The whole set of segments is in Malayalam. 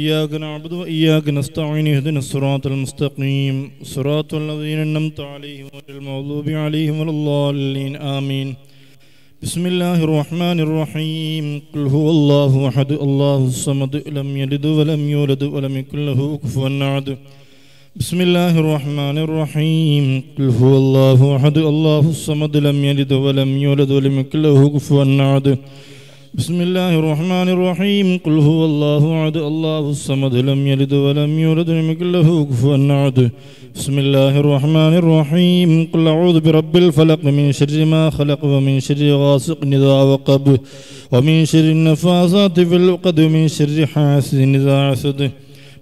إياك نعبد وإياك نستعين اهدنا الصراط المستقيم صراط الذين أنعمت عليهم غير المغضوب عليهم ولا الضالين آمين بسم الله الرحمن الرحيم قل هو الله أحد الله الصمد لم يلد ولم يولد ولم يكن له كفوا أحد بسم الله الرحمن الرحيم قل هو الله أحد الله الصمد لم يلد ولم يولد ولم يكن له كفوا أحد بسم الله الرحمن الرحيم قل هو الله أحد الله الصمد لم يلد ولم يولد ولم يكن له كفوا أحد بسم الله الرحمن الرحيم قل أعوذ برب الفلق من شر ما خلق ومن شر غاسق إذا وقب ومن شر النفاثات في العقد ومن شر حاسد إذا حسد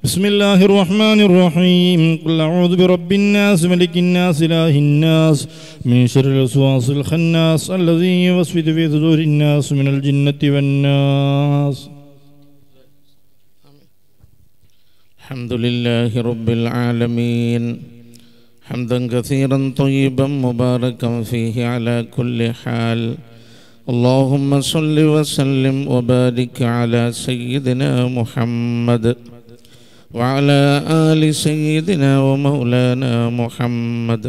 بسم الله الرحمن الرحيم قل أعوذ برب الناس ملك الناس إله الناس من شر الوسواس الخناس الذي يوسوس في صدور الناس من الجنة والناس الحمد لله رب العالمين حمدا كثيرا طيبا مباركا فيه على كل حال اللهم صل وسلم وبارك على سيدنا محمد وعلى آل سيدنا ومولانا محمد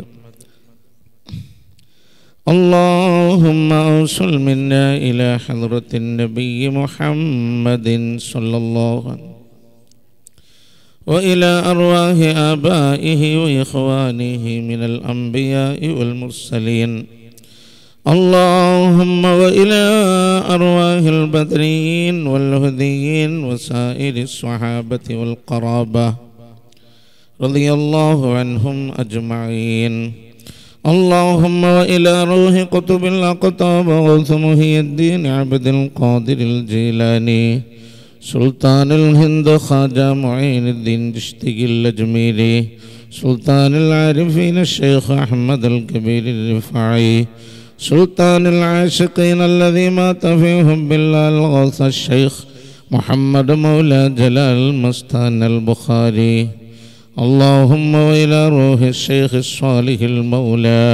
اللهم أوصل منا إلى حضرة النبي محمد صلى الله عليه وسلم وإلى أرواح آبائه وإخوانه من الأنبياء والمرسلين اللهم وإلى أرواح البدريين والهديين وسائر الصحابة والقرابة رضي الله عنهم أجمعين اللهم وإلى روح قطب الأقطاب وغوث محي الدين عبد القادر الجيلاني سلطان الهند خواجة معين الدين دشتي اللجميلي سلطان العارفين الشيخ أحمد الكبير الرفاعي سلطان العاشقين الذي مات في حب الله الغوث الشيخ محمد مولى جلال مستان البخاري اللهم وإلى روح الشيخ الصالح المولى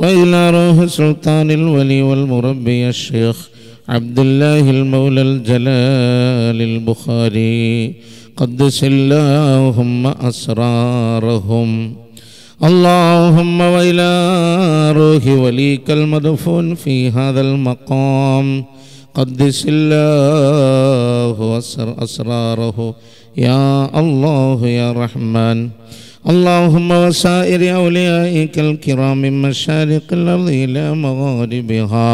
وإلى روح سلطان الولي والمربي الشيخ عبد الله المولى الجلال البخاري قدس اللهم أسرارهم اللهم وإلى روح وليك المدفون في هذا المقام قدس الله أسراره يا الله يا رحمن اللهم وسائر أوليائك الكرام من مشارق الأرض إلى مغاربها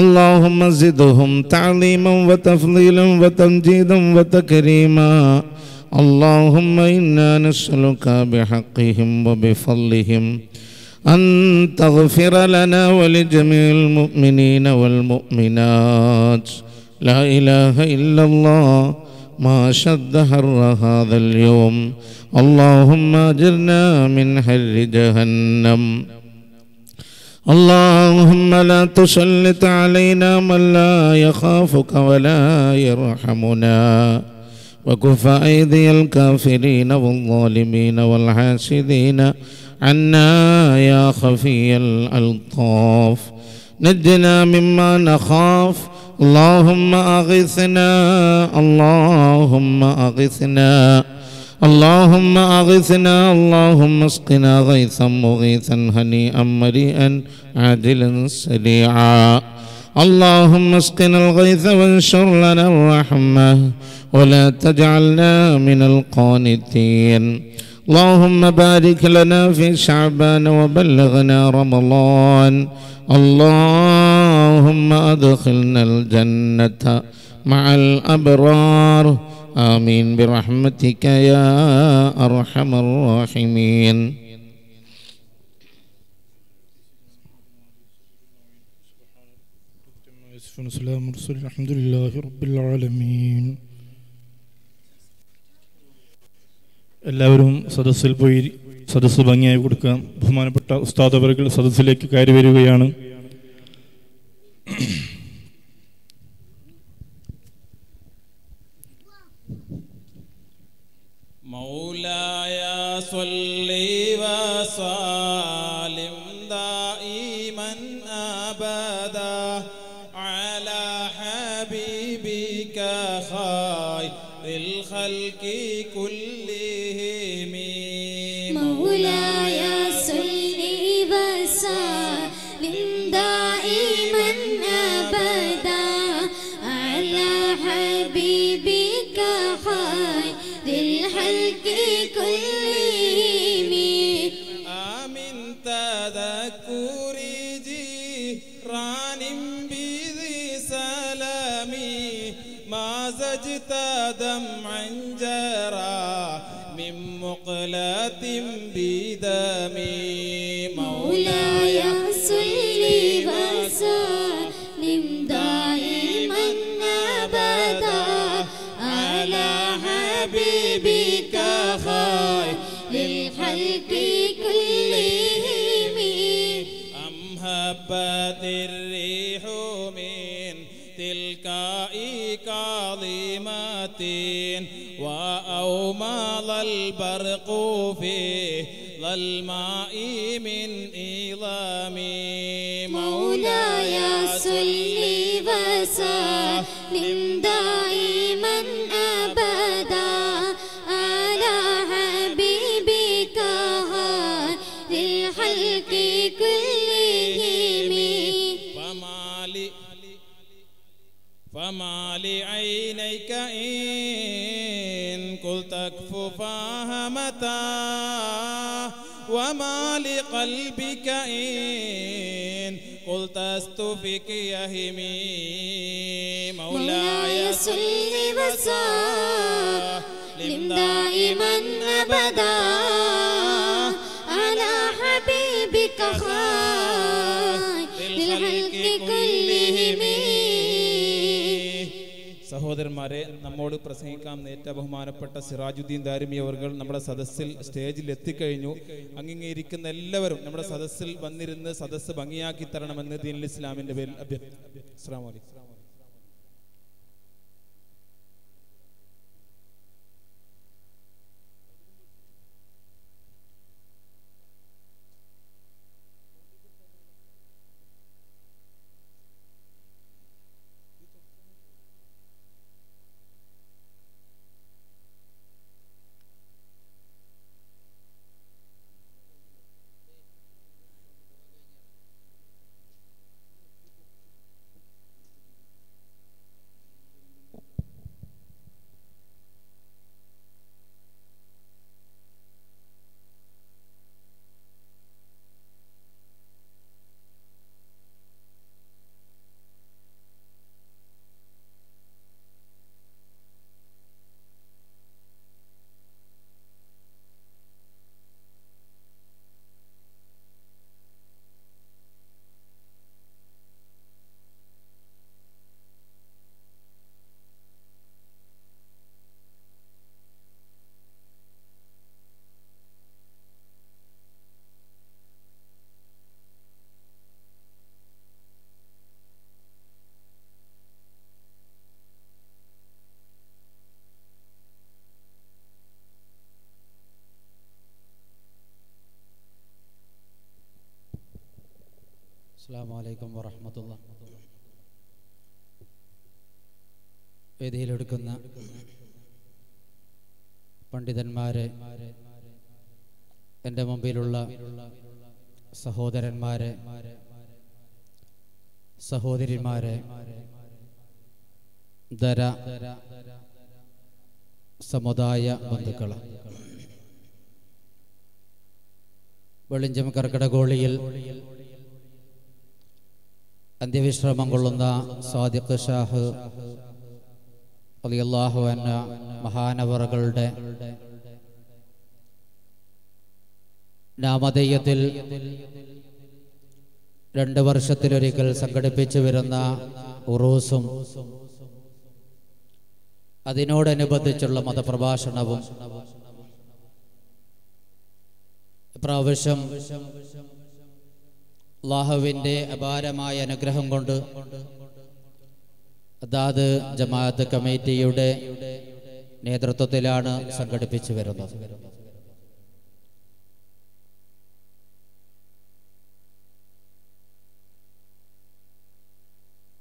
اللهم زدهم تعليما وتفضيلا وتمجيدا وتكريما اللهم إنا نسألك بحقهم وبفضلهم أن تغفر لنا ولجميع المؤمنين والمؤمنات لا إله إلا الله ما شد حر هذا اليوم اللهم أجرنا من حر جهنم اللهم لا تسلط علينا من لا يخافك ولا يرحمنا وكف أيدي الكافرين والظالمين والحاسدين عنا يا خفي الألطاف نجنا مما نخاف اللهم أغثنا اللهم أغثنا اللهم أغثنا اللهم اسقنا غيثا مغيثا هنيئا مريئا عادلا سريعا اللهم اسقنا الغيث وانشر لنا الرحمة ولا تجعلنا من القانتين اللهم بارك لنا في شعبان وبلغنا رمضان اللهم أدخلنا الجنة مع الأبرار آمين برحمتك يا أرحم الراحمين والسلام رسول الحمد لله رب العالمين എല്ലാവരും സദസ്സിൽ പോയി സദസ്സ് ഭംഗിയായി കൊടുക്കാം. ബഹുമാനപ്പെട്ട ഉസ്താദ് അവർകൾ സദസ്സിലേക്ക് കയറി വരികയാണ്. മൗലായ സ്വല്ലി വസലിം ദായിമൻ അബദ على حبيبك خير للخلق كلهم مولاي صل وسلم دائما أبدا على حبيبك خير الخلق كلهم آمن تذكري جيران بذي سلامي ما زجت دمعا جرى من مقلات بدمي مولاي صل وسلم دائما أبدا على حبيبك خير الخلق كلهم أم هبت الريح من تلك عظيمات وأومض البرق في ظلماء من إظامي مولاي صل وسلم دائما أبدا على حبيبك خير الخلق كلهم فما لعينيك إن قلت اكف فهمتا وما لقلبك إن قلت استفك يهمي مولاي صل وسلم دائما أبدا على حبيبك خير الخلق كلهم സഹോദരന്മാരെ, നമ്മോട് പ്രസംഗിക്കാൻ നേറ്റ ബഹുമാനപ്പെട്ട സിറാജുദ്ദീൻ ദാരിമി അവർകൾ നമ്മുടെ സദസ്സിൽ സ്റ്റേജിൽ എത്തിക്കഴിഞ്ഞു. അങ്ങിരിക്കുന്ന എല്ലാവരും നമ്മുടെ സദസ്സിൽ വന്നിരുന്ന് സദസ്സ് ഭംഗിയാക്കി തരണമെന്ന് ദീനുൽ ഇസ്ലാമിന്റെ പേരിൽ അഭ്യർത്ഥിക്കുന്നു. അസ്സലാമു അലൈക്കും. അസ്സലാമു അലൈക്കും വറഹ്മത്തുള്ളാഹി. വേദിയിലെടുക്കുന്ന പണ്ഡിതന്മാരെ, എൻ്റെ മുമ്പിലുള്ള സഹോദരന്മാരെ, സഹോദരിമാരെ, ദര സമുദായ ബന്ധുക്കളെ, വെളിഞ്ചം കർക്കടകോളിയിൽ അന്ത്യവിശ്രമം കൊള്ളുന്ന സാദിഖ് ഷാഹ് റളിയല്ലാഹു അൻഹു മഹാനവറുകളുടെ നാമധേയത്തിൽ 2 വർഷത്തിലൊരിക്കൽ സംഘടിപ്പിച്ചു വരുന്ന ഉറൂസും അതിനോടനുബന്ധിച്ചുള്ള മതപ്രഭാഷണവും പ്രാവശ്യം അല്ലാഹുവിൻ്റെ അപാരമായ അനുഗ്രഹം കൊണ്ട് അതാത് ജമാഅത്ത് കമ്മിറ്റിയുടെ നേതൃത്വത്തിലാണ് സംഘടിപ്പിച്ചു വരുന്നത്.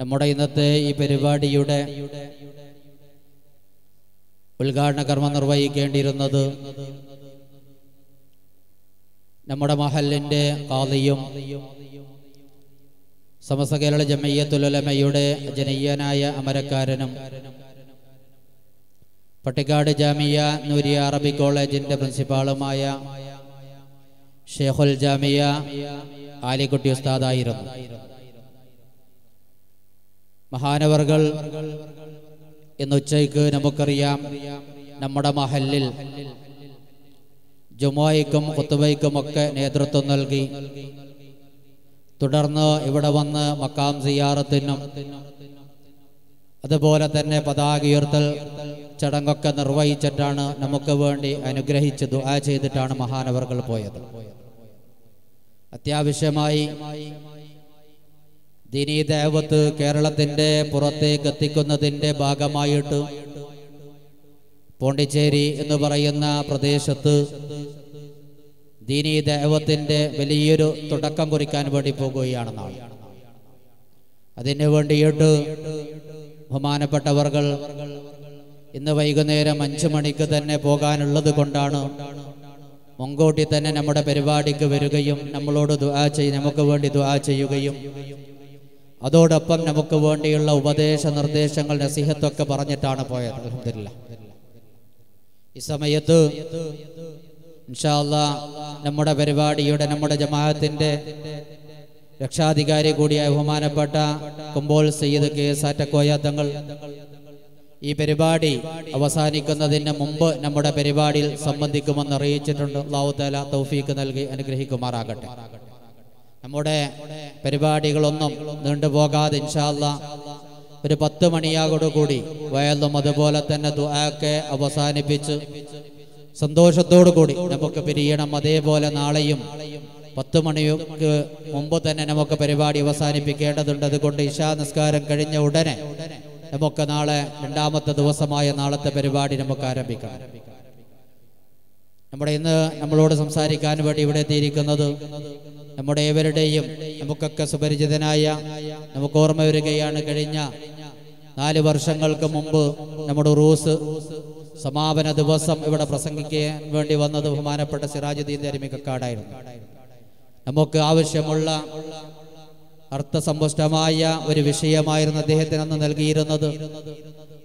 നമ്മുടെ ഇന്നത്തെ ഈ പരിപാടിയുടെ ഉദ്ഘാടന കർമ്മം നിർവഹിക്കേണ്ടിയിരുന്നത് നമ്മുടെ മഹല്ലിന്റെ ഖാദിയും സമസ്ത കേരള ജമഇയ്യത്തുൽ ഉലമയുടെ ജനീയനായ അമരക്കാരനും പട്ടിക്കാട് ജാമിയ നൂരിയ അറബി കോളേജിന്റെ പ്രിൻസിപ്പാളുമായ ഷെയ്ഖുൽ ജാമിയ ആലിക്കുട്ടി ഉസ്താദായിരുന്നു. മഹാനവർകൾ ഇന്ന് ഉച്ചയ്ക്ക് നമുക്കറിയാം നമ്മുടെ മഹല്ലിൽ ജുമുഅയ്ക്കും ഖുതുബയ്ക്കുമൊക്കെ നേതൃത്വം നൽകി തുടർന്ന് ഇവിടെ വന്ന് മക്കാം സിയാറത്തിനും അതുപോലെ തന്നെ പതാക ഉയർത്തൽ ചടങ്ങൊക്കെ നിർവഹിച്ചിട്ടാണ് നമുക്ക് വേണ്ടി അനുഗ്രഹിച്ച് ദുആ ചെയ്തിട്ടാണ് മഹാനവർകൾ പോയത്. അത്യാവശ്യമായി ദീനീ ദഅവത്ത് കേരളത്തിന്റെ പുറത്തേക്ക് എത്തിക്കുന്നതിന്റെ ഭാഗമായിട്ട് പോണ്ടിച്ചേരി എന്ന് പറയുന്ന പ്രദേശത്ത് ദീനീ ദഅവത്തിന്റെ വലിയൊരു തുടക്കം കുറിക്കാൻ വേണ്ടി പോകുകയാണ് നാൾ. അതിനു വേണ്ടിയിട്ട് ബഹുമാനപ്പെട്ടവർകൾ ഇന്ന് വൈകുന്നേരം 5 മണിക്ക് തന്നെ പോകാനുള്ളത് കൊണ്ടാണ് മുൻകൂട്ടി തന്നെ നമ്മുടെ പരിപാടിക്ക് വരികയും നമ്മളോട് ദുആ ചെയ്ത് നമുക്ക് വേണ്ടി ദുആ ചെയ്യുകയും അതോടൊപ്പം നമുക്ക് വേണ്ടിയുള്ള ഉപദേശ നിർദ്ദേശങ്ങൾ നസീഹത്തൊക്കെ പറഞ്ഞിട്ടാണ് പോയത്. അൽഹംദുലില്ലാഹ് ഈ സമയത്ത് ഇൻഷാ അല്ലാഹ് നമ്മുടെ പരിപാടിയുടെ നമ്മുടെ ജമാഅത്തിന്റെ രക്ഷാധികാരി കൂടിയായ ബഹുമാനപ്പെട്ട കൊമ്പോൾ സയ്യിദ് കെ എസ് ആറ്റക്കോയ തങ്ങൾ ഈ പരിപാടി അവസാനിക്കുന്നതിന് മുമ്പ് നമ്മുടെ പരിപാടിയിൽ സംബന്ധിക്കുമെന്ന് അറിയിച്ചിട്ടുണ്ട്. അല്ലാഹു തആല തൗഫീഖ് നൽകി അനുഗ്രഹിക്കുമാറാകട്ടെ. നമ്മുടെ പരിപാടികളൊന്നും നീണ്ടുപോകാതെ ഇൻഷാ അല്ലാഹ് ഒരു 10 മണിയോടുകൂടി വയലും അതുപോലെ തന്നെ ദുആക്കെ അവസാനിപ്പിച്ച് സന്തോഷത്തോടു കൂടി നമുക്ക് പിരിയണം. അതേപോലെ നാളെയും 10 മണിക്ക് മുമ്പ് തന്നെ നമുക്ക് പരിപാടി അവസാനിപ്പിക്കേണ്ടതുണ്ട്. അതുകൊണ്ട് ഇശാ നിസ്കാരം കഴിഞ്ഞ ഉടനെ നമുക്ക് നാളെ രണ്ടാമത്തെ ദിവസമായ നാളത്തെ പരിപാടി നമുക്ക് ആരംഭിക്കാം. നമ്മുടെ ഇന്ന് നമ്മളോട് സംസാരിക്കാൻ വേണ്ടി ഇവിടെ എത്തിയിരിക്കുന്നത് നമ്മുടെ ഏവരുടെയും നമുക്കൊക്കെ സുപരിചിതനായ നമുക്ക് ഓർമ്മ വരികയാണ് കഴിഞ്ഞ 4 വർഷങ്ങൾക്ക് മുമ്പ് നമ്മുടെ റൂസ് സമാപന ദിവസം ഇവിടെ പ്രസംഗിക്കാൻ വേണ്ടി വന്നത് ബഹുമാനപ്പെട്ട സിറാജുദ്ദീൻ ദരിമി കക്കാടായിരുന്നു. നമുക്ക് ആവശ്യമുള്ള അർത്ഥസമ്പുഷ്ടമായ ഒരു വിഷയമായിരുന്നു അദ്ദേഹത്തിന് അന്ന് നൽകിയിരുന്നത്.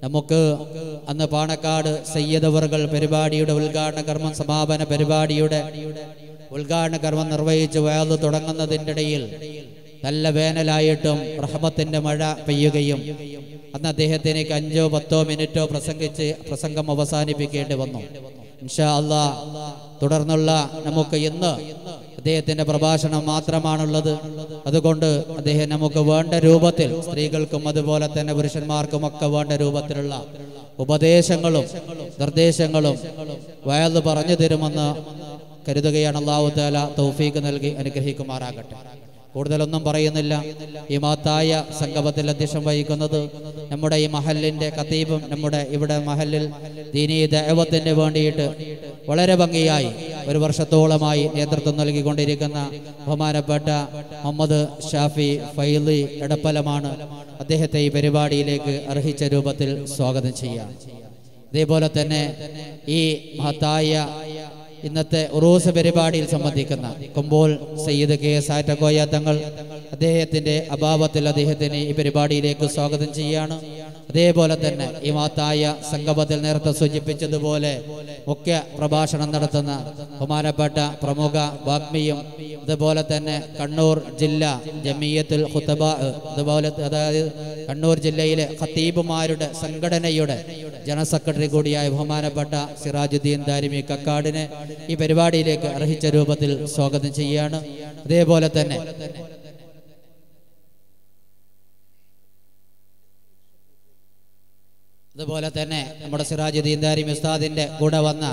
നമുക്ക് അന്ന് പാണക്കാട് സയ്യിദ് വർഗൽ പരിപാടിയുടെ ഉദ്ഘാടന കർമ്മം സമാപന പരിപാടിയുടെ ഉദ്ഘാടന കർമ്മം നിർവഹിച്ച് വയത് തുടങ്ങുന്നതിൻ്റെ ഇടയിൽ നല്ല വേനലായിട്ടും റഹ്മത്തിന്റെ മഴ പെയ്യുകയും അന്ന് അദ്ദേഹത്തിന് 5 10 മിനിറ്റോ പ്രസംഗം അവസാനിപ്പിക്കേണ്ടി വന്നു. ഇൻഷാ അല്ലാഹ് തുടർന്നുള്ള നമുക്ക് ഇന്ന് അദ്ദേഹത്തിന്റെ പ്രഭാഷണം മാത്രമാണുള്ളത്. അതുകൊണ്ട് അദ്ദേഹം നമുക്ക് വേണ്ട രൂപത്തിൽ സ്ത്രീകൾക്കും അതുപോലെ തന്നെ പുരുഷന്മാർക്കും ഒക്കെ വേണ്ട രൂപത്തിലുള്ള ഉപദേശങ്ങളും നിർദ്ദേശങ്ങളും വയത് പറഞ്ഞു തരുമെന്ന് കരുതുകയാണ്. അല്ലാഹു തആല തൗഫീഖ് നൽകി അനുഗ്രഹിക്കുമാറാകട്ടെ. കൂടുതലൊന്നും പറയുന്നില്ല. ഈ മഹത്തായ സംഗമത്തിൽ അധ്യക്ഷം വഹിക്കുന്നത് നമ്മുടെ ഈ മഹല്ലിന്റെ ഖതീബും നമ്മുടെ ഇവിടെ മഹല്ലിൽ ദീനീ ദഅവത്തിന് വേണ്ടിയിട്ട് വളരെ ഭംഗിയായി 1 വർഷത്തോളമായി നേതൃത്വം നൽകിക്കൊണ്ടിരിക്കുന്ന ബഹുമാനപ്പെട്ട മുഹമ്മദ് ഷാഫി ഫൈലി എടപ്പലമാണ്. അദ്ദേഹത്തെ ഈ പരിപാടിയിലേക്ക് അർഹിച്ച രൂപത്തിൽ സ്വാഗതം ചെയ്യാം. അതേപോലെ തന്നെ ഈ മഹത്തായ ഇന്നത്തെ ഉറൂസ് പരിപാടിയിൽ സംബന്ധിക്കുന്ന കൊമ്പോൾ സയ്യിദ് കെ എസ് ആറ്റക്കോയ തങ്ങൾ അദ്ദേഹത്തിന്റെ അഭാവത്തിൽ അദ്ദേഹത്തിന് ഈ പരിപാടിയിലേക്ക് സ്വാഗതം ചെയ്യാണ്. അതേപോലെ തന്നെ ഈ മഹത്തായ സംഗമത്തിൽ നേരത്തെ സൂചിപ്പിച്ചതുപോലെ മുഖ്യ പ്രഭാഷണം നടത്തുന്ന ബഹുമാനപ്പെട്ട പ്രമുഖ വാഗ്മിയും അതുപോലെ തന്നെ കണ്ണൂർ ജില്ല ജമീയത്തുൽ ഖുതബ അതുപോലെ അതായത് കണ്ണൂർ ജില്ലയിലെ ഖതീബുമാരുടെ സംഘടനയുടെ ജനറൽ സെക്രട്ടറി കൂടിയായ ബഹുമാനപ്പെട്ട സിറാജുദ്ദീൻ ദാരിമി കക്കാടിനെ ഈ പരിപാടിയിലേക്ക് അർഹിച്ച രൂപത്തിൽ സ്വാഗതം ചെയ്യാണ്. അതേപോലെ തന്നെ നമ്മുടെ സിറാജുദ്ദീൻ ദാരിമി ഉസ്താദിന്റെ കൂടെ വന്ന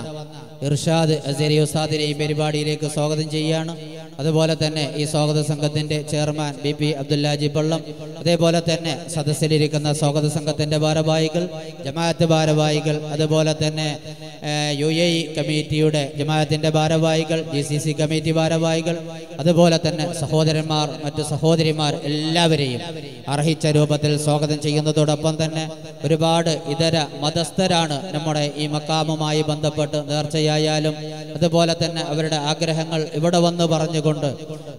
ഇർഷാദ് അസരി ഉസ്താദിനെ ഈ പരിപാടിയിലേക്ക് സ്വാഗതം ചെയ്യാണ്. അതുപോലെ തന്നെ ഈ സ്വാഗത സംഘത്തിന്റെ chairman B P Abdullaji Pallam, അതേപോലെ തന്നെ സദസ്സിലിരിക്കുന്ന സ്വാഗത സംഘത്തിന്റെ ഭാരവാഹികൾ, ജമാഅത്ത് ഭാരവാഹികൾ, അതുപോലെ തന്നെ UAE കമ്മിറ്റിയുടെ ജമാഅത്തിന്റെ ഭാരവാഹികൾ, GCC കമ്മിറ്റി ഭാരവാഹികൾ, അതുപോലെ തന്നെ സഹോദരന്മാർ, മറ്റു സഹോദരിമാർ എല്ലാവരെയും അർഹിച്ച രൂപത്തിൽ സ്വാഗതം ചെയ്യുന്നതോടൊപ്പം തന്നെ ഒരുപാട് ഇതര മതസ്ഥരാണ് നമ്മുടെ ഈ മക്കാമുമായി ബന്ധപ്പെട്ട് നേർച്ചയായാലും അതുപോലെ തന്നെ അവരുടെ ആഗ്രഹങ്ങൾ ഇവിടെ വന്ന് പറഞ്ഞുകൊണ്ട്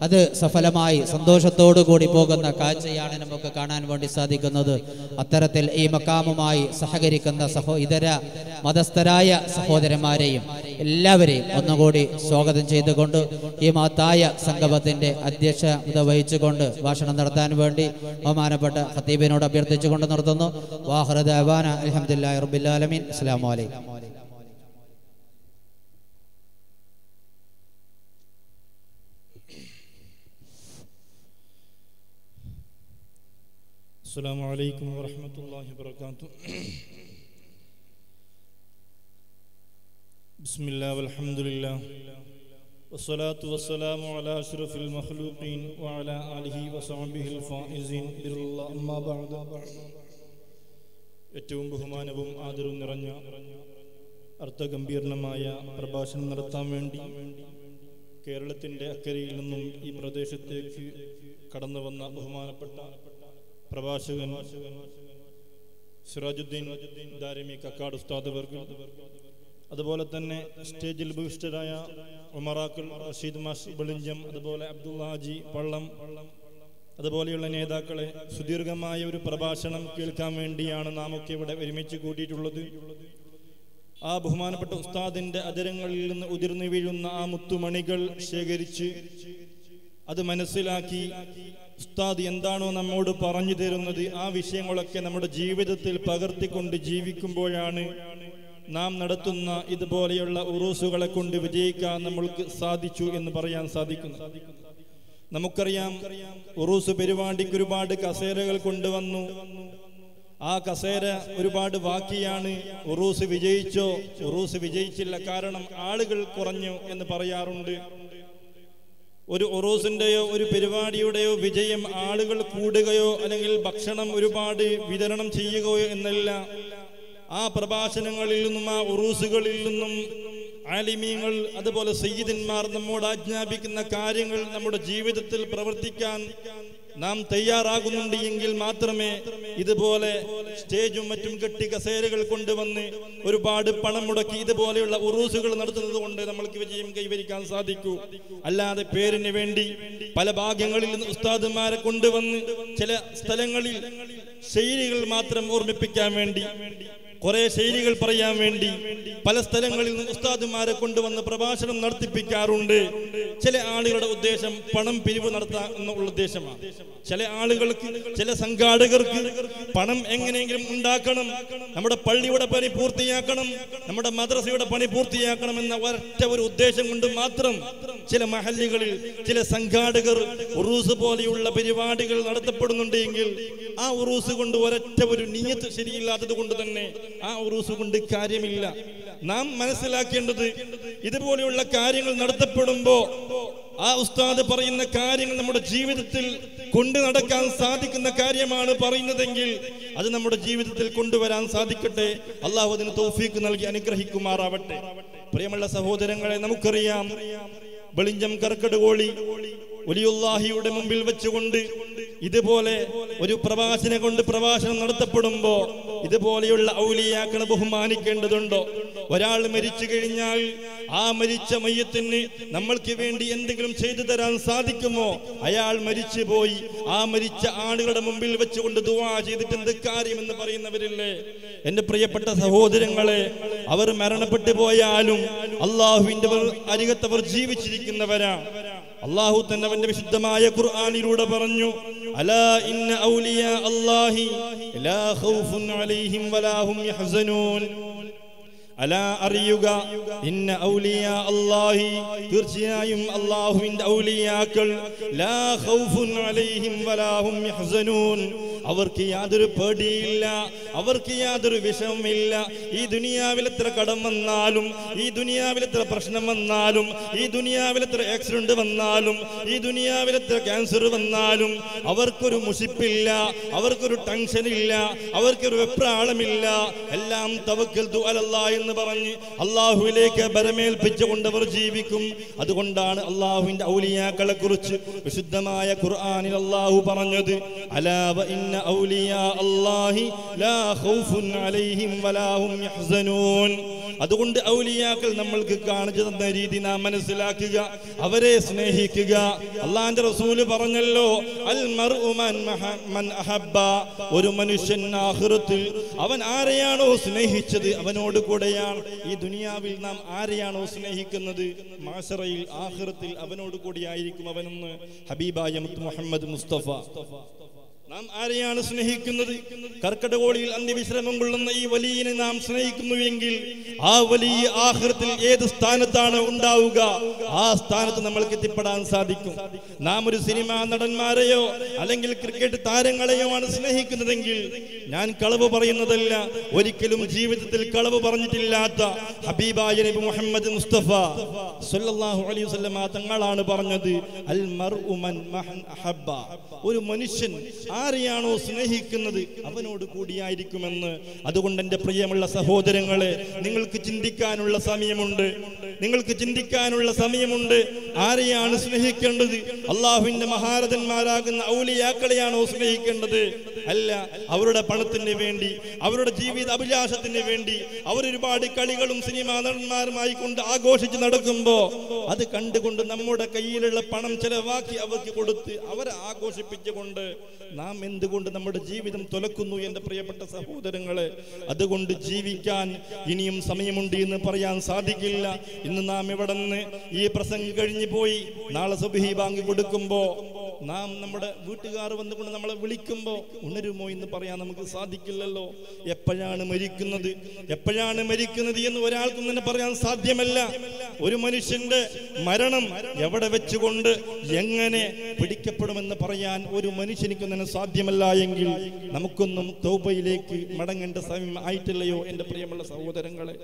അത് സഫലമായി സന്തോഷത്തോടു കൂടി പോകുന്ന കാഴ്ചയാണ് നമുക്ക് കാണാൻ വേണ്ടി സാധിക്കുന്നത്. അത്തരത്തിൽ ഈ മക്കാമുമായി സഹകരിക്കുന്ന ഇതര മതസ്ഥരായ സഹോദരന്മാരെയും എല്ലാവരെയും ഒന്നുകൂടി സ്വാഗതം ചെയ്തുകൊണ്ട് ഈ മഹത്തായ സംഗമത്തിന്റെ അധ്യക്ഷത വഹിച്ചുകൊണ്ട് ഭാഷണം നടത്താൻ വേണ്ടി ബഹുമാനപ്പെട്ട ഖതീബിനോട് അഭ്യർത്ഥിച്ചുകൊണ്ട് നിർത്തുന്നു. വാഖിറു ദഅ്വാന അൽഹംദുലില്ലാഹി റബ്ബിൽ ആലമീൻ. അസ്സലാമു അലൈക്കും. അസ്സലാമു അലൈക്കും വറഹ്മത്തുള്ളാഹി വബറകാതുഹു. ബിസ്മില്ലാഹി വൽഹംദുലില്ലാഹി വസ്സലാത്തു വസ്സലാമു അലാ അഷ്റഫിൽ മഖ്ലൂഖീൻ വഅലാ ആലിഹി വസഹ്ബിഹിൽ ഫായിസീൻ ബിറുല്ലാ. അമ്മാ ബഅദു. ഏറ്റവും ബഹുമാനവും ആദരവും നിറഞ്ഞ അർത്ഥഗംഭീരമായ പ്രഭാഷണം നടത്താൻ വേണ്ടി കേരളത്തിൻ്റെ അക്കരയിൽ നിന്നും ഈ പ്രദേശത്തേക്ക് കടന്നു വന്ന ബഹുമാനപ്പെട്ട പ്രഭാഷകൻ സിറാജുദ്ദീൻ ദാരിമി കക്കാട് ഉസ്താദ് വർഗ്ഗ, അതുപോലെ തന്നെ സ്റ്റേജിൽ ബഹുഷ്ഠരായ ഉമറാക്കൾ റഷീദ് മാഷ് ബെളിഞ്ചം, അതുപോലെ അബ്ദുള്ളാജി പള്ളം, അതുപോലെയുള്ള നേതാക്കളെ, സുദീർഘമായ ഒരു പ്രഭാഷണം കേൾക്കാൻ വേണ്ടിയാണ് നാം ഒക്കെ ഇവിടെ ഒരുമിച്ച് കൂട്ടിയിട്ടുള്ളത്. ആ ബഹുമാനപ്പെട്ട ഉസ്താദിൻ്റെ അതിരങ്ങളിൽ നിന്ന് ഉതിർന്നു വീഴുന്ന ആ മുത്തുമണികൾ ശേഖരിച്ച് അത് മനസ്സിലാക്കി ഉസ്താദ് എന്താണോ നമ്മോട് പറഞ്ഞു തരുന്നത് ആ വിഷയങ്ങളൊക്കെ നമ്മുടെ ജീവിതത്തിൽ പകർത്തിക്കൊണ്ട് ജീവിക്കുമ്പോഴാണ് നാം നടത്തുന്ന ഇതുപോലെയുള്ള ഉറൂസുകളെ കൊണ്ട് വിജയിക്കാൻ നമ്മൾക്ക് സാധിച്ചു എന്ന് പറയാൻ സാധിക്കുന്നു. നമുക്കറിയാം, ഉറൂസ് പരിപാടിക്ക് ഒരുപാട് കസേരകൾ കൊണ്ടുവന്നു. ആ കസേര ഒരുപാട് ബാക്കിയാണ്. ഉറൂസ് വിജയിച്ചോ? ഉറൂസ് വിജയിച്ചില്ല. കാരണം ആളുകൾ കുറഞ്ഞു എന്ന് പറയാറുണ്ട്. ഒരു ഒറൂസിൻ്റെയോ ഒരു പരിപാടിയുടെയോ വിജയം ആളുകൾ കൂടുകയോ അല്ലെങ്കിൽ ഭക്ഷണം ഒരുപാട് വിതരണം ചെയ്യുകയോ എന്നല്ല. ആ പ്രഭാഷണങ്ങളിൽ നിന്നും ആ ഒറൂസുകളിൽ നിന്നും ആലിമീങ്ങൾ, അതുപോലെ സയ്യിദന്മാർ നമ്മോട് ആജ്ഞാപിക്കുന്ന കാര്യങ്ങൾ നമ്മുടെ ജീവിതത്തിൽ പ്രവർത്തിക്കാൻ നാം തയ്യാറാകുന്നുണ്ട് എങ്കിൽ മാത്രമേ ഇതുപോലെ സ്റ്റേജും മറ്റും കെട്ടി കസേരകൾ കൊണ്ടുവന്ന് ഒരുപാട് പണം മുടക്കി ഇതുപോലെയുള്ള ഉറൂസുകൾ നടത്തുന്നത് കൊണ്ട് നമ്മൾക്ക് വിജയം കൈവരിക്കാൻ സാധിക്കൂ. അല്ലാതെ പേരിന് വേണ്ടി പല ഭാഗ്യങ്ങളിൽ നിന്ന് ഉസ്താദുമാരെ കൊണ്ടുവന്ന് ചില സ്ഥലങ്ങളിൽ ശൈലികൾ മാത്രം ഓർമ്മിപ്പിക്കാൻ വേണ്ടി, കുറെ ശൈലികൾ പറയാൻ വേണ്ടി പല സ്ഥലങ്ങളിൽ നിന്ന് ഉസ്താദുമാരെ കൊണ്ടുവന്ന് പ്രഭാഷണം നടത്തിപ്പിക്കാറുണ്ട്. ചില ആളുകളുടെ ഉദ്ദേശം പണം പിരിവ് നടത്താൻ എന്നുള്ള ഉദ്ദേശമാണ്. ചില ആളുകൾക്ക്, ചില സംഘാടകർക്ക് പണം എങ്ങനെയെങ്കിലും ഉണ്ടാക്കണം, നമ്മുടെ പള്ളിയുടെ പണി പൂർത്തിയാക്കണം, നമ്മുടെ മദ്രസയുടെ പണി പൂർത്തിയാക്കണം എന്ന ഒരൊറ്റ ഒരു ഉദ്ദേശം കൊണ്ട് മാത്രം ചില മഹല്ലുകളിൽ ചില സംഘാടകർ ഉറൂസ് പോലെയുള്ള പരിപാടികൾ നടത്തപ്പെടുന്നുണ്ട് എങ്കിൽ ആ ഉറൂസ് കൊണ്ട് ഒരൊറ്റ ഒരു നിയ്യത്ത് ശരിയില്ലാത്തത് കൊണ്ട് തന്നെ ആ ഉറൂസ് കൊണ്ട് കാര്യമില്ല. നാം മനസ്സിലാക്കേണ്ടത് ഇതുപോലെയുള്ള കാര്യങ്ങൾ നടത്തപ്പെടുമ്പോ ആ ഉസ്താദ് പറയുന്ന കാര്യങ്ങൾ നമ്മുടെ ജീവിതത്തിൽ കൊണ്ടു നടക്കാൻ സാധിക്കുന്ന കാര്യമാണ് പറയുന്നതെങ്കിൽ അത് നമ്മുടെ ജീവിതത്തിൽ കൊണ്ടുവരാൻ സാധിക്കട്ടെ. അള്ളാഹു അതിന് തൗഫീക്ക് നൽകി അനുഗ്രഹിക്കുമാറാവട്ടെ. പ്രിയമുള്ള സഹോദരങ്ങളെ, നമുക്കറിയാം, ബെളിഞ്ചം കർക്കടകോളി വലിയുള്ളാഹിയുടെ മുമ്പിൽ വെച്ചുകൊണ്ട് ഇതുപോലെ ഒരു പ്രഭാഷണ കൊണ്ട് പ്രഭാഷണം നടത്തപ്പെടുമ്പോ ഇതുപോലെയുള്ള ഔലിയാക്കളെ ബഹുമാനിക്കേണ്ടതുണ്ടോ? ഒരാൾ മരിച്ചു കഴിഞ്ഞാൽ ആ മരിച്ച മയ്യത്തിന് നമ്മൾക്ക് വേണ്ടി എന്തെങ്കിലും ചെയ്തു തരാൻ സാധിക്കുമോ? അയാൾ മരിച്ചു പോയി. ആ മരിച്ച ആളുകളുടെ മുമ്പിൽ വെച്ചുകൊണ്ട് ദുആ ചെയ്തിട്ട് എന്ത് കാര്യമെന്ന് പറയുന്നവരില്ലേ? എന്റെ പ്രിയപ്പെട്ട സഹോദരങ്ങളെ, അവർ മരണപ്പെട്ടു പോയാലും അള്ളാഹുവിന്റെ അരികത്തവർ ജീവിച്ചിരിക്കുന്നവരാ. അള്ളാഹു തന്നെ അവന്റെ വിശുദ്ധമായ ഖുർആനിലൂടെ പറഞ്ഞു, അലാ ഇന്ന ഔലിയാ അല്ലാഹി ലാ ഖൗഫുൻ അലൈഹിം വലാ ഹും യഹ്സനൂൻ. അലാ, അറിയുക, ഇന്ന ഔലിയാ അല്ലാഹി, തീർച്ചയായും അല്ലാഹുവിന്റെ ഔലിയാക്കൾ, ലാ ഖൗഫുൻ അലൈഹിം വലാ ഹും യഹ്സനൂൻ, അവർക്ക് യാതൊരു പേടിയില്ല, അവർക്ക് യാതൊരു വിഷമമില്ല. ഈ ദുനിയാവിലെത്ര കടം വന്നാലും, ഈ ദുനിയാവിലെത്ര പ്രശ്നം വന്നാലും, ഈ ദുനിയാവിലെത്ര ആക്സിഡന്റ് വന്നാലും, ഈ ദുനിയാവിലെത്ര ക്യാൻസർ വന്നാലും അവർക്കൊരു മുഷിപ്പില്ല, അവർക്കൊരു ടെൻഷൻ ഇല്ല, അവർക്കൊരു വെപ്രാളമില്ല. എല്ലാം തവക്കൽ അലല്ലാഹ് എന്ന് പറഞ്ഞ് അള്ളാഹുവിലേക്ക് ബരമേൽപ്പിച്ചുകൊണ്ട് അവർ ജീവിക്കും. അതുകൊണ്ടാണ് അള്ളാഹുവിന്റെ ഔലിയാക്കളെ കുറിച്ച് വിശുദ്ധമായ ഖുർആനിൽ അള്ളാഹു പറഞ്ഞത്, അലാ വ ഇന്ന ഔലിയാ അല്ലാഹി ലാ ഖൗഫുൻ അലൈഹിം വലാ ഹും യഹ്സനൂൻ. അതുകൊണ്ട് ഔലിയാക്കൾ നമ്മൾക്ക് കാണിച്ചു തന്ന രീതി നാം മനസ്സിലാക്കുക, അവരെ സ്നേഹിക്കുക. അള്ളാന്റെ റസൂല് പറഞ്ഞല്ലോ, അൽ മർഉ മൻ അഹബ്ബ, ഒരു മനുഷ്യൻ ആഖിറത്തിൽ അവൻ ആരെയാണോ സ്നേഹിച്ചത് അവനോട് കൂടെയാണ്. ഈ ദുനിയാവിൽ നാം ആരെയാണോ സ്നേഹിക്കുന്നത് മാശറയിൽ ആഖിറത്തിൽ അവനോട് കൂടിയായിരിക്കും അവനെന്ന് ഹബീബായ മുഹമ്മദ് മുസ്തഫ. നാം ആരെയാണ് സ്നേഹിക്കുന്നത്? കർക്കടകോളിയിൽ അന്ത്യവിശ്രമം കൊള്ളുന്ന ഈ വലിയനെ നാം സ്നേഹിക്കുന്നുവെങ്കിൽ ആ വലിയ ആഖിറത്തിൽ ഏത് സ്ഥാനത്താണ് ഉണ്ടാവുക, ആ സ്ഥാനത്ത് നമ്മൾക്ക് എത്തിപ്പെടാൻ സാധിക്കും. നാം ഒരു സിനിമാ നടന്മാരെയോ അല്ലെങ്കിൽ ക്രിക്കറ്റ് താരങ്ങളെയോ ആണ് സ്നേഹിക്കുന്നതെങ്കിൽ, ഞാൻ കളവ് പറയുന്നതല്ല, ഒരിക്കലും ജീവിതത്തിൽ കളവ് പറഞ്ഞിട്ടില്ലാത്ത ഹബീബായ നബി മുഹമ്മദ് മുസ്തഫ സല്ലല്ലാഹു അലൈഹി വസല്ലം തങ്ങളാണ് പറഞ്ഞത്, അൽ മർഉ മൻ അഹബ്ബ, ഒരു മനുഷ്യൻ ആരെയാണോ സ്നേഹിക്കുന്നത് അവനോട് കൂടിയായിരിക്കുമെന്ന്. അതുകൊണ്ട് എൻ്റെ പ്രിയമുള്ള സഹോദരങ്ങളെ, നിങ്ങൾക്ക് ചിന്തിക്കാനുള്ള സമയമുണ്ട്, നിങ്ങൾക്ക് ചിന്തിക്കാനുള്ള സമയമുണ്ട്. ആരെയാണ് സ്നേഹിക്കേണ്ടത്? അള്ളാഹുവിന്റെ മഹാരഥന്മാരാകുന്ന ഔലിയാക്കളെയാണോ സ്നേഹിക്കേണ്ടത്? അല്ല, അവരുടെ പണത്തിന് വേണ്ടി, അവരുടെ ജീവിത അഭിലാഷത്തിന് വേണ്ടി അവരൊരുപാട് കളികളും സിനിമാ നടന്മാരുമായി കൊണ്ട് ആഘോഷിച്ച് നടക്കുമ്പോ അത് കണ്ടുകൊണ്ട് നമ്മുടെ കയ്യിലുള്ള പണം ചെലവാക്കി അവർക്ക് കൊടുത്ത് അവരെ ആഘോഷിപ്പിച്ചുകൊണ്ട് നാം എന്തുകൊണ്ട് നമ്മുടെ ജീവിതം തുലക്കുന്നു എൻ്റെ പ്രിയപ്പെട്ട സഹോദരങ്ങളെ? അതുകൊണ്ട് ജീവിക്കാൻ ഇനിയും സമയമുണ്ട് എന്ന് പറയാൻ സാധിക്കില്ല. ഇന്ന് നാം ഇവിടെ നിന്ന് ഈ പ്രസംഗം കഴിഞ്ഞു പോയി നാളെ സുബ്ഹി ബാങ്ക് കൊടുക്കുമ്പോൾ നാം നമ്മുടെ വീട്ടുകാർ വന്നുകൊണ്ട് നമ്മളെ വിളിക്കുമ്പോൾ ഉണരുമോ എന്ന് പറയാൻ നമുക്ക് സാധിക്കില്ലല്ലോ. എപ്പോഴാണ് മരിക്കുന്നത്, എപ്പോഴാണ് മരിക്കുന്നത് എന്ന് ഒരാൾക്കും തന്നെ പറയാൻ സാധ്യമല്ല. ഒരു മനുഷ്യന്റെ മരണം എവിടെ വെച്ചുകൊണ്ട് എങ്ങനെ പിടിക്കപ്പെടുമെന്ന് പറയാൻ ഒരു മനുഷ്യനിക്കും തന്നെ സാധ്യമല്ല എങ്കിൽ നമുക്കൊന്നും തൗബയിലേക്ക് മടങ്ങേണ്ട സമയം ആയിട്ടില്ലയോ എൻ്റെ പ്രിയമുള്ള സഹോദരങ്ങളെ?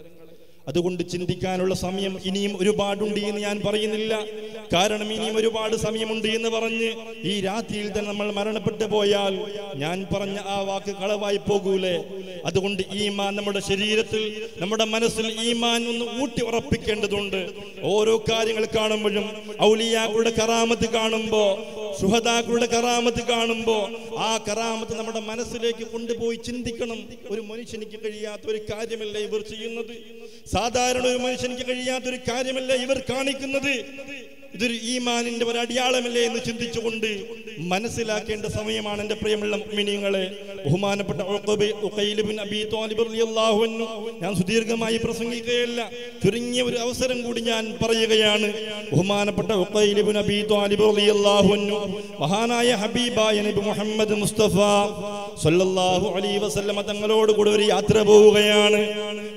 അതുകൊണ്ട് ചിന്തിക്കാനുള്ള സമയം ഇനിയും ഒരുപാടുണ്ട് എന്ന് ഞാൻ പറയുന്നില്ല, കാരണം ഇനിയും ഒരുപാട് സമയമുണ്ട് എന്ന് പറഞ്ഞ് ഈ രാത്രിയിൽ തന്നെ നമ്മൾ മരണപ്പെട്ടു പോയാൽ ഞാൻ പറഞ്ഞ ആ വാക്ക് കളവായി പോകൂലേ? അതുകൊണ്ട് ഈമാൻ നമ്മുടെ ശരീരത്തിൽ, നമ്മുടെ മനസ്സിൽ ഈമാൻ ഒന്ന് ഊട്ടി ഉറപ്പിക്കേണ്ടതുണ്ട്. ഓരോ കാര്യങ്ങൾ കാണുമ്പോഴും ഔലിയാക്കളുടെ കറാമത്ത് കാണുമ്പോൾ, സുഹദാക്കളുടെ കറാമത്ത് കാണുമ്പോൾ ആ കറാമത്ത് നമ്മുടെ മനസ്സിലേക്ക് കൊണ്ടുപോയി ചിന്തിക്കണം. ഒരു മനുഷ്യനിക്ക് കഴിയാത്ത ഒരു കാര്യമല്ല ഇവർ ചെയ്യുന്നത്, സാധാരണ ഒരു മനുഷ്യനിക്ക് കഴിയാത്ത ഒരു കാര്യമല്ല ഇവർ കാണിക്കുന്നത്, ഇതൊരു ഈമാനിന്റെ ഒരു അടയാളമല്ലേ എന്ന് ചിന്തിച്ചുകൊണ്ട് മനസ്സിലാക്കേണ്ട സമയമാണ് എൻ്റെ പ്രിയമുള്ള മുഅ്മിനീങ്ങളെ. ബഹുമാനപ്പെട്ട ഉഖൈൽ ഇബ്നു അബീ ത്വാലിബ് റളിയല്ലാഹു അൻഹു, ഞാൻ സുദീർഘമായി പ്രസംഗിക്കുകയല്ല, ചുരുങ്ങിയ ഒരു അവസരം കൂടി ഞാൻ പറയുകയാണ്. ബഹുമാനപ്പെട്ട ഉഖൈൽ ഇബ്നു അബീ ത്വാലിബ് റളിയല്ലാഹു അൻഹു മഹാനായ ഹബീബായ നബി മുഹമ്മദ് മുസ്തഫ സല്ലല്ലാഹു അലൈഹി വസല്ലം തങ്ങളോട് കൂടെ ഒരു യാത്ര പോവുകയാണ്.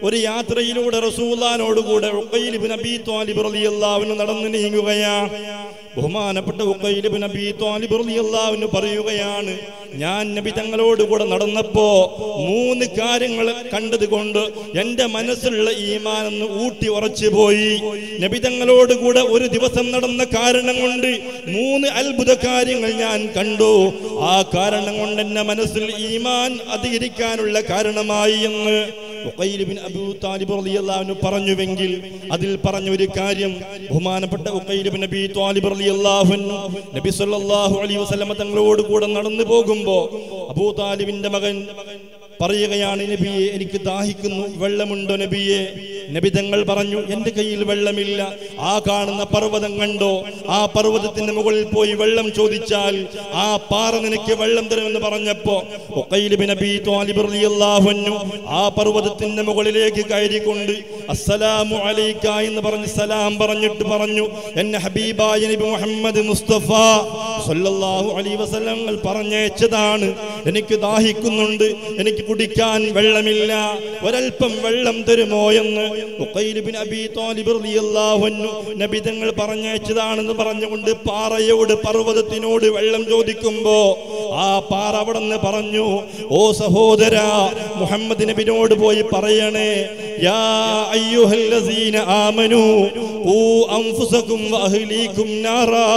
ഒരു യാത്രയിലൂടെ റസൂലുള്ളാഹിനോട് കൂടെ ഉഖൈൽ ഇബ്നു അബീ ത്വാലിബ് റളിയല്ലാഹു അൻഹു നടന്നു നീങ്ങുകയാണ്. ബഹുമാനപ്പെട്ട ഉഖൈൽ ഇബ്നു അബീ ത്വാലിബ് റളിയല്ലാഹു അൻഹു പറയുകയാണ്, ഞാൻ നബി തങ്ങളോട് കൂടെ നടന്നപ്പോ മൂന്ന് കാര്യങ്ങൾ കണ്ടതുകൊണ്ട് എൻ്റെ മനസ്സിലുള്ള ഈമാൻ ഒന്ന് ഊട്ടി ഉറച്ചു പോയി. നബി തങ്ങളോട് കൂടെ ഒരു ദിവസം നടന്ന കാരണം കൊണ്ട് മൂന്ന് അത്ഭുത കാര്യങ്ങൾ ഞാൻ കണ്ടു. ആ കാരണം കൊണ്ട് എൻ്റെ മനസ്സിൽ ഈമാൻ അധികരിക്കാനുള്ള കാരണമായി എന്ന് ഉഖൈൽ ഇബ്നു അബീ ത്വാലിബ് റളിയല്ലാഹു അൻഹു പറഞ്ഞുവെങ്കിൽ അതിൽ പറഞ്ഞ ഒരു കാര്യം ബഹുമാനപ്പെട്ട ഉഖൈൽ ഇബ്നു അബീ ത്വാലിബ് റളിയല്ലാഹു അൻഹു നബി സല്ലല്ലാഹു അലൈഹി വസല്ലം തങ്ങളോട് കൂടെ നടന്നു പോകുമ്പോൾ അബൂ താലിബിന്റെ മകൻ പറയുകയാണ്, നബിയെ എനിക്ക് ദാഹിക്കുന്നു, വെള്ളമുണ്ടോ നബിയെ? നബി തങ്ങൾ പറഞ്ഞു, എൻ്റെ കയ്യിൽ വെള്ളമില്ല, ആ കാണുന്ന പർവ്വതം കണ്ടോ, ആ പർവ്വതത്തിന്റെ മുകളിൽ പോയി വെള്ളം ചോദിച്ചാൽ ആ പാറ നിനക്ക് വെള്ളം തരുമെന്ന് പറഞ്ഞപ്പോ ഉഖൈൽ ഇബ്നു അബീ ത്വാലിബ് റളിയല്ലാഹു അൻഹു ആ പർവ്വതത്തിന്റെ മുകളിലേക്ക് കയറിക്കൊണ്ട് അസ്സലാമു അലൈക എന്ന് പറഞ്ഞ് സലാം പറഞ്ഞിട്ട് പറഞ്ഞു, എന്നെ ഹബീബായ നബി മുഹമ്മദ് മുസ്തഫ സല്ലല്ലാഹു അലൈഹി വസല്ലം പറഞ്ഞേച്ചതാണ്, എനിക്ക് ദാഹിക്കുന്നുണ്ട്, എനിക്ക് കുടിക്കാൻ വെള്ളമില്ല, ഒരൽപ്പം വെള്ളം തരുമോ എന്ന്. ഉഖൈലിബ്നു അബീ താലിബ് റളിയല്ലാഹു അൻഹു നബി തങ്ങൾ പറഞ്ഞയച്ചതാണെന്ന് പറഞ്ഞുകൊണ്ട് പാറയോട് പർവ്വതത്തിനോട് വെള്ളം ചോദിക്കുമ്പോൾ ആ പാറ അവിടുന്ന് പറഞ്ഞു, ഓ സഹോദരാ, മുഹമ്മദ് നബിയോട് പോയി പറയണേ, യാ അയ്യുഹല്ലസീന ആമനൂ ഖൂ അൻഫുസകും വഅഹ്ലീകും നാറാ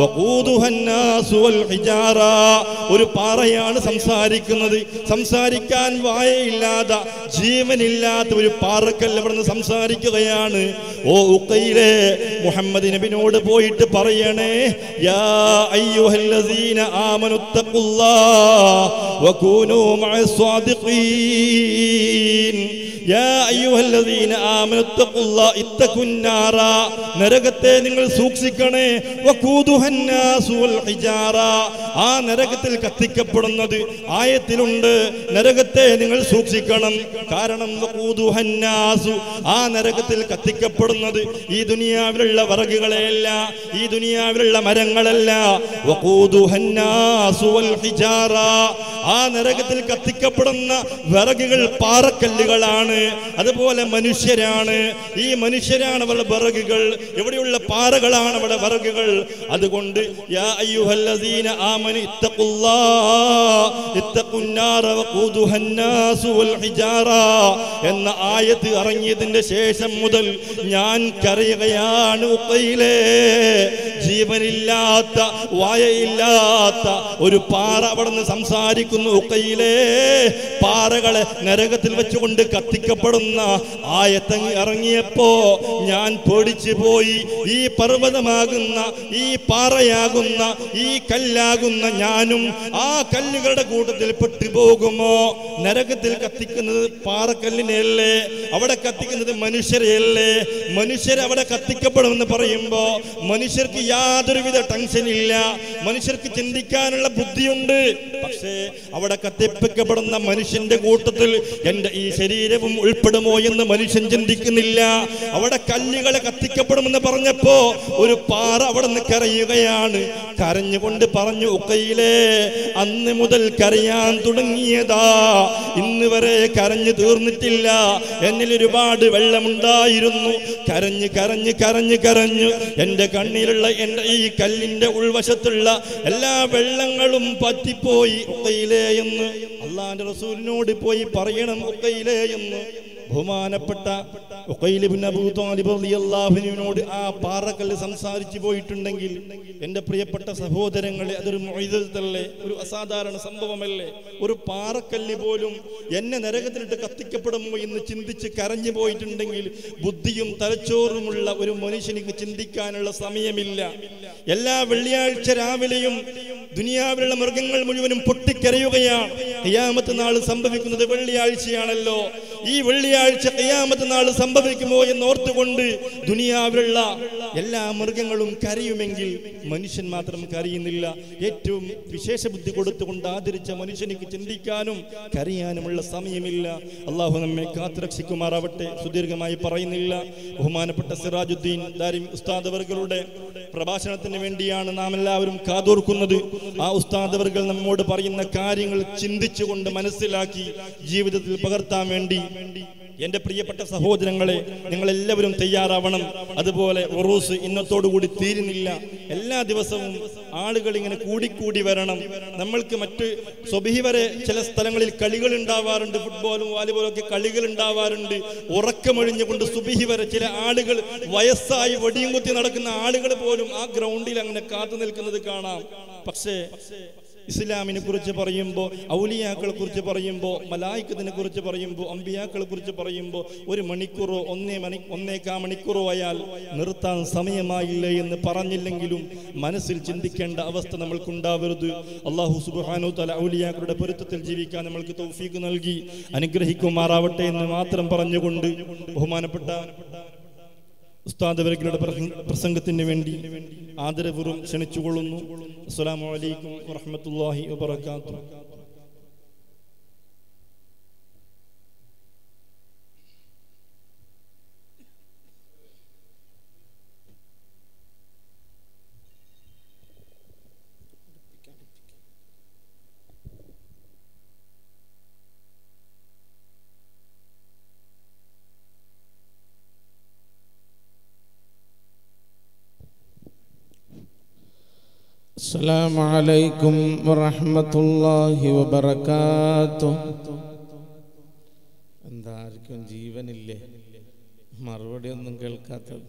വഖൂദുഹന്നാസു വൽഹിജാറാ. ഒരു പാറയാണ് സംസാരിക്കുന്നത്. സംസാരിക്കാൻ വായയില്ലാതെ ജീവനില്ലാത്ത ഒരു പാറക്കല്ല് അവിടുന്ന് സംസാരിക്കുകയാണ്. ഓ ഉഖൈലേ, മുഹമ്മദ് നബിയോട് പോയിട്ട് പറയണേ, യാ അയ്യുഹല്ലസീന ആമനു തഖുല്ലാഹ വകൂനൂ മഅസ്വാദിഖീൻ. يا أيها الذين آمنوا اتقوا الله اتقوا النار നരകത്തെ നിങ്ങൾ സൂക്ഷിക്കണേ. വഖൂദുഹൻ നാസു വൽ ഹിജാറ, ആ നരകത്തിൽ കത്തിക്കപ്പെടുന്നത് ആയത്തിലുണ്ട്. നരകത്തെ നിങ്ങൾ സൂക്ഷിക്കണം. കാരണം വഖൂദുഹൻ നാസു, ആ നരകത്തിൽ കത്തിക്കപ്പെടുന്നത് ഈ ദുനിയാവിലുള്ള വർഗുകളെയല്ല, ഈ ദുനിയാവിലുള്ള മരങ്ങളല്ല. വഖൂദുഹൻ നാസു വൽ ഹിജാറ, ആ നരകത്തിൽ കത്തിക്കപ്പെടുന്ന വിറകുകൾ പാറക്കല്ലുകളാണ്, അതുപോലെ മനുഷ്യരാണ്. ഈ മനുഷ്യരാണ് അവരുടെ വിറകുകൾ. ഇവിടെയുള്ള പാറകളാണ് അവിടെ വിറകുകൾ. അതുകൊണ്ട് യാ അയ്യുഹല്ലദീന ആമനു ഇത്തഖുല്ലാഹ ഇത്തഖുന്നാര വഖൂദുഹന്നാസു വൽ ഹിജാറ എന്ന ആയത്ത് ഇറങ്ങിയതിന്റെ ശേഷം മുതൽ ഞാൻ കരയുകയാണ്. ഉഖൈലേ, ജീവനില്ലാത്ത വായയില്ലാത്ത ഒരു പാറ അവിടുന്ന് സംസാരിക്കും. ഉഖൈലേ, പാറകളെ നരകത്തിൽ വെച്ചുകൊണ്ട് കത്തിക്കപ്പെടുന്ന ആയത്തങ്ങ് ഇറങ്ങിയപ്പോ ഞാൻ പേടിച്ചു പോയി. ഈ പർവ്വതമാകുന്ന, ഈ പാറയാകുന്ന, ഈ കല്ലാകുന്ന ഞാനും ആ കല്ലുകളുടെ കൂട്ടത്തിൽ പെട്ടുപോകുമോ? നരകത്തിൽ കത്തിക്കുന്നത് പാറക്കല്ലിനെയല്ലേ, അവിടെ കത്തിക്കുന്നത് മനുഷ്യരെയല്ലേ. മനുഷ്യരവിടെ കത്തിക്കപ്പെടുമെന്ന് പറയുമ്പോ മനുഷ്യർക്ക് യാതൊരുവിധ ടെൻഷൻ ഇല്ല, മനുഷ്യർക്ക് ചിന്തിക്കാനുള്ള ബുദ്ധിയുണ്ട്. പക്ഷേ അവിടെ കത്തിപ്പിക്കപ്പെടുന്ന മനുഷ്യന്റെ കൂട്ടത്തിൽ എൻ്റെ ഈ ശരീരവും ഉൾപ്പെടുമോ എന്ന് മനുഷ്യൻ ചിന്തിക്കുന്നില്ല. അവിടെ കല്ലുകളെ കത്തിക്കപ്പെടുമെന്ന് പറഞ്ഞപ്പോ ഒരു പാറ അവിടെ നിന്ന് കരയുകയാണ്. കരഞ്ഞുകൊണ്ട് പറഞ്ഞു, ഉഖൈലേ, അന്ന് മുതൽ കരയാൻ തുടങ്ങിയതാ, ഇന്ന് വരെ കരഞ്ഞു തീർന്നിട്ടില്ല. എന്നിൽ ഒരുപാട് വെള്ളമുണ്ടായിരുന്നു. കരഞ്ഞു എൻ്റെ കണ്ണിലുള്ള, എൻ്റെ ഈ കല്ലിൻ്റെ ഉൾവശത്തുള്ള എല്ലാ വെള്ളങ്ങളും പറ്റിപ്പോയി ഉഖൈലേ എന്ന് അല്ലാഹുവിൻ്റെ റസൂലിനോട് പോയി പറയണം. ഉഖൈലേ എന്ന് ബഹുമാനപ്പെട്ട ഉഖൈൽ ഇബ്നു അബീ ത്വാലിബ് റളിയല്ലാഹു അൻഹുവിനോട് ആ പാറക്കല്ല് സംസാരിച്ചു പോയിട്ടുണ്ടെങ്കിൽ എൻ്റെ പ്രിയപ്പെട്ട സഹോദരങ്ങളെ, അതൊരു മുഇസത്തല്ലേ, ഒരു അസാധാരണ സംഭവമല്ലേ? ഒരു പാറക്കല്ല് പോലും എന്നെ നരകത്തിലിട്ട് കത്തിക്കപ്പെടുമോ എന്ന് ചിന്തിച്ച് കരഞ്ഞു പോയിട്ടുണ്ടെങ്കിൽ ബുദ്ധിയും തലച്ചോറുമുള്ള ഒരു മനുഷ്യനിക്ക് ചിന്തിക്കാനുള്ള സമയമില്ല. എല്ലാ വെള്ളിയാഴ്ച രാവിലെയും ദുനിയാവിലുള്ള മൃഗങ്ങൾ മുഴുവനും പൊട്ടിക്കരയുകയാണ്. ഖിയാമത്ത് നാൾ സംഭവിക്കുന്നത് വെള്ളിയാഴ്ചയാണല്ലോ. ഈ വെള്ളിയാഴ്ച ഖിയാമത്ത് നാൾ സംഭവിക്കുമോ എന്നോർത്തുകൊണ്ട് ദുനിയാവിലുള്ള എല്ലാ മൃഗങ്ങളും കരയുമെങ്കിൽ മനുഷ്യൻ മാത്രം കരയുന്നില്ല. ഏറ്റവും വിശേഷ ബുദ്ധി കൊടുത്തുകൊണ്ട് ആദരിച്ച മനുഷ്യനിക്ക് ചിന്തിക്കാനും കരയാനുമുള്ള സമയമില്ല. അള്ളാഹു നമ്മെ കാത്തുരക്ഷിക്കുമാറാവട്ടെ. സുദീർഘമായി പറയുന്നില്ല. ബഹുമാനപ്പെട്ട സിറാജുദ്ദീൻ ദാരിമി ഉസ്താദ് വർകളുടെ പ്രഭാഷണത്തിന് വേണ്ടിയാണ് നാം എല്ലാവരും കാതോർക്കുന്നത്. ആ ഉസ്താദ് വർകൾ നമ്മോട് പറയുന്ന കാര്യങ്ങൾ ചിന്തിച്ചുകൊണ്ട് മനസ്സിലാക്കി ജീവിതത്തിൽ പകർത്താൻ വേണ്ടി എൻ്റെ പ്രിയപ്പെട്ട സഹോദരങ്ങളെ, നിങ്ങളെല്ലാവരും തയ്യാറാവണം. അതുപോലെ ഉറൂസ് ഇന്നത്തോടുകൂടി തീരുന്നില്ല. എല്ലാ ദിവസവും ആളുകൾ ഇങ്ങനെ കൂടിക്കൂടി വരണം. നമ്മൾക്ക് മറ്റ് സ്വബിഹി വരെ ചില സ്ഥലങ്ങളിൽ കളികൾ ഉണ്ടാവാറുണ്ട്. ഫുട്ബോളും വാലിബോളും ഒക്കെ കളികൾ ഉണ്ടാവാറുണ്ട്. ഉറക്കമൊഴിഞ്ഞുകൊണ്ട് സുബിഹി വരെ ചില ആളുകൾ, വയസ്സായി വടിയും കുത്തി നടക്കുന്ന ആളുകൾ പോലും ആ ഗ്രൗണ്ടിൽ അങ്ങനെ കാത്തു നിൽക്കുന്നത് കാണാം. പക്ഷേ ഇസ്ലാമിനെ കുറിച്ച് പറയുമ്പോൾ, ഔലിയാക്കളെ കുറിച്ച് പറയുമ്പോൾ, മലായിക്കത്തിനെ കുറിച്ച് പറയുമ്പോൾ, അമ്പിയാക്കളെ കുറിച്ച് പറയുമ്പോൾ ഒരു മണിക്കൂറോ ഒന്നേക്കാ മണിക്കൂറോ ആയാൽ നിർത്താൻ സമയമായില്ല എന്ന് പറഞ്ഞില്ലെങ്കിലും മനസ്സിൽ ചിന്തിക്കേണ്ട അവസ്ഥ നമ്മൾക്കുണ്ടാവരുത്. അല്ലാഹു സുബ്ഹാനഹു തആല ഔലിയാക്കളുടെ പൊരുത്തത്തിൽ ജീവിക്കാൻ നമ്മൾക്ക് തൗഫീഖ് നൽകി അനുഗ്രഹിക്കുമാറാവട്ടെ എന്ന് മാത്രം പറഞ്ഞുകൊണ്ട് ബഹുമാനപ്പെട്ട ഉസ്താദ് വർഗളുടെ പ്രസംഗത്തിന് വേണ്ടി ആദരപൂർവ്വം ക്ഷണിച്ചുകൊള്ളുന്നു. അസ്സലാമു അലൈക്കും വറഹ്മത്തുള്ളാഹി വബറകാതുഹു. السلام عليكم ورحمة الله وبركاته. أنت أركون جيبان إللي. مارودي أنتم كل كاتل.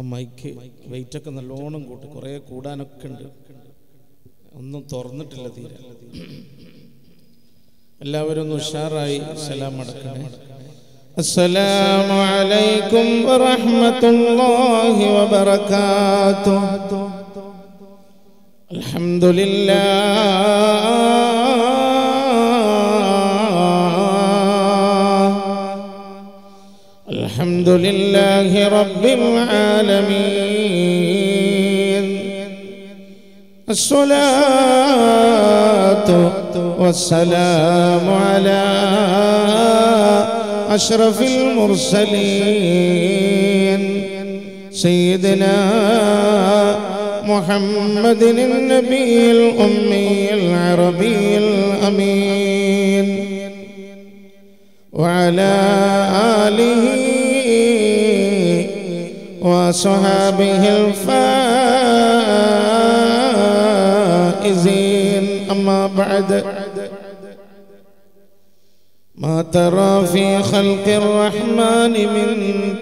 أمايك ويتك أنا لونن غوت كوريه كودا نكند. أنتم تورنت إللا ديره. الله ويرنو شاراي سلام أركنه. السلام عليكم ورحمة الله وبركاته. الحمد لله الحمد لله رب العالمين الصلاة والسلام على أشرف المرسلين سيدنا محمد النبي الأمي العربي الأمين وعلى آله وصحابه الفائزين أما بعد ما ترى في خلق الرحمن من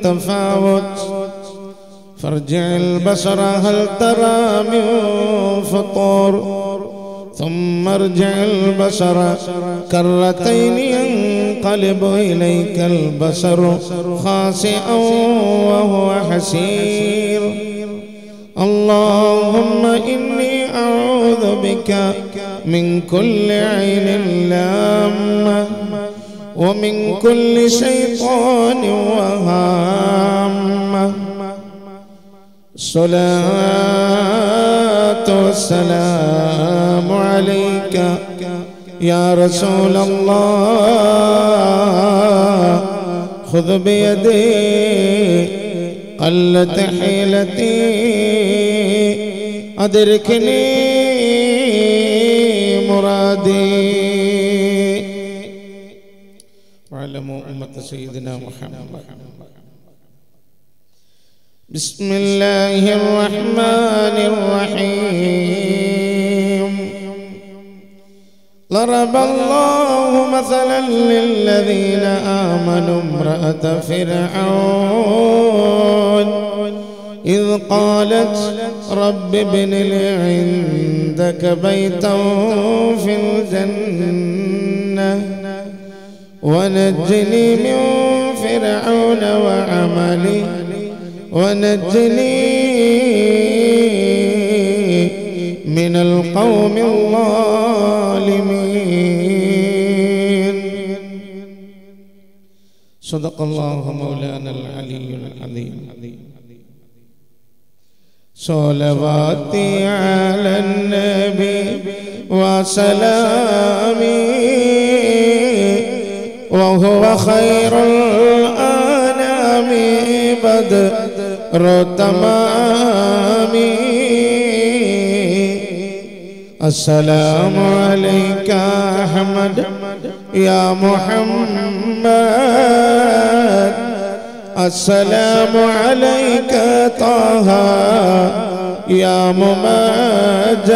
تفاوت فارجع البصر هل ترى من فطور ثم ارجع البصر كرتين ينقلب إليك البصر خاسئا وهو حسير اللهم إني أعوذ بك من كل عين لامة ومن كل شيطان وهامة الصلاة والسلام عليك يا رسول الله خذ بيدي قلت حيلتي أدركني مرادي واعلموا أمة سيدنا محمد بسم الله الرحمن الرحيم ضرب الله مثلا للذين آمنوا امرأة فرعون إذ قالت رب ابن لي عندك بيتا في الجنة ونجني من فرعون وعملي ونجني من القوم الظالمين صدق الله مولانا العلي العظيم صلواتي على النبي وسلامي وهو خير الأنام بدء رتمامي السلام عليك أحمد يا محمد السلام عليك طه يا ممجد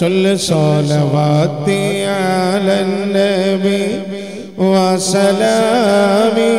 صل صلواتي على النبي وسلامي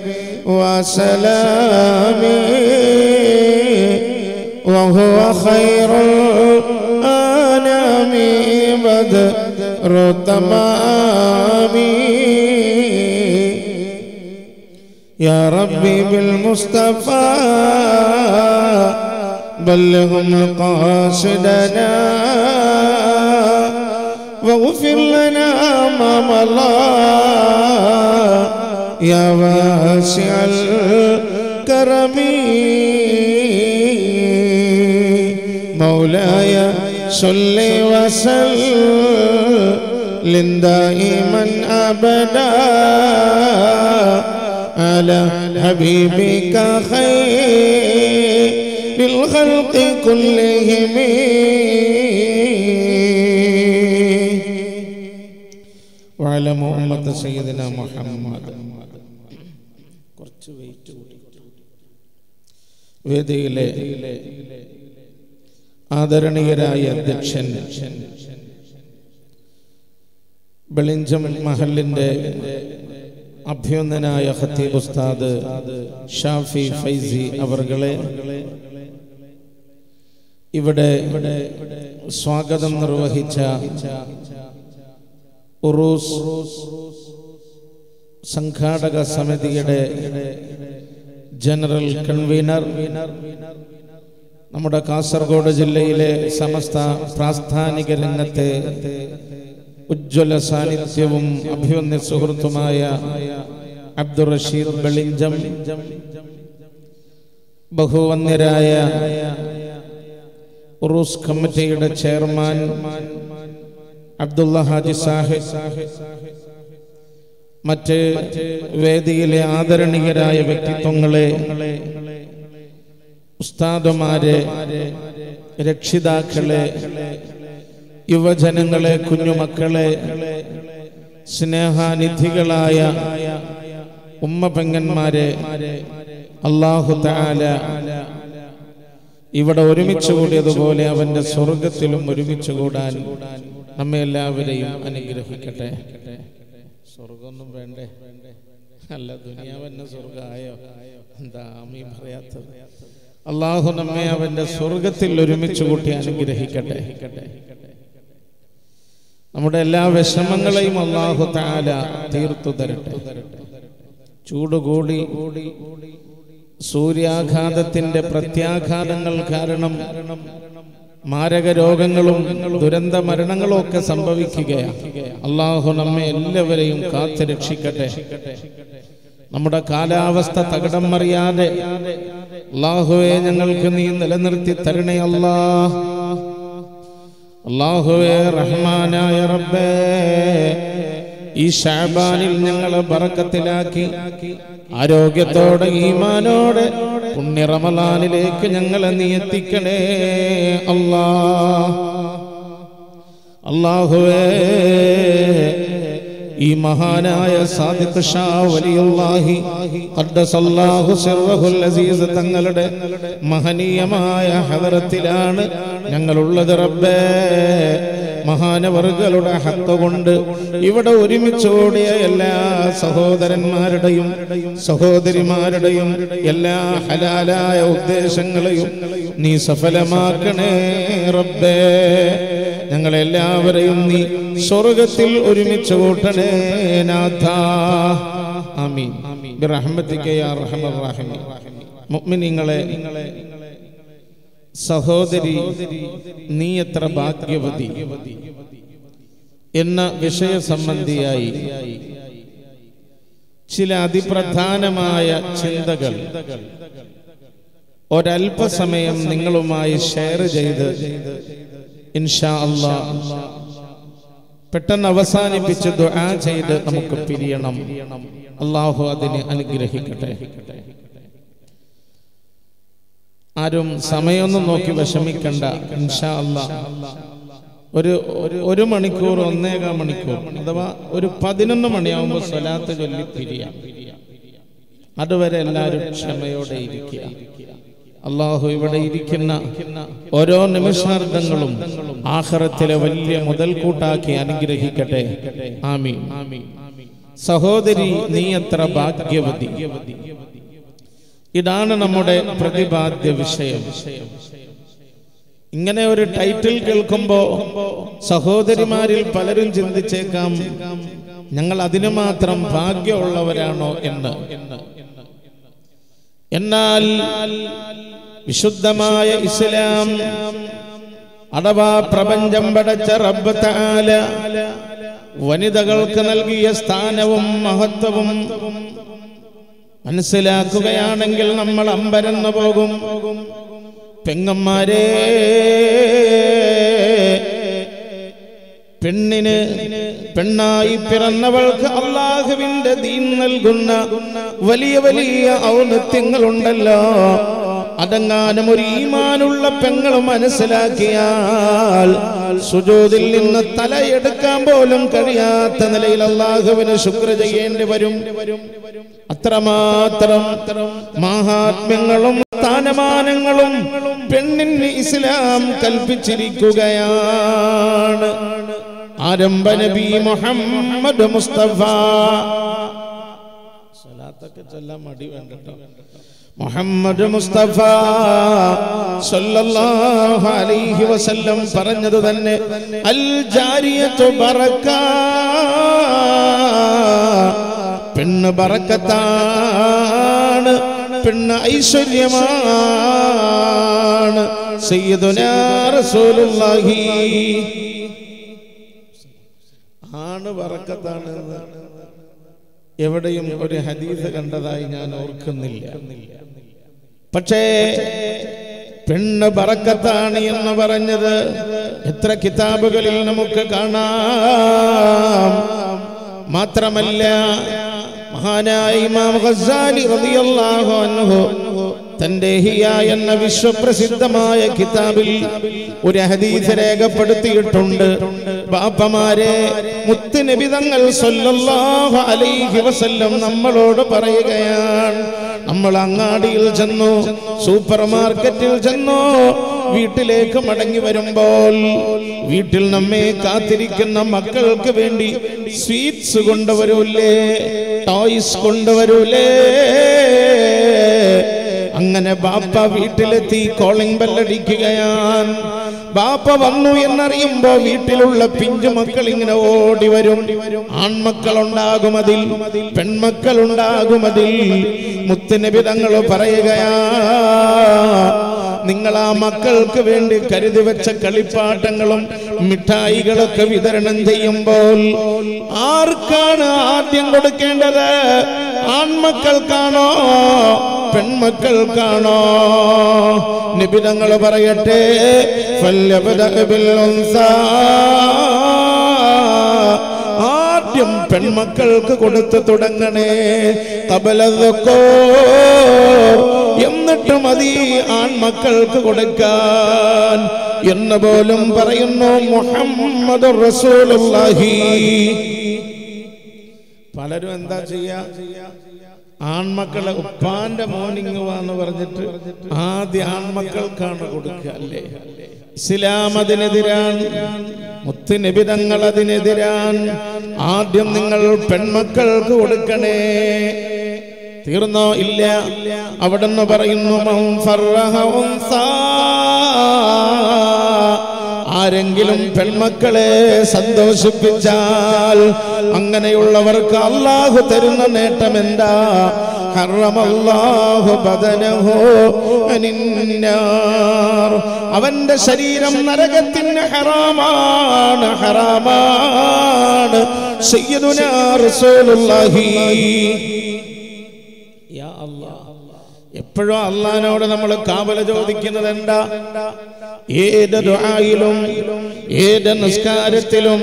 وسلامي وهو خير الأنام بدر تمامي يا ربي بالمصطفى بلغهم قاصدنا واغفر لنا ما مضى يا واسع الكرم مولاي صل وسلم دائما أبدا على حبيبك خير للخلق كلهم وعلى أمة سيدنا محمد വേദിയിലെ ആദരണീയരായ അധ്യക്ഷൻ ബെളിഞ്ചം മഹല്ലിന്റെ അഭ്യുന്നതനായ ഖത്തീബ് ഉസ്താദ് ഷാഫി ഫൈസി അവർകളെ ഇവിടെ സ്വാഗതം നിർവഹിച്ച ഉറൂസ് സംഘാടക സമിതിയുടെ ജനറൽ കൺവീനർ നമ്മുടെ കാസർഗോഡ് ജില്ലയിലെ സമസ്ത പ്രാസ്ഥാനിക രംഗത്തെ ഉജ്ജ്വല സാന്നിധ്യവും അഭ്യുന്നത സുഹൃത്തുമായ അബ്ദുൾ റഷീദ് ബെളിഞ്ചം, ബഹുവന്യരായ ഉറൂസ് കമ്മിറ്റിയുടെ ചെയർമാൻ അബ്ദുള്ള ഹാജി സാഹിബ്, മറ്റ് വേദിയിലെ ആദരണീയരായ വ്യക്തിത്വങ്ങളെ, ഉസ്താദുമാരെ, രക്ഷിതാക്കളെ, യുവജനങ്ങളെ, കുഞ്ഞുമക്കളെ, സ്നേഹാനിധികളായ ഉമ്മപെങ്ങന്മാരെ, അല്ലാഹു തആല ഇവിടെ ഒരുമിച്ച് കൂടിയതുപോലെ അവന്റെ സ്വർഗത്തിലും ഒരുമിച്ച് കൂടാൻ നമ്മെ എല്ലാവരെയും അനുഗ്രഹിക്കട്ടെ. സ്വർഗമൊന്നും വേണ്ടേ? അല്ല, ദുനിയാവ് എന്നെ സ്വർഗമായോ? എന്താ ആമീൻ പറയാത്തത്? അള്ളാഹു നമ്മെ അവന്റെ സ്വർഗത്തിൽ ഒരുമിച്ച് കൂട്ടി അനുഗ്രഹിക്കട്ടെ. നമ്മുടെ എല്ലാ വിഷമങ്ങളെയും അള്ളാഹു തആല തീർത്തു തരട്ടെ. ചൂടുകൂടി സൂര്യാഘാതത്തിന്റെ പ്രത്യാഘാതങ്ങൾ കാരണം മാരക രോഗങ്ങളും ദുരന്ത മരണങ്ങളും ഒക്കെ സംഭവിക്കുകയാണ്. അള്ളാഹു നമ്മെ എല്ലാവരെയും കാത്തു രക്ഷിക്കട്ടെ. നമ്മുടെ കാലാവസ്ഥ തകിടം മറിയാതെ അള്ളാഹുവെ ഞങ്ങൾക്ക് നീ നിലനിർത്തി തരണേ. അള്ളാഹുവേ റഹ്മാനായ റബ്ബേ, ഈ ശഅബാനിൽ ഞങ്ങളെ ബറക്കത്തിലാക്കി ആരോഗ്യത്തോടെ ഈമാനോടെ പുണ്യ റമളാനിലേക്ക് ഞങ്ങളെ നീ എത്തിക്കണേ. അല്ലാഹുവേ, ഈ മഹാനായ സാദിഖ് ഷാ വലിയുള്ളാഹി ഖദ്ദസല്ലാഹു സിർറഹുൽ അസീസ് തങ്ങളുടെ മഹനീയമായ ഹദറത്തിലാണ് ഞങ്ങളുള്ളത്. റബ്ബേ, മഹാനവർകളുടെ ഹഖ് കൊണ്ട് ഇവിടെ ഒരുമിച്ചോടിയ എല്ലാ സഹോദരന്മാരുടെയും സഹോദരിമാരുടെയും എല്ലാ ഹലാലായ ഉദ്ദേശങ്ങളെയും നീ സഫലമാക്കണേ. റബ്ബേ, ഞങ്ങളെല്ലാവരെയും നീ സ്വർഗത്തിൽ ഒരുമിച്ച് കൂട്ടണേ നാഥ. ആമീൻ. ബിറഹ്മതിക യാ അർഹമർ റഹീം. മുഅ്മിനീങ്ങളെ, സഹോദരി നീ എത്ര ഭാഗ്യവതി എന്ന വിഷയ സംബന്ധിയായി ചില അതിപ്രധാനമായ ചിന്തകൾ ഒരൽപസമയം നിങ്ങളുമായി ഷെയർ ചെയ്ത് ഇൻഷാ അള്ളാ പെട്ടെന്ന് അവസാനിപ്പിച്ച് ദുആ ചെയ്ത് നമുക്ക് പിരിയണം. അള്ളാഹു അതിനെ അനുഗ്രഹിക്കട്ടെ. ആരും സമയമൊന്നും നോക്കി വിഷമിക്കണ്ട. ഇൻഷാ അള്ളാ ഒരു മണിക്കൂർ, 1.15 മണിക്കൂർ അഥവാ ഒരു 11 മണിയാവുമ്പോൾ സ്വലാത്ത് ചൊല്ലി പിരിയാം. അതുവരെ എല്ലാവരും ക്ഷമയോടെ ഇരിക്കുക. അള്ളാഹു ഇവിടെ ഇരിക്കുന്ന ഓരോ നിമിഷാർത്ഥങ്ങളും ആഖിറത്തിലെ വലിയ മുതൽക്കൂട്ടാക്കി അനുഗ്രഹിക്കട്ടെ. ആമീൻ. സഹോദരി നീ എത്ര ഭാഗ്യവതി, ഇതാണ് നമ്മുടെ പ്രതിപാദ്യ വിഷയം. ഇങ്ങനെ ഒരു ടൈറ്റിൽ കേൾക്കുമ്പോൾ സഹോദരിമാരിൽ പലരും ചിന്തിച്ചേക്കാം, ഞങ്ങൾ അതിനു മാത്രം ഭാഗ്യമുള്ളവരാണോ എന്ന്. എന്നാൽ വിശുദ്ധമായ ഇസ്ലാം അഥവാ പ്രപഞ്ചം പടച്ച റബ്ബ് തആല വനിതകൾക്ക് നൽകിയ സ്ഥാനവും മഹത്വവും മനസ്സിലാക്കുകയാണെങ്കിൽ നമ്മൾ അമ്പരന്നു പോകും. പെങ്ങന്മാരെ, Penine, Penai, Piranavalka, Allah, Vinda, Dinal Guna, Valia Valia, all the Tingalundala, Adanga, Namurima, Nula, Pengal, Manasalakial, Sujodilin, Talay, the Kambolam, Karia, Tanalil, Allah, the Vinasukra, the Yendivarum, Atramatram, Mahat, Bengalum, Tanamanangalum, Penin Islam, Kalpichiri Kugayan. Adam Banabi Muhammad Mustafa Salataka Salamadi Muhammad Mustafa Sallallahu Alaihi Wasallam Paranjadane Al Jariyatu Baraka Pinna Barakatan Pinna Aishwaryaman Sayyiduna Rasulullahi Everyday, what a hadith under the Indian or Kanil. Pache Pinda Barakatani and Navaranja, Etrakita Bagalil Namukakana Matra Malia, Mahana Imam Ghazali, Radiallahu anhu. Tandehiya enna vishwaprasiddhamaya kitabil oru hadith rekhappeduthiyittundu bappamare muthu nabi thangal sallallahu alayhi wasallam nammalodu parayukayaanu nammal angadiyil chennu supermarketil chennu വീട്ടിലേക്ക് മടങ്ങി വരുമ്പോൾ വീട്ടിൽ നമ്മെ കാത്തിരിക്കുന്ന മക്കൾക്ക് വേണ്ടി സ്വീറ്റ്സ് കൊണ്ടുവരൂലേ ടോയ്സ് കൊണ്ടുവരൂലേ അങ്ങനെ ബാപ്പ വീട്ടിലെത്തി കോളിംഗ് ബെൽ അടിക്കുകയാണ് ബാപ്പ വന്നു എന്നറിയുമ്പോൾ വീട്ടിലുള്ള പിഞ്ചു മക്കൾ ഇങ്ങനെ ഓടി വരും ആൺമക്കൾ ഉണ്ടാകും അതിൽ പെൺമക്കൾ ഉണ്ടാകും അതിൽ മുത്തുനബി തങ്ങൾ പറയുകയാണ് നിങ്ങളാ മക്കൾക്ക് വേണ്ടി കരുതി വെച്ച കളിപ്പാട്ടങ്ങളും മിഠായികളൊക്കെ വിതരണം ചെയ്യുമ്പോൾ ആർക്കാണ് ആദ്യം കൊടുക്കേണ്ടത് ആൺമക്കൾക്കാണോ പെൺമക്കൾക്കാണോ നബി തങ്ങൾ പറയട്ടെ ഫല്ലബദഅ ബിൽ ഉൻസാ ആദ്യം പെൺമക്കൾക്ക് കൊടുത്തു തുടങ്ങണേ തബലദഖോ എന്നിട്ട് മതി ആൺമക്കൾക്ക് കൊടുക്കാൻ എന്ന് പോലും പറയുന്നു മുഹമ്മദുർ റസൂലുള്ളാഹി പലരും എന്താ ചെയ്യാ ആൺമക്കളെ ഉപ്പാന്റെ മോർണിംഗ് വാന്ന് പറഞ്ഞിട്ട് ആദ്യ ആൺമക്കൾക്കാണ് കൊടുക്കുക അല്ലേ ഇസ്ലാം അതിനെതിരാണ് മുത്ത് നബി തങ്ങൾ അതിനെതിരാണ് ആദ്യം നിങ്ങൾ പെൺമക്കൾക്ക് കൊടുക്കണേ തീർന്നോ ഇല്ല അവിടെന്ന് പറയുന്നു ആരെങ്കിലും പെൺമക്കളെ സന്തോഷിപ്പിച്ചാൽ അങ്ങനെയുള്ളവർക്ക് അല്ലാഹു തരുന്ന നേട്ടം എന്താ ഹറമല്ലാഹു ബദനഹു അനിന്നാർ അവന്റെ ശരീരം നരകത്തിന് ഹറാമാണ് ഹറാമാണ് സയ്യിദുനാ റസൂലുള്ളാഹി യാ അല്ലാഹ് എപ്പോഴും അല്ലാഹുവിനോട് നമ്മൾ കാവല ചോദിക്കുന്നത് എന്താ ഏത് ദുആയിലും ഏത് നമസ്കാരത്തിലും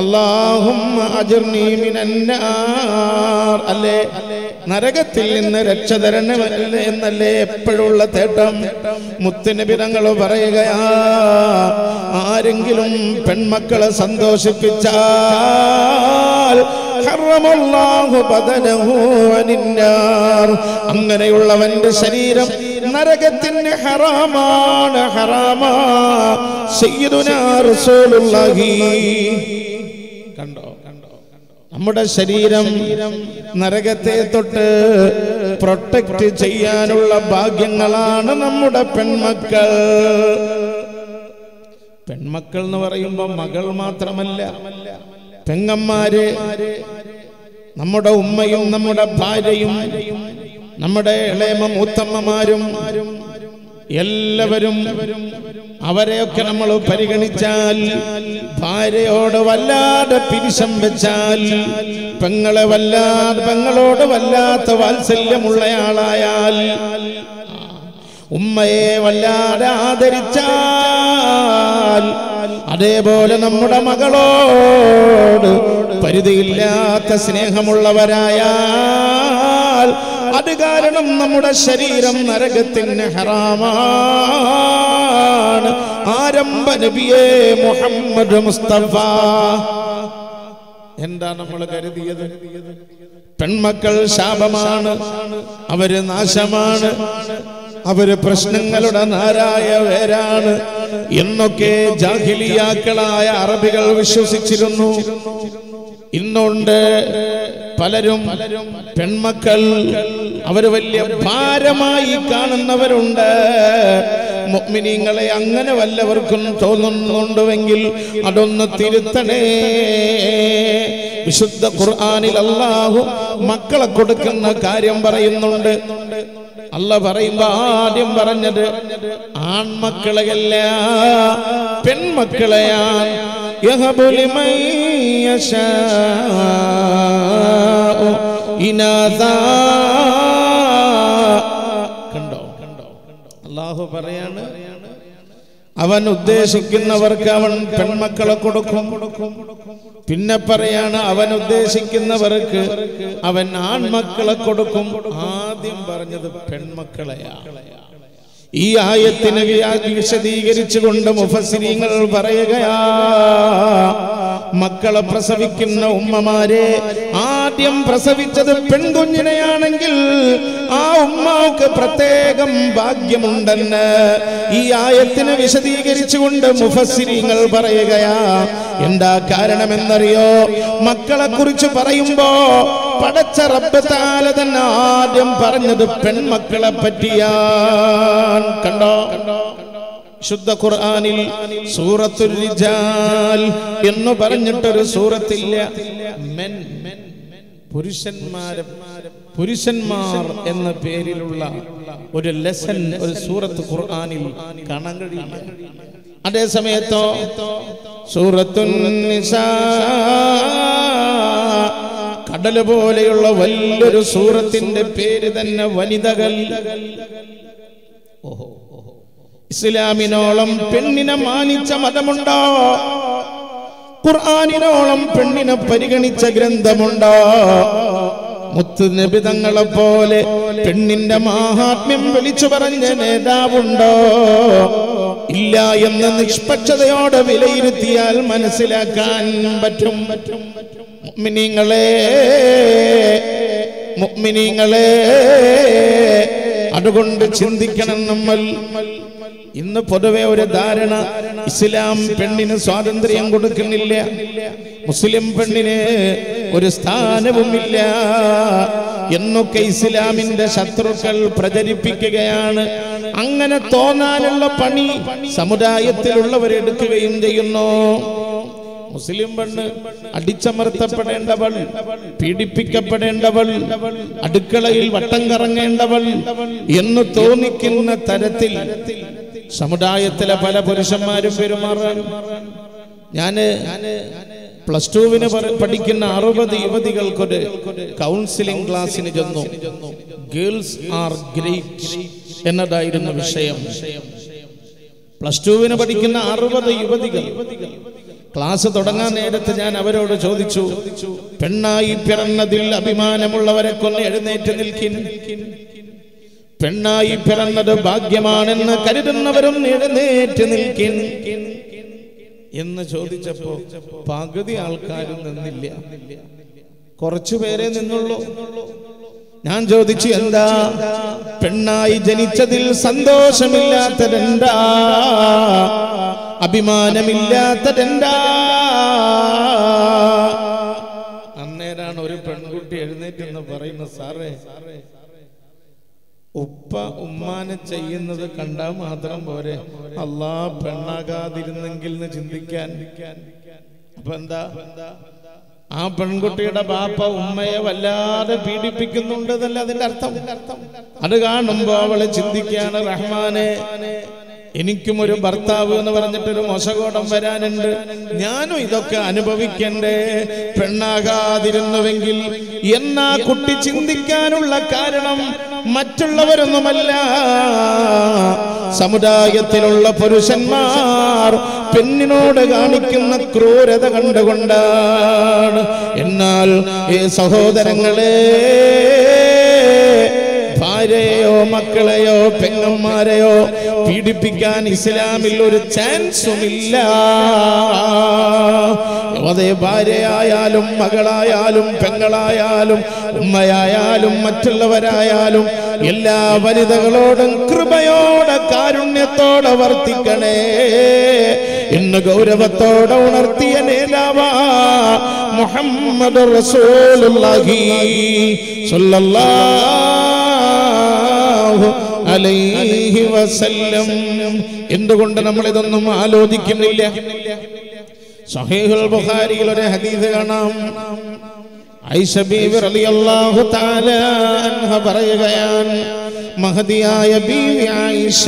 അല്ലാഹുമ്മ അജ്ർനി മിനന്നാർ അല്ലേ നരകത്തിൽ നിന്ന് രക്ഷ തരണേ എന്നല്ലേ എപ്പോഴുള്ള തേട്ടം മുത്തുനബി തങ്ങൾ പറയുകയാ ആരെങ്കിലും പെൺമക്കളെ സന്തോഷിപ്പിച്ചാൽ ഹറമല്ലാഹു ബദനഹു അനിന്നാർ അങ്ങനെയുള്ളവന്റെ ശരീരം നരകത്തിന് ഹറാമാണ് ഹറാമാ സയ്യിദുനാ റസൂലുള്ളാഹി കണ്ടോ നമ്മുടെ ശരീരം നരകത്തെ തൊട്ട് പ്രൊട്ടക്റ്റ് ചെയ്യാനുള്ള ഭാഗ്യങ്ങളാണ് നമ്മുടെ പെൺമക്കൾ പെൺമക്കൾ എന്ന് പറയുമ്പോൾ മകൾ മാത്രമല്ല പെങ്ങന്മാര് നമ്മുടെ ഉമ്മയും നമ്മുടെ ഭാര്യയും നമ്മുടെ ഇളയമ മൂത്തമ്മമാരും എല്ലാവരും അവരെയൊക്കെ നമ്മൾ പരിഗണിച്ചാൽ ഭാര്യയോട് വല്ലാതെ പിരിശം വെച്ചാൽ പെങ്ങളോട് വല്ലാത്ത വാത്സല്യമുള്ളയാളായാൽ ഉമ്മയെ വല്ലാതെ ആദരിച്ചാൽ ആ അതേപോലെ നമ്മുടെ മകളോട് പരിധിയില്ലാത്ത സ്നേഹമുള്ളവരായാൽ അത് കാരണം നമ്മുടെ ശരീരം നരകത്തിന് ഹറാമാണ്. ആരംഭ നബിയേ മുഹമ്മദ് മുസ്തഫ. എന്താ നമ്മൾ കരുതിയത്? പെൺമക്കൾ ശാപമാണ്, അവര് നാശമാണ്, അവര് പ്രശ്നങ്ങളുടെ നാരായ വേരാണ് എന്നൊക്കെ ജാഹിലിയാക്കളായ അറബികൾ വിശ്വസിച്ചിരുന്നു. ഇന്നുണ്ട് പലരും പെൺമക്കൾ അവര് വലിയ ഭാരമായി കാണുന്നവരുണ്ട്. മുഅ്മിനീങ്ങളെ അങ്ങനെ വല്ലവർക്കും തോന്നുന്നുണ്ടെങ്കിൽ അതൊന്ന് തിരുത്തണേ. വിശുദ്ധ ഖുർആനിൽ അല്ലാഹു മക്കളെ കൊടുക്കുന്ന കാര്യം പറയുന്നുണ്ട്. അല്ലാഹു പറയുമ്പോ ആദ്യം പറഞ്ഞത് ആൺമക്കളെയല്ല പെൺമക്കളെയാണ്. യഹബു ലിമൻ യശാഉ ഇനാസാ. അല്ലാഹു പറയാണ് അവൻ ഉദ്ദേശിക്കുന്നവർക്ക് അവൻ പെൺമക്കളെ കൊടുക്കും. പിന്നെ പറയാണ് അവൻ ഉദ്ദേശിക്കുന്നവർക്ക് അവൻ ആൺമക്കളെ കൊടുക്കും. ആദ്യം പറഞ്ഞത് പെൺമക്കളെയാ. ഈ ആയത്തിനെ വിശദീകരിച്ചുകൊണ്ട് മുഫസ്സിരീങ്ങൾ പറയുകയാ, മക്കളെ പ്രസവിക്കുന്ന ഉമ്മമാരെ ആദ്യം പ്രസവിച്ചത് പെൺകുഞ്ഞിനെയാണെങ്കിൽ ആ ഉമ്മാക്ക് പ്രത്യേകം ഭാഗ്യമുണ്ടെന്ന് ഈ ആയത്തിനെ വിശദീകരിച്ചുകൊണ്ട് മുഫസ്സിരീങ്ങൾ പറയുകയാ. എന്താ കാരണമെന്നറിയോ? മക്കളെ കുറിച്ച് പറയുമ്പോ പടച്ച റബ്ബ് തആല തന്നെ ആദ്യം പറഞ്ഞത് പെൺമക്കളെ പറ്റിയാണ്. കണ്ടോ, ശുദ്ധ ഖുർആനിൽ സൂറത്തുൽ റിജാൽ എന്ന് പറഞ്ഞിട്ടൊരു സൂറത്തില്ല. മെൻ, പുരുഷന്മാർ എന്ന പേരിലുള്ള ഒരു ലെസൻ, ഒരു സൂറത്ത് ഖുർആനിൽ കാണാൻ കഴിയില്ല. അതേ സമയത്തോ സൂറത്തുൻ നിസാ കടൽ പോലെയുള്ള വലിയൊരു സൂറത്തിന്റെ പേര് തന്നെ വനിതകൾ. ഓഹോ, ഇസ്ലാമിനോളം പെണ്ണിനെ മാനിച്ച മതമുണ്ടോ? ഖുർആനിനോളം പെണ്ണിനെ പരിഗണിച്ച ഗ്രന്ഥമുണ്ടോ? മുത്ത് നബി തങ്ങളെ പോലെ പെണ്ണിന്റെ മഹാത്മ്യം വിളിച്ചു പറഞ്ഞ നേതാവുണ്ടോ? ഇല്ല എന്ന് നിഷ്പക്ഷതയോടെ വിലയിരുത്തിയാൽ മനസ്സിലാക്കാൻ പറ്റും. മുഅ്മിനീങ്ങളെ അതുകൊണ്ട് ചിന്തിക്കണം. നമ്മൾ ഇന്ന് പൊതുവെ ഒരു ധാരണ, ഇസ്ലാം പെണ്ണിന് സ്വാതന്ത്ര്യം കൊടുക്കുന്നില്ല, മുസ്ലിം പെണ്ണിന് ഒരു സ്ഥാനവുമില്ല എന്നൊക്കെ ഇസ്ലാമിന്റെ ശത്രുക്കൾ പ്രചരിപ്പിക്കുകയാണ്. അങ്ങനെ തോന്നാനുള്ള പണി സമുദായത്തിലുള്ളവരെടുക്കുകയും ചെയ്യുന്നു. മുസ്ലിം പെണ്ണ് അടിച്ചമർത്തപ്പെടേണ്ടവൾ, പീഡിപ്പിക്കപ്പെടേണ്ടവൾ, അടുക്കളയിൽ വട്ടം കറങ്ങേണ്ടവൾ എന്ന് തോന്നിക്കുന്ന തരത്തിൽ സമുദായത്തിലെ പല പുരുഷന്മാരും പെരുമാറാൻ. ഞാന് പ്ലസ് ടുവിന് പഠിക്കുന്ന 60 യുവതികൾക്കൊരു കൗൺസിലിംഗ് ക്ലാസ്സിന് ചെന്നു. ഗേൾസ് ആർ ഗ്രേറ്റ് എന്നതായിരുന്നു വിഷയം. പ്ലസ് ടുവിന് പഠിക്കുന്ന 60 യുവതികൾ. ക്ലാസ് തുടങ്ങാൻ നേരത്ത് ഞാൻ അവരോട് ചോദിച്ചു, പെണ്ണായി പിറന്നതിൽ അഭിമാനമുള്ളവരെ കൊണ്ട് എഴുന്നേറ്റ് നിൽക്കിൻ. പെണ്ണായി പിറന്നത് ഭാഗ്യമാണെന്ന് കരുതുന്നവരും എഴുന്നേറ്റ് നിൽക്കിൻ എന്ന് ചോദിച്ചപ്പോ പകുതി ആൾക്കാരും നിന്നില്ല, കുറച്ചുപേരെ നിന്നുള്ളൂ. ഞാൻ ചോദിച്ചു, എന്താ? പെണ്ണായി ജനിച്ചതിൽ സന്തോഷമില്ലാത്തതെന്താ, അഭിമാനമില്ലാത്തതെന്താ? അന്നേരാണ് ഒരു പെൺകുട്ടി എഴുന്നേറ്റ് എന്ന് പറയുന്ന, സാറേ ഉപ്പ ഉമ്മാനെ ചെയ്യുന്നത് കണ്ടാൽ മാത്രം പോരെ, അല്ലാ പെണ്ണാകാതിരുന്നെങ്കിൽ എന്ന് ചിന്തിക്കാൻ. അപ്പൊ എന്താ, ആ പെൺകുട്ടിയുടെ ബാപ്പ ഉമ്മയെ വല്ലാതെ പീഡിപ്പിക്കുന്നുണ്ട് എന്നല്ല അതിന്റെ അർത്ഥം. അത് കാണുമ്പോ അവള് ചിന്തിക്കാണ്, റഹ്മാനെ എനിക്കും ഒരു ഭർത്താവ് എന്ന് പറഞ്ഞിട്ടൊരു മോശകോടം വരാനുണ്ട്, ഞാനും ഇതൊക്കെ അനുഭവിക്കണ്ടേ പെണ്ണാകാതിരുന്നുവെങ്കിൽ എന്നാ കുട്ടി ചിന്തിക്കാനുള്ള കാരണം മറ്റുള്ളവരൊന്നുമല്ല, സമുദായത്തിലുള്ള പുരുഷന്മാർ പെണ്ണിനോട് കാണിക്കുന്ന ക്രൂരത കണ്ടുകൊണ്ടാണ്. എന്നാൽ ഈ സഹോദരങ്ങളെ, ഭാര്യയോ മക്കളെയോ പെങ്ങന്മാരെയോ പീഡിപ്പിക്കാൻ ഇസ്ലാമിൽ ഒരു ചാൻസുമില്ല. അതേ ഭാര്യയായാലും മകളായാലും പെങ്ങളായാലും ഉമ്മയായാലും മറ്റുള്ളവരായാലും എല്ലാ വനിതകളോടും കൃപയോടെ കാരുണ്യത്തോടെ വർത്തിക്കണേ എന്ന് ഗൗരവത്തോടെ ഉണർത്തിയ നേതാവാ മുഹമ്മദ് റസൂലുള്ളാഹി സ്വല്ലല്ലാഹു അലൈഹി വസല്ലം. എന്തുകൊണ്ട് നമ്മൾ ഇതൊന്നും ആലോചിക്കുന്നില്ല? സഹീഹുൽ ബുഖാരിയിൽ ഒരു ഹദീസ് കാണാം. ആയിഷ ബീവി റളിയല്ലാഹു തആല അൻഹ പറയുകയാണ്, മഹദിയായ ബീവി ആയിഷ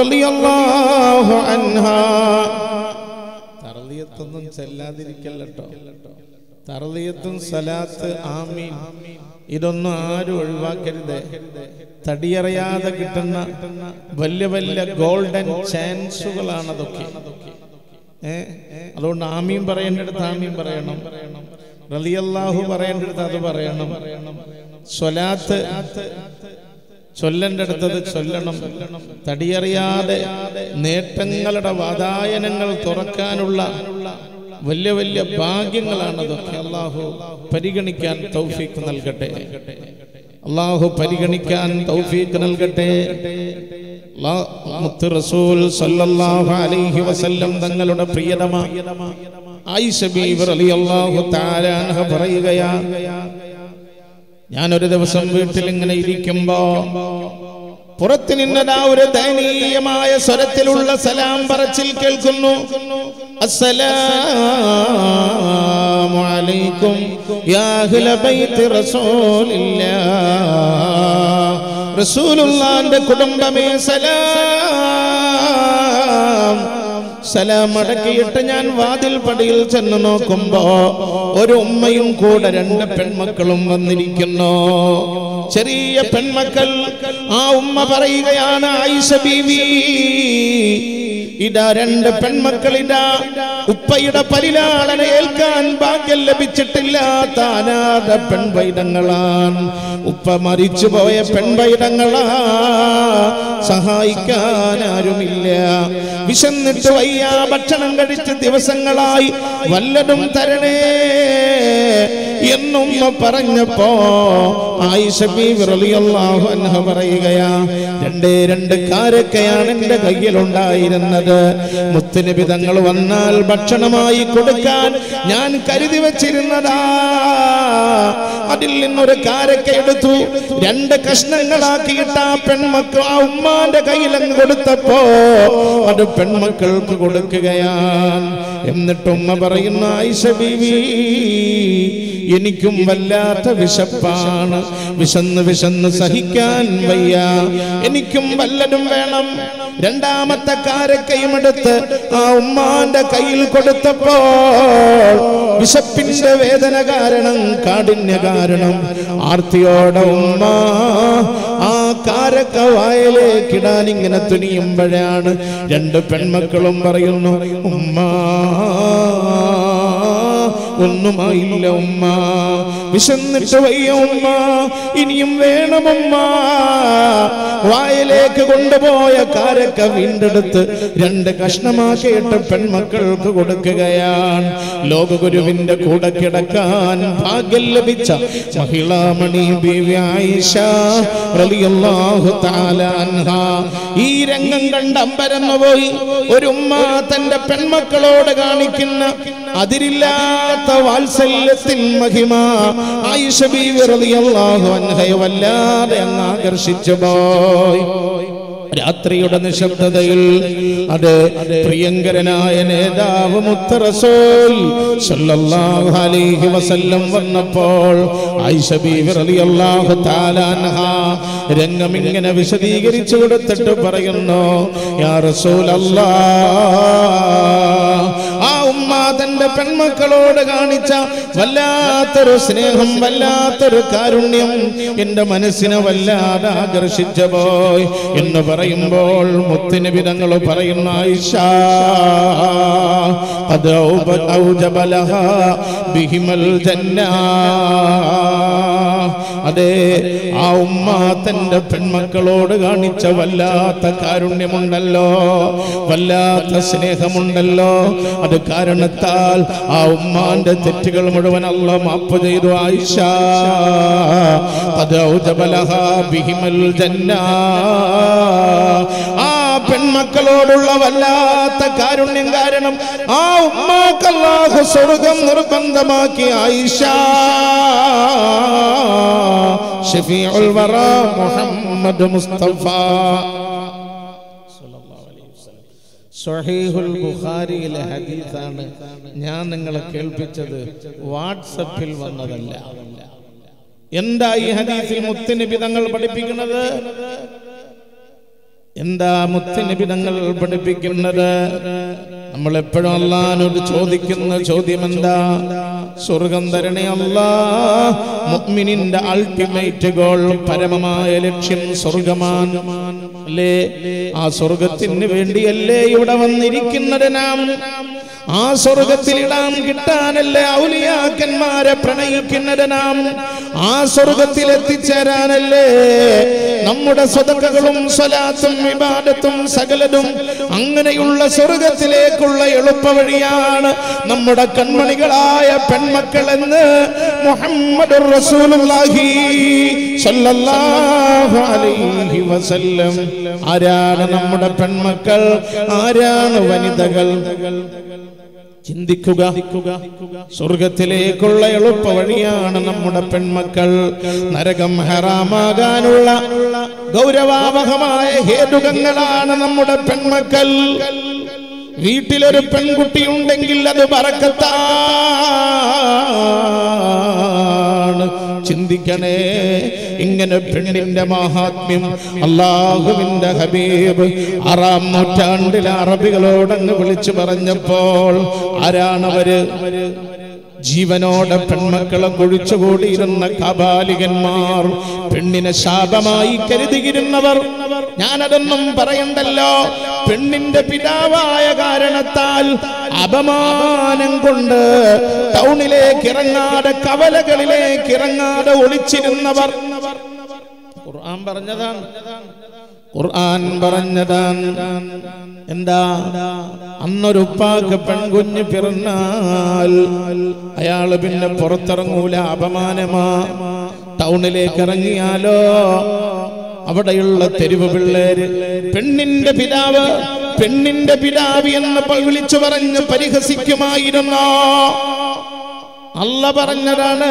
റളിയല്ലാഹു അൻഹ, തർദിയത്തൊന്നും ചെല്ലാതിരിക്കല്ലോ, തർദിയത്തും സലാത്ത് ആമീൻ ഇതൊന്നും ആരും ഒഴിവാക്കരുത്. തടിയറിയാതെ കിട്ടുന്ന വലിയ വലിയ ഗോൾഡൻ ചാൻസുകളാണ് അതൊക്കെ. അതുകൊണ്ട് ആമീൻ പറയേണ്ടടുത്ത് ആമീൻ പറയണം, റളിയല്ലാഹു പറയേണ്ടടുത്ത് അത് പറയണം, സ്വലാത്ത് ചൊല്ലേണ്ടടുത്തത് ചൊല്ലണം. തടിയറിയാതെ നേട്ടങ്ങളുടെ വാതായനങ്ങൾ തുറക്കാനുള്ള വലിയ വലിയ ഭാഗ്യങ്ങളാണതൊക്കെ. അല്ലാഹു പരിഗണിക്കാൻ തൗഫീഖ് നൽകട്ടെ, അല്ലാഹു പരിഗണിക്കാൻ തൗഫീഖ് നൽകട്ടെ. മുത്ത് റസൂൽ സല്ലല്ലാഹു അലൈഹി വസല്ലം തങ്ങളുടെ പ്രിയതമ ആയിഷ ബീവി റളിയല്ലാഹു തആല അൻഹ പറയുകയാണ്, ഞാനൊരു ദിവസം വീട്ടിൽ ഇങ്ങനെ ഇരിക്കുമ്പോ പുറത്തു നിന്നതാ ഒരു ദയനീയമായ സ്വരത്തിലുള്ള സലാം പറച്ചിൽ കേൾക്കുന്നു. അസ്സലാമു അലൈക്കും യാ അഹ്ല ബൈത്ത് റസൂലില്ലാഹ്, റസൂലുള്ളാന്റെ കുടുംബമേ സലാം. സലാം അടക്കിയിട്ട് ഞാൻ വാതിൽ പടിയിൽ ചെന്ന് നോക്കുമ്പോ ഒരു ഉമ്മയും കൂടെ രണ്ട് പെൺമക്കളും വന്നിരിക്കുന്നു. ചെറിയ പെൺമക്കൾ. ആ ഉമ്മ പറയുകയാണ്, ആയിഷ ബീവി, ഇതാ രണ്ട് പെൺമക്കളിതാ ഉപ്പയുടെ പരിലാളന ഏൽക്കാൻ ഭാഗ്യം ലഭിച്ചിട്ടില്ലാത്ത അനാഥ പെൺവൈദങ്ങളാണ്, ഉപ്പ മരിച്ചുപോയ പെൺവൈദങ്ങളാ, സഹായിക്കാൻ ആരുമില്ല, വിശന്നിട്ട് വയ്യ, ഭക്ഷണം കഴിച്ച് ദിവസങ്ങളായി, വല്ലതും തരണേ എന്നുമ്മ പറഞ്ഞപ്പോ ആയിഷ ബീവി റളിയല്ലാഹു അൻഹ പറയുകയാ, രണ്ടേ രണ്ട് കാരക്കയാണ് എന്റെ കയ്യിലുണ്ടായിരുന്നത്. മുത്തുനബി തങ്ങൾ വന്നാൽ ഭക്ഷണമായി കൊടുക്കാൻ ഞാൻ കരുതി വച്ചിരുന്നതാ, അതിൽ നിന്നൊരു കാരക്ക എടുത്തു രണ്ട് കഷ്ണങ്ങളാക്കിയിട്ട് ആ പെൺമക്കൾ ആ ഉമ്മാന്റെ കയ്യിലങ്ങ് കൊടുത്തപ്പോ അത് പെൺമക്കൾക്ക് കൊടുക്കുകയാണ്. എന്നിട്ട് ഉമ്മ പറയുന്നു, ആയിഷ ബീവി, എനിക്കും വല്ലാത്ത വിശപ്പാണ്, വിശന്ന് വിശന്ന് സഹിക്കാൻ വയ്യ, എനിക്കും വല്ലതും വേണം. രണ്ടാമത്തെ കാരക്കയും എടുത്ത് ആ ഉമ്മാന്റെ കയ്യിൽ കൊടുത്തപ്പോ വിശപ്പിന്റെ വേദന കാരണം, കാഠിന്യ കാരണം ആർത്തിയോടെ ഉമ്മ ആ കാരക്ക വായലേക്കിടാൻ ഇങ്ങനെ തുനിയുമ്പോഴാണ് രണ്ട് പെൺമക്കളും പറയുന്നു, ഉമ്മ ഒന്നുമായില്ല ഉമ്മ, വിശന്നിട്ട് വയ്യ ഉമ്മ, ഇനിയും വേണമുമ്മ. വായിലേക്ക് കൊണ്ടുപോയ കാരക്ക വീണ്ടെടുത്ത് രണ്ട് കഷ്ണമാക്കിയിട്ട് പെൺമക്കൾക്ക് കൊടുക്കുകയാണ്. ലോകഗുരുവിന്റെ കൂടെ കിടക്കാൻ ഭാഗ്യം ലഭിച്ച മഹിളാമണി ബീവി ആയിഷ റളിയല്ലാഹു തആല അൻഹ ഈ രംഗം കണ്ട് അമ്പരന്ന് പോയി. ഒരു ഉമ്മ തന്റെ പെൺമക്കളോട് കാണിക്കുന്ന അതിരില്ലാത്ത വാത്സല്യത്തിൻ മഹിമ ആയിഷ ബീവി റളിയല്ലാഹു അൻഹയെ വല്ലാതെ അങ്ങ് ആകർഷിച്ചു പോയി. രാത്രിയുടെ നിശബ്ദതയിൽ അത് പ്രിയങ്കരനായ നേതാവ് മുത്ത് റസൂൽ സല്ലല്ലാഹു അലൈഹി വസല്ലം വന്നപ്പോൾ ആയിഷ ബീവി റളിയല്ലാഹു തആല അൻഹ രംഗം ഇങ്ങനെ വിശദീകരിച്ചു കൊടുത്തിട്ട് പറയുന്നു, യാ റസൂലല്ലാഹ്, ആ തന്റെ പെൺമക്കളോട് കാണിച്ച വല്ലാത്തൊരു സ്നേഹം വല്ലാത്തൊരു കാരുണ്യം എൻ്റെ മനസ്സിനെ വല്ലാതെ ആകർഷിച്ചു പോയി എന്ന് പറയുമ്പോൾ മുത്തുനബി തങ്ങൾ പറയുന്ന ആയിഷ ഔജബലഹ ബിഹിമൽ ജന്ന അതേ ആ ഉമ്മ തന്റെ പെൺമക്കളോട് കാണിച്ച വല്ലാത്ത കാരുണ്യമുണ്ടല്ലോ വല്ലാത്ത സ്നേഹമുണ്ടല്ലോ അത് കാരണത്താൽ ആ ഉമ്മാന്റെ തെറ്റുകൾ മുഴുവൻ അല്ലാഹു മാപ്പ് ചെയ്തു ആയിഷ ഔജബലഹ ബിഹിമൽ ജന്ന പെൺമക്കളോടുള്ള വല്ലാത്ത കാരുണ്യം കാരണം ആ ഉമ്മാക്ക് അല്ലാഹു സ്വർഗ്ഗം നിർബന്ധമാക്കി ആയിഷ ഷഫീഉൽ വറാ മുഹമ്മദ് മുസ്തഫ സല്ലല്ലാഹു അലൈഹി വസല്ലം സ്വഹീഹുൽ ബുഖാരിയിലെ ഹദീസാണ് ഞാൻ നിങ്ങളെ കേൾപ്പിച്ചത് വാട്സ്ആപ്പിൽ വന്നതല്ല എന്താ ഈ ഹദീസിൽ മുത്തുനബി തങ്ങൾ പഠിപ്പിക്കുന്നത് എന്താ മുത്തുനബി തങ്ങൾ പഠിപ്പിക്കുന്നത് നമ്മൾ എപ്പോഴും അല്ലാഹുവിനോട് ചോദിക്കുന്ന ചോദ്യം എന്താ സ്വർഗം തരണേ അല്ലാഹ് മുഅ്മിനിന്റെ അൾട്ടിമേറ്റ് ഗോൾ പരമമായ ലക്ഷ്യം സ്വർഗമാണ് അല്ലേ ആ സ്വർഗത്തിന് വേണ്ടിയല്ലേ ഇവിടെ വന്നിരിക്കുന്നത് നാം ആ സ്വർഗത്തിൽ ഇടാം കിട്ടാനല്ലേ ഔലിയാക്കന്മാരെ പ്രണയിക്കുന്നത് നാം ആ സ്വർഗത്തിൽ എത്തിച്ചേരാനല്ലേ നമ്മുടെ സദഖകളും സ്വലാത്തും ഇബാദത്തും സകലതും അങ്ങനെയുള്ള സ്വർഗത്തിലേക്കുള്ള എളുപ്പവഴിയാണ് നമ്മുടെ കൺമണികളായ പെൺമക്കളെന്ന് മുഹമ്മദുർ റസൂലുള്ളാഹി സല്ലല്ലാഹു അലൈഹി വസല്ലം ആരാണ് നമ്മുടെ പെൺമക്കൾ ആരാണ് വനിതകൾ ചിന്തിക്കുക സ്വർഗത്തിലേക്കുള്ള എളുപ്പ വഴിയാണ് നമ്മുടെ പെൺമക്കൾ നരകം ഹറാമാകാനുള്ള ഗൗരവാവഹമായ ഹേതുകങ്ങളാണ് നമ്മുടെ പെൺമക്കൾ വീട്ടിലൊരു പെൺകുട്ടിയുണ്ടെങ്കിൽ അത് ബറക്കത്താണ് ചിന്തിക്കണേ ഇങ്ങനെ പെണ്ണിന്റെ മഹാത്മ്യം അല്ലാഹുവിന്റെ ഹബീബ് 6-ാം നൂറ്റാണ്ടിൽ അറബികളോടങ്ങ് വിളിച്ചു പറഞ്ഞപ്പോൾ ആരാണവര് ജീവനോടെ പെൺമക്കളെ കുഴിച്ചുകൂടിയിരുന്ന കബാലികന്മാർ പെണ്ണിനെ ശാപമായി കരുതിയിരുന്നവർ ഞാനതൊന്നും പറയണ്ടല്ലോ പെണ്ണിന്റെ പിതാവായ കാരണത്താൽ അപമാനം കൊണ്ട് ടൗണിലേക്ക് ഇറങ്ങാതെ കവലകളിലേക്ക് ഇറങ്ങാതെ ഒളിച്ചിരുന്നവർ ഖുർആൻ പറഞ്ഞതാണ് എന്താ അന്നൊരു ഉപ്പാക്ക് പെൺകുഞ്ഞ് പിറന്നാൽ അയാള് പിന്നെ പുറത്തിറങ്ങൂല അപമാനമാ ടൗണിലേക്ക് ഇറങ്ങിയാലോ അവിടെയുള്ള തെരുവ് പിള്ളേര് പെണ്ണിന്റെ പിതാവ് എന്ന് വിളിച്ചു പറഞ്ഞ് പരിഹസിക്കുമായിരുന്നോ അല്ലാഹ് പറഞ്ഞതാണ്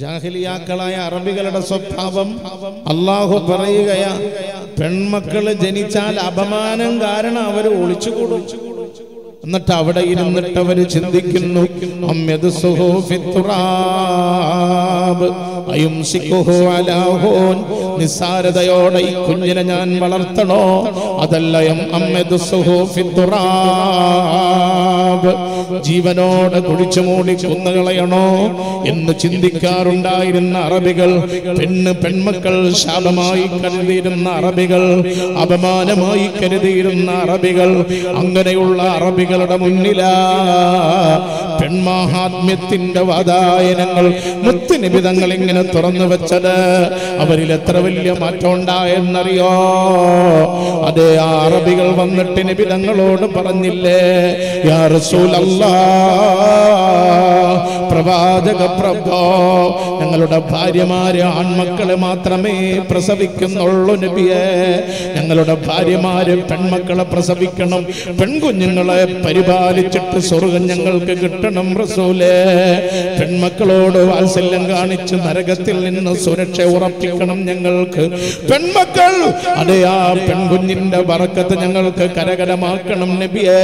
ജാഹിലിയാക്കളായ അറബികളുടെ സ്വഭാവം അല്ലാഹു പറയുകയാ പെൺമക്കള് ജനിച്ചാൽ അപമാനം കാരണം അവര് ഒളിച്ചുകൂടും എന്നിട്ട് അവിടെ ഇരുന്നിട്ട് അവര് ചിന്തിക്കുന്നു നിസ്സാരതയോടെ ഈ കുഞ്ഞിനെ ഞാൻ വളർത്തണോ അതല്ല ജീവനോടെ കുഴിച്ചു മൂടി കൊന്നുകളയണോ എന്ന് ചിന്തിക്കാറുണ്ടായിരുന്ന അറബികൾ പെൺമക്കൾ ശാപമായി കരുതിയിരുന്ന അറബികൾ അപമാനമായി കരുതിയിരുന്ന അറബികൾ അങ്ങനെയുള്ള അറബികളുടെ മുന്നിലാ പെൺമഹാത്മ്യത്തിന്റെ വാതായനങ്ങൾ മുത്തുനബി തങ്ങൾ ഇങ്ങനെ തുറന്നു വെച്ചത് അവരിൽ എത്ര വലിയ മാറ്റം ഉണ്ടായെന്നറിയോ അതേ ആ അറബികൾ വന്നിട്ട് നബി തങ്ങളോട് പറഞ്ഞില്ലേ യാ റസൂലല്ലാഹ് പ്രവാചക പ്രഭോ ഞങ്ങളുടെ ഭാര്യമാരെ ആൺമക്കളെ മാത്രമേ പ്രസവിക്കുന്നുള്ളൂ നബിയേ. ഞങ്ങളുടെ ഭാര്യമാരെ പെൺമക്കളെ പ്രസവിക്കണം, പെൺകുഞ്ഞുങ്ങളെ പരിപാലിച്ചിട്ട് സ്വർഗം ഞങ്ങൾക്ക് കിട്ടണം റസൂലേ. പെൺമക്കളോട് വാത്സല്യം കാണിച്ച് നരകത്തിൽ നിന്ന് സുരക്ഷ ഉറപ്പിക്കണം ഞങ്ങൾക്ക്. പെൺമക്കൾ അതെ ആ പെൺകുഞ്ഞിന്റെ ബർക്കത്ത് ഞങ്ങൾക്ക് കരകരമാക്കണം നബിയേ.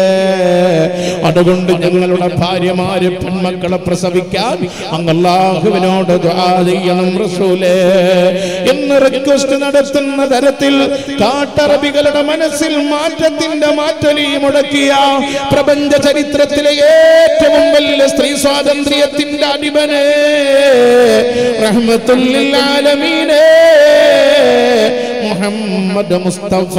അതുകൊണ്ട് ഞങ്ങളുടെ ഭാര്യമാര് പെൺമക്കളെ പ്രസവിക്കാൻ അങ്ങ് അല്ലാഹുവിനോട് ദുആ ചെയ്യണം റസൂലേ എന്ന് റിക്വസ്റ്റ് നടത്തുന്ന തരത്തിൽ കാട്ടറബികളുടെ മനസ്സിൽ മാറ്റത്തിന്റെ മാറ്റലി മുടക്കിയ പ്രപഞ്ച ചരിത്രത്തിലെ ഏറ്റവും വലിയ സ്ത്രീ സ്വാതന്ത്ര്യത്തിന്റെ അടിമനെ റഹ്മത്തുൽ ലിൽ ആലമീനെ മുഹമ്മദ് മുസ്തഫ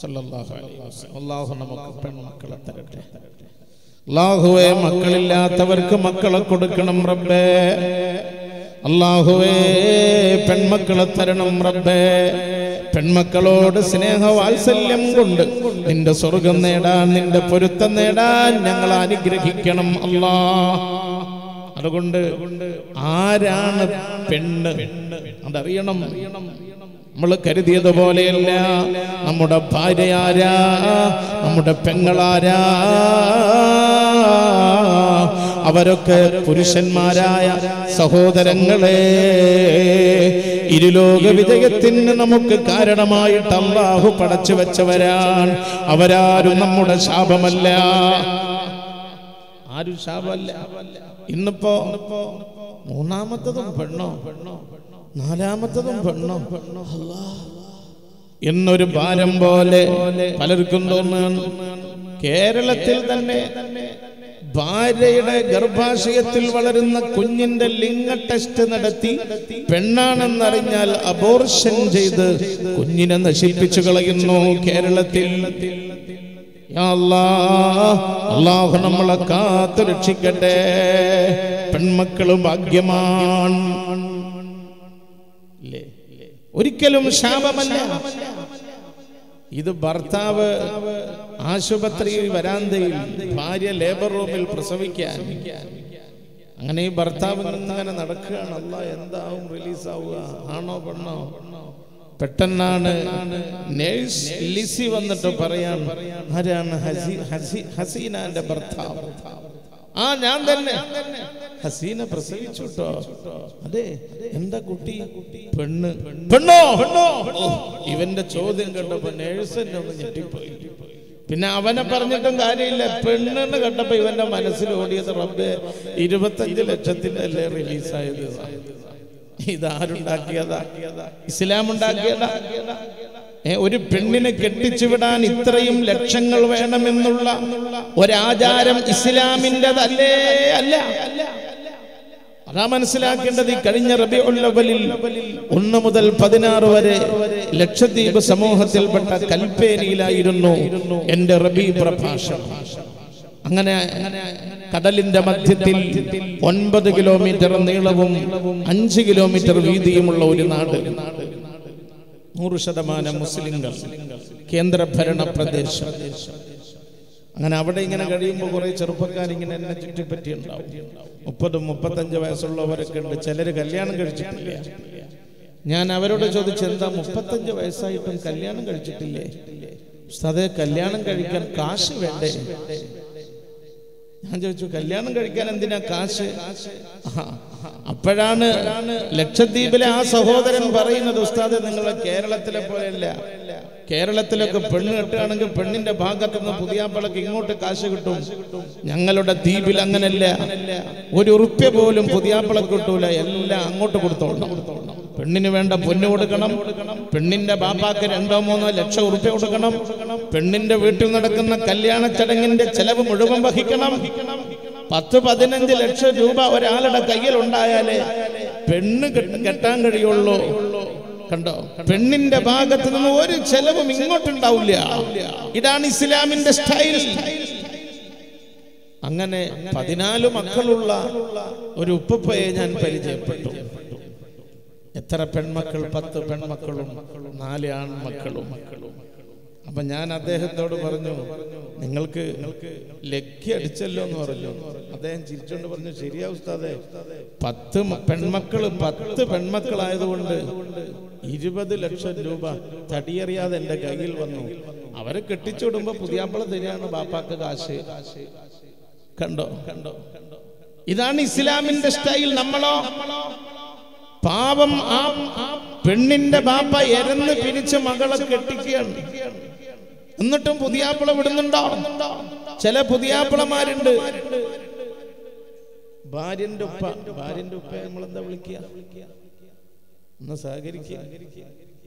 സല്ലല്ലാഹു അലൈഹി വസല്ലം. അല്ലാഹു നമുക്ക് പെൺമക്കളെ തരട്ടെ. അല്ലാഹുവേ, മക്കളില്ലാത്തവർക്ക് മക്കളെ കൊടുക്കണം റബ്ബേ. അല്ലാഹുവേ, പെൺമക്കളെ തരണം റബ്ബേ. പെൺമക്കളോട് സ്നേഹവാത്സല്യം കൊണ്ട് നിന്റെ സ്വർഗം നേടാൻ, നിന്റെ പൊരുത്തം നേടാൻ ഞങ്ങൾ അനുഗ്രഹിക്കണം അല്ലാ. അതുകൊണ്ട് ആരാണ് പെണ്ണ് അതറിയണം. നമ്മൾ കരുതിയതുപോലെയല്ല. നമ്മുടെ ഭാര്യ ആരാ, നമ്മുടെ പെങ്ങളാരാ, അവരൊക്കെ പുരുഷന്മാരായ സഹോദരങ്ങളെ ഇരുലോക വിജയത്തിന് നമുക്ക് കാരണമായിട്ട് അല്ലാഹു പടച്ചു വെച്ചവരാണ്. അവരാരും നമ്മുടെ ശാപമല്ല, ആരും ശാപമല്ല. ഇന്നിപ്പോ മൂന്നാമത്തതും പെണ്ണോ നാലാമത്തതും പെണ്ണോ എന്നൊരു ഭാരം പോലെ പലർക്കും തോന്നുന്നു. കേരളത്തിൽ തന്നെ ഭാര്യയുടെ ഗർഭാശയത്തിൽ വളരുന്ന കുഞ്ഞിന്റെ ലിംഗ ടെസ്റ്റ് നടത്തി പെണ്ണാണെന്നറിഞ്ഞാൽ അബോർഷൻ ചെയ്ത് കുഞ്ഞിനെ നശിപ്പിച്ചു കളയുന്നു കേരളത്തിൽ. അല്ലാഹു നമ്മളെ കാത്തു രക്ഷിക്കട്ടെ. പെൺമക്കള് ഭാഗ്യമാണ്, ഒരിക്കലും ശാപമല്ല. ഇത് ഭർത്താവ് ആശുപത്രി വരാന്തയിൽ, ഭാര്യ ലേബർ റൂമിൽ പ്രസവിക്കാൻ, അങ്ങനെ ഈ ഭർത്താവ് ഇങ്ങനെ നടക്കുകയാണ്. അല്ലാഹ്, എന്താവും റിലീസാവുക, ആണോ പെണ്ണോ? പെട്ടെന്നാണ് നേഴ്സ് ലിസി വന്നിട്ട് പറയാൻ, ആരാണ് ഹസീനാന്റെ ഭർത്താവ്? ആ ഞാൻ തന്നെ. ഹസീന പ്രസവിച്ചു കേട്ടോ. അതെ, എന്താ കുട്ടി? പെണ്ണ്. പെണ്ണോ? ഇവന്റെ ചോദ്യം കണ്ടപ്പോ നേഴ്സിന്റെ ഒന്ന് ഞെട്ടിപ്പോയി. പിന്നെ അവനെ പറഞ്ഞിട്ടും കാര്യമില്ല. പെണ്ണെന്ന് കണ്ടപ്പോ ഇവന്റെ മനസ്സിൽ ഓടിയത്, റബ്ബേ, 25 ലക്ഷത്തിന്റെ അല്ലേ റിലീസായത്? ഇതാരുണ്ടാക്കിയതാ? ഇസ്ലാം ഉണ്ടാക്കിയതാ? ഒരു പെണ്ണിനെ കെട്ടിച്ചു വിടാൻ ഇത്രയും ലക്ഷങ്ങൾ വേണമെന്നുള്ള ഒരാചാരം ഇസ്ലാമിൻ്റെതല്ലേ? അല്ല, അതാ മനസ്സിലാക്കേണ്ടത്. ഈ കഴിഞ്ഞ റബീഉൽ അവ്വലിൽ 1 മുതൽ 16 വരെ ലക്ഷദ്വീപ് സമൂഹത്തിൽപ്പെട്ട കൽപ്പേരിയിലായിരുന്നു എന്റെ റബീ പ്രഭാഷണം. അങ്ങനെ കടലിന്റെ മധ്യത്തിൽ 9 കിലോമീറ്റർ നീളവും 5 കിലോമീറ്റർ വീതിയുമുള്ള ഒരു നാട്, 100% മുസ്ലിങ്ങൾ, കേന്ദ്രഭരണ പ്രദേശം. അങ്ങനെ അവിടെ ഇങ്ങനെ കഴിയുമ്പോൾ കുറെ ചെറുപ്പക്കാരിങ്ങനെ എന്നെ ചുറ്റിപ്പറ്റി ഉണ്ടാവും. 30-35 വയസ്സുള്ളവരൊക്കെ ഉണ്ട്. ചിലര് കല്യാണം കഴിച്ചിട്ടില്ല. ഞാൻ അവരോട് ചോദിച്ചു, എന്താ 35 വയസ്സായിട്ടും കല്യാണം കഴിച്ചിട്ടില്ലേ? അതെ, കല്യാണം കഴിക്കാൻ കാശ് വേണ്ടേ? ഞാൻ ചോദിച്ചു, കല്യാണം കഴിക്കാൻ എന്തിനാ കാശ്? അപ്പോഴാണ് ലക്ഷദ്വീപിലെ ആ സഹോദരൻ പറയുന്നത്, ഉസ്താദേ, നിങ്ങളെ കേരളത്തിലെ പോലെയല്ല. കേരളത്തിലൊക്കെ പെണ്ണ് കെട്ടുകയാണെങ്കിൽ പെണ്ണിന്റെ ഭാഗത്തുനിന്ന് പുതിയാപ്പളക്ക് ഇങ്ങോട്ട് കാശ് കിട്ടും. ഞങ്ങളുടെ ദ്വീപിൽ അങ്ങനല്ല. 1 ഉറുപ്യ പോലും പുതിയാപ്പളക്ക് കിട്ടൂല, എല്ലാം അങ്ങോട്ട് കൊടുത്തോളണം. പെണ്ണിന് വേണ്ട പൊന്നു കൊടുക്കണം, പെണ്ണിന്റെ ബാപ്പാക്ക് 200-300 ലക്ഷം ഉറുപ്യ കൊടുക്കണം, പെണ്ണിന്റെ വീട്ടിൽ നടക്കുന്ന കല്യാണ ചടങ്ങിന്റെ ചെലവ് മുഴുവൻ വഹിക്കണം. 10-15 ലക്ഷം രൂപ ഒരാളുടെ കയ്യിൽ ഉണ്ടായാലേ പെണ്ണ് കെട്ടാൻ കഴിയുള്ളൂ. കണ്ടോ, പെണ്ണിന്റെ ഭാഗത്ത് നിന്ന് ഒരു ചെലവും ഇങ്ങോട്ടുണ്ടാവില്ല. ഇതാണ് ഇസ്ലാമിന്റെ സ്റ്റൈൽ. അങ്ങനെ 14 മക്കളുള്ള ഒരു ഉപ്പയെ ഞാൻ പരിചയപ്പെട്ടു. എത്ര പെൺമക്കൾ? 10 പെൺമക്കളും 4 ആൺമക്കളും. അപ്പൊ ഞാൻ അദ്ദേഹത്തോട് പറഞ്ഞു, എന്നിട്ടും പുതിയാപ്പിള വിടുന്നുണ്ടോ? ചില പുതിയാപ്പിളമാരുണ്ട് ഭാര്യന്റെ ഉപ്പ, ഭാര്യന്റെ ഉപ്പ നമ്മളെന്താ വിളിക്കുക? ഒന്ന് സഹകരിക്കുക.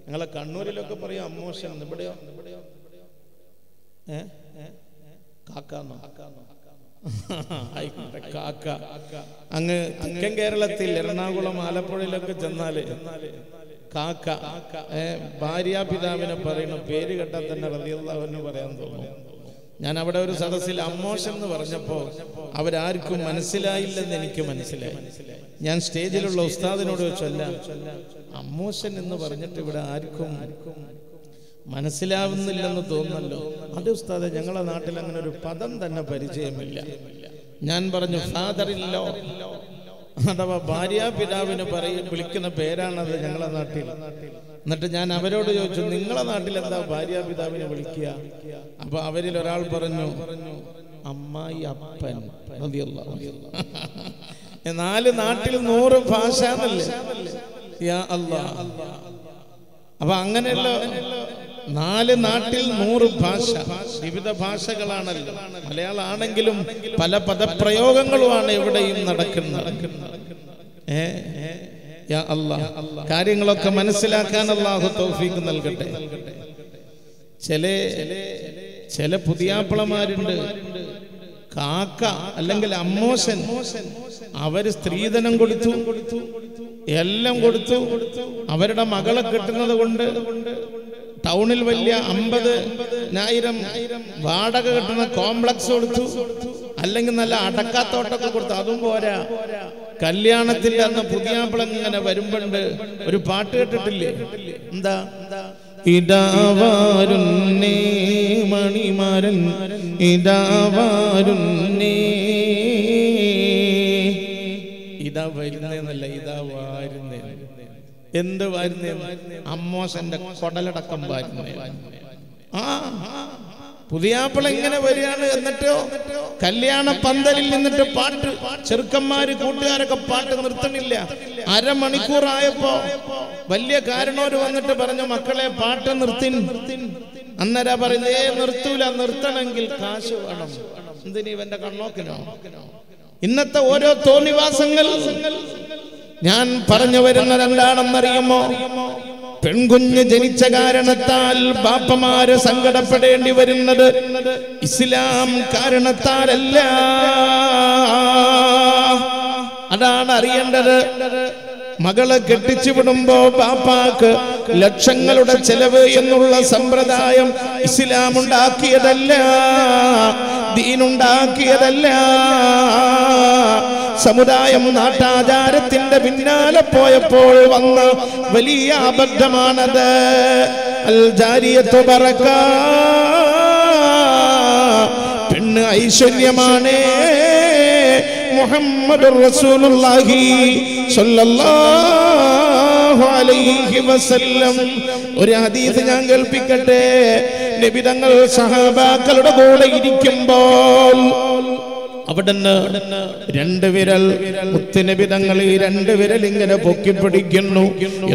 ഞങ്ങളെ കണ്ണൂരിലൊക്കെ പറയാം അമ്മോശൻ, ഇവിടെയോ കാക്കാന്നോ? കാക്ക. അങ്ങ് തെക്കൻ കേരളത്തിൽ എറണാകുളം ആലപ്പുഴയിലൊക്കെ ചെന്നാല് കാക്ക ഭാര്യാപിതാവിനെ പറയുന്ന പേര് കേട്ടാൽ തന്നെ റളിയല്ലാഹുവിനെ പറയാൻ തോന്നുന്നു. ഞാൻ അവിടെ ഒരു സദസ്സിൽ അമ്മോശം എന്ന് പറഞ്ഞപ്പോ അവരാർക്കും മനസ്സിലായില്ലെന്ന് എനിക്ക് മനസ്സിലായി. ഞാൻ സ്റ്റേജിലുള്ള ഉസ്താദിനോട് ചൊല്ല അമ്മോശൻ എന്ന് പറഞ്ഞിട്ട് ഇവിടെ ആർക്കും മനസ്സിലാവുന്നില്ലെന്ന് തോന്നുന്നല്ലോ. അത് ഉസ്താദെ ഞങ്ങളുടെ നാട്ടിൽ അങ്ങനെ ഒരു പദം തന്നെ പരിചയമില്ല. ഞാൻ പറഞ്ഞു ഫാദർ ഇല്ലോ, അഥവാ ഭാര്യാപിതാവിന് വിളിക്കുന്ന പേരാണത് ഞങ്ങളെ നാട്ടിൽ. എന്നിട്ട് ഞാൻ അവരോട് ചോദിച്ചു നിങ്ങളെ നാട്ടിൽ എന്താ ഭാര്യാപിതാവിനെ വിളിക്കുക? അപ്പൊ അവരിൽ ഒരാൾ പറഞ്ഞു അമ്മായി അപ്പൻ. നാല് നാട്ടിൽ 100 ഭാഷ എന്നല്ലേ. അപ്പൊ അങ്ങനെയല്ലോ, 4 നാട്ടിൽ 100 ഭാഷ, വിവിധ ഭാഷകളാണല്ലോ. മലയാളം ആണെങ്കിലും പല പദപ്രയോഗങ്ങളുമാണ് എവിടെയും നടക്കുന്നത്. കാര്യങ്ങളൊക്കെ മനസ്സിലാക്കാൻ അല്ലാഹു തൗഫീഖ് നൽകട്ടെ. ചില ചില പുതിയാപ്പിളമാരുണ്ട് കാക്ക അല്ലെങ്കിൽ അമ്മോശൻ. അവര് സ്ത്രീധനം കൊടുത്തു, എല്ലാം കൊടുത്തു. അവരുടെ മകളെ കിട്ടുന്നത് കൊണ്ട് ടൗണിൽ വലിയ 50,000 വാടക കിട്ടുന്ന കോംപ്ലക്സ് കൊടുത്തു, അല്ലെങ്കിൽ നല്ല അടക്കാത്തോട്ടൊക്കെ കൊടുത്തു. അതും പോരാ, കല്യാണത്തിന്റെ അന്ന് പുതിയാപ്പിള ഇങ്ങനെ വരുമ്പോണ്ട് ഒരു പാട്ട് കേട്ടിട്ടില്ലേ? എന്താ? ഇതാവാരുന്നേ മണിമാരൻ, ഇതാവാരുന്നേ. ഇതാ വരുന്നേന്നല്ല, ഇതാ വാരുന്നേ. എന്ത് വാരുന്നേ? അമ്മോശന്റെ കൊടലടക്കം വാരുന്നേ. ആ പുതിയാപ്പിള ഇങ്ങനെ വരികയാണ്. എന്നിട്ടോ കല്യാണ പന്തലിൽ നിന്നിട്ട് പാട്ട്, ചെറുക്കന്മാര് കൂട്ടുകാരൊക്കെ പാട്ട് നിർത്തണില്ല. അരമണിക്കൂറായപ്പോ വലിയ കാരണവര് വന്നിട്ട് പറഞ്ഞു മക്കളെ പാട്ട് നിർത്തിൻ. അന്നേരം പറഞ്ഞേ നിർത്തൂല, നിർത്തണമെങ്കിൽ കാശ് വേണം. എന്തിനീ ഇവന്റെ കണ്ണോക്കിനോ? ഇന്നത്തെ ഓരോ തോന്നിവാസങ്ങൾ. ഞാൻ പറഞ്ഞു വരുന്നത് എന്താണെന്നറിയുമോ? പെൺകുഞ്ഞ് ജനിച്ച കാരണത്താൽ ബാപ്പമാര് സങ്കടപ്പെടേണ്ടി വരുന്നത് ഇസ്ലാം കാരണത്താലല്ല. അതാണ് അറിയേണ്ടത്. മകളെ കെട്ടിച്ചു വിടുമ്പോ ബാപ്പാക്ക് ലക്ഷങ്ങളുടെ ചെലവ് എന്നുള്ള സമ്പ്രദായം ഇസ്ലാം ഉണ്ടാക്കിയതല്ല, ദീനുണ്ടാക്കിയതല്ല. സമുദായം നാട്ടാചാരത്തിന്റെ പിന്നാലെ പോയപ്പോൾ വന്ന വലിയ അബദ്ധമാണത്. അൽ ജാരിയത്തു ബറക, പെണ്ണ് ഐശ്വര്യമാണ്. മുഹമ്മദുർ റസൂലുള്ളാഹി സ്വല്ലല്ലാഹു അലൈഹി വസല്ലം ഒരു ഹദീസ് ഞാൻ കേൾപ്പിക്കട്ടെ. നബി തങ്ങൾ സഹാബാക്കളുടെ കൂടെ ഇരിക്കുമ്പോൾ അവിടുന്ന് 2 വിരൽ മുത്തുനബി തങ്ങൾ ഈ 2 വിരൽ ഇങ്ങനെ പൊക്കി പിടിക്കുന്നു.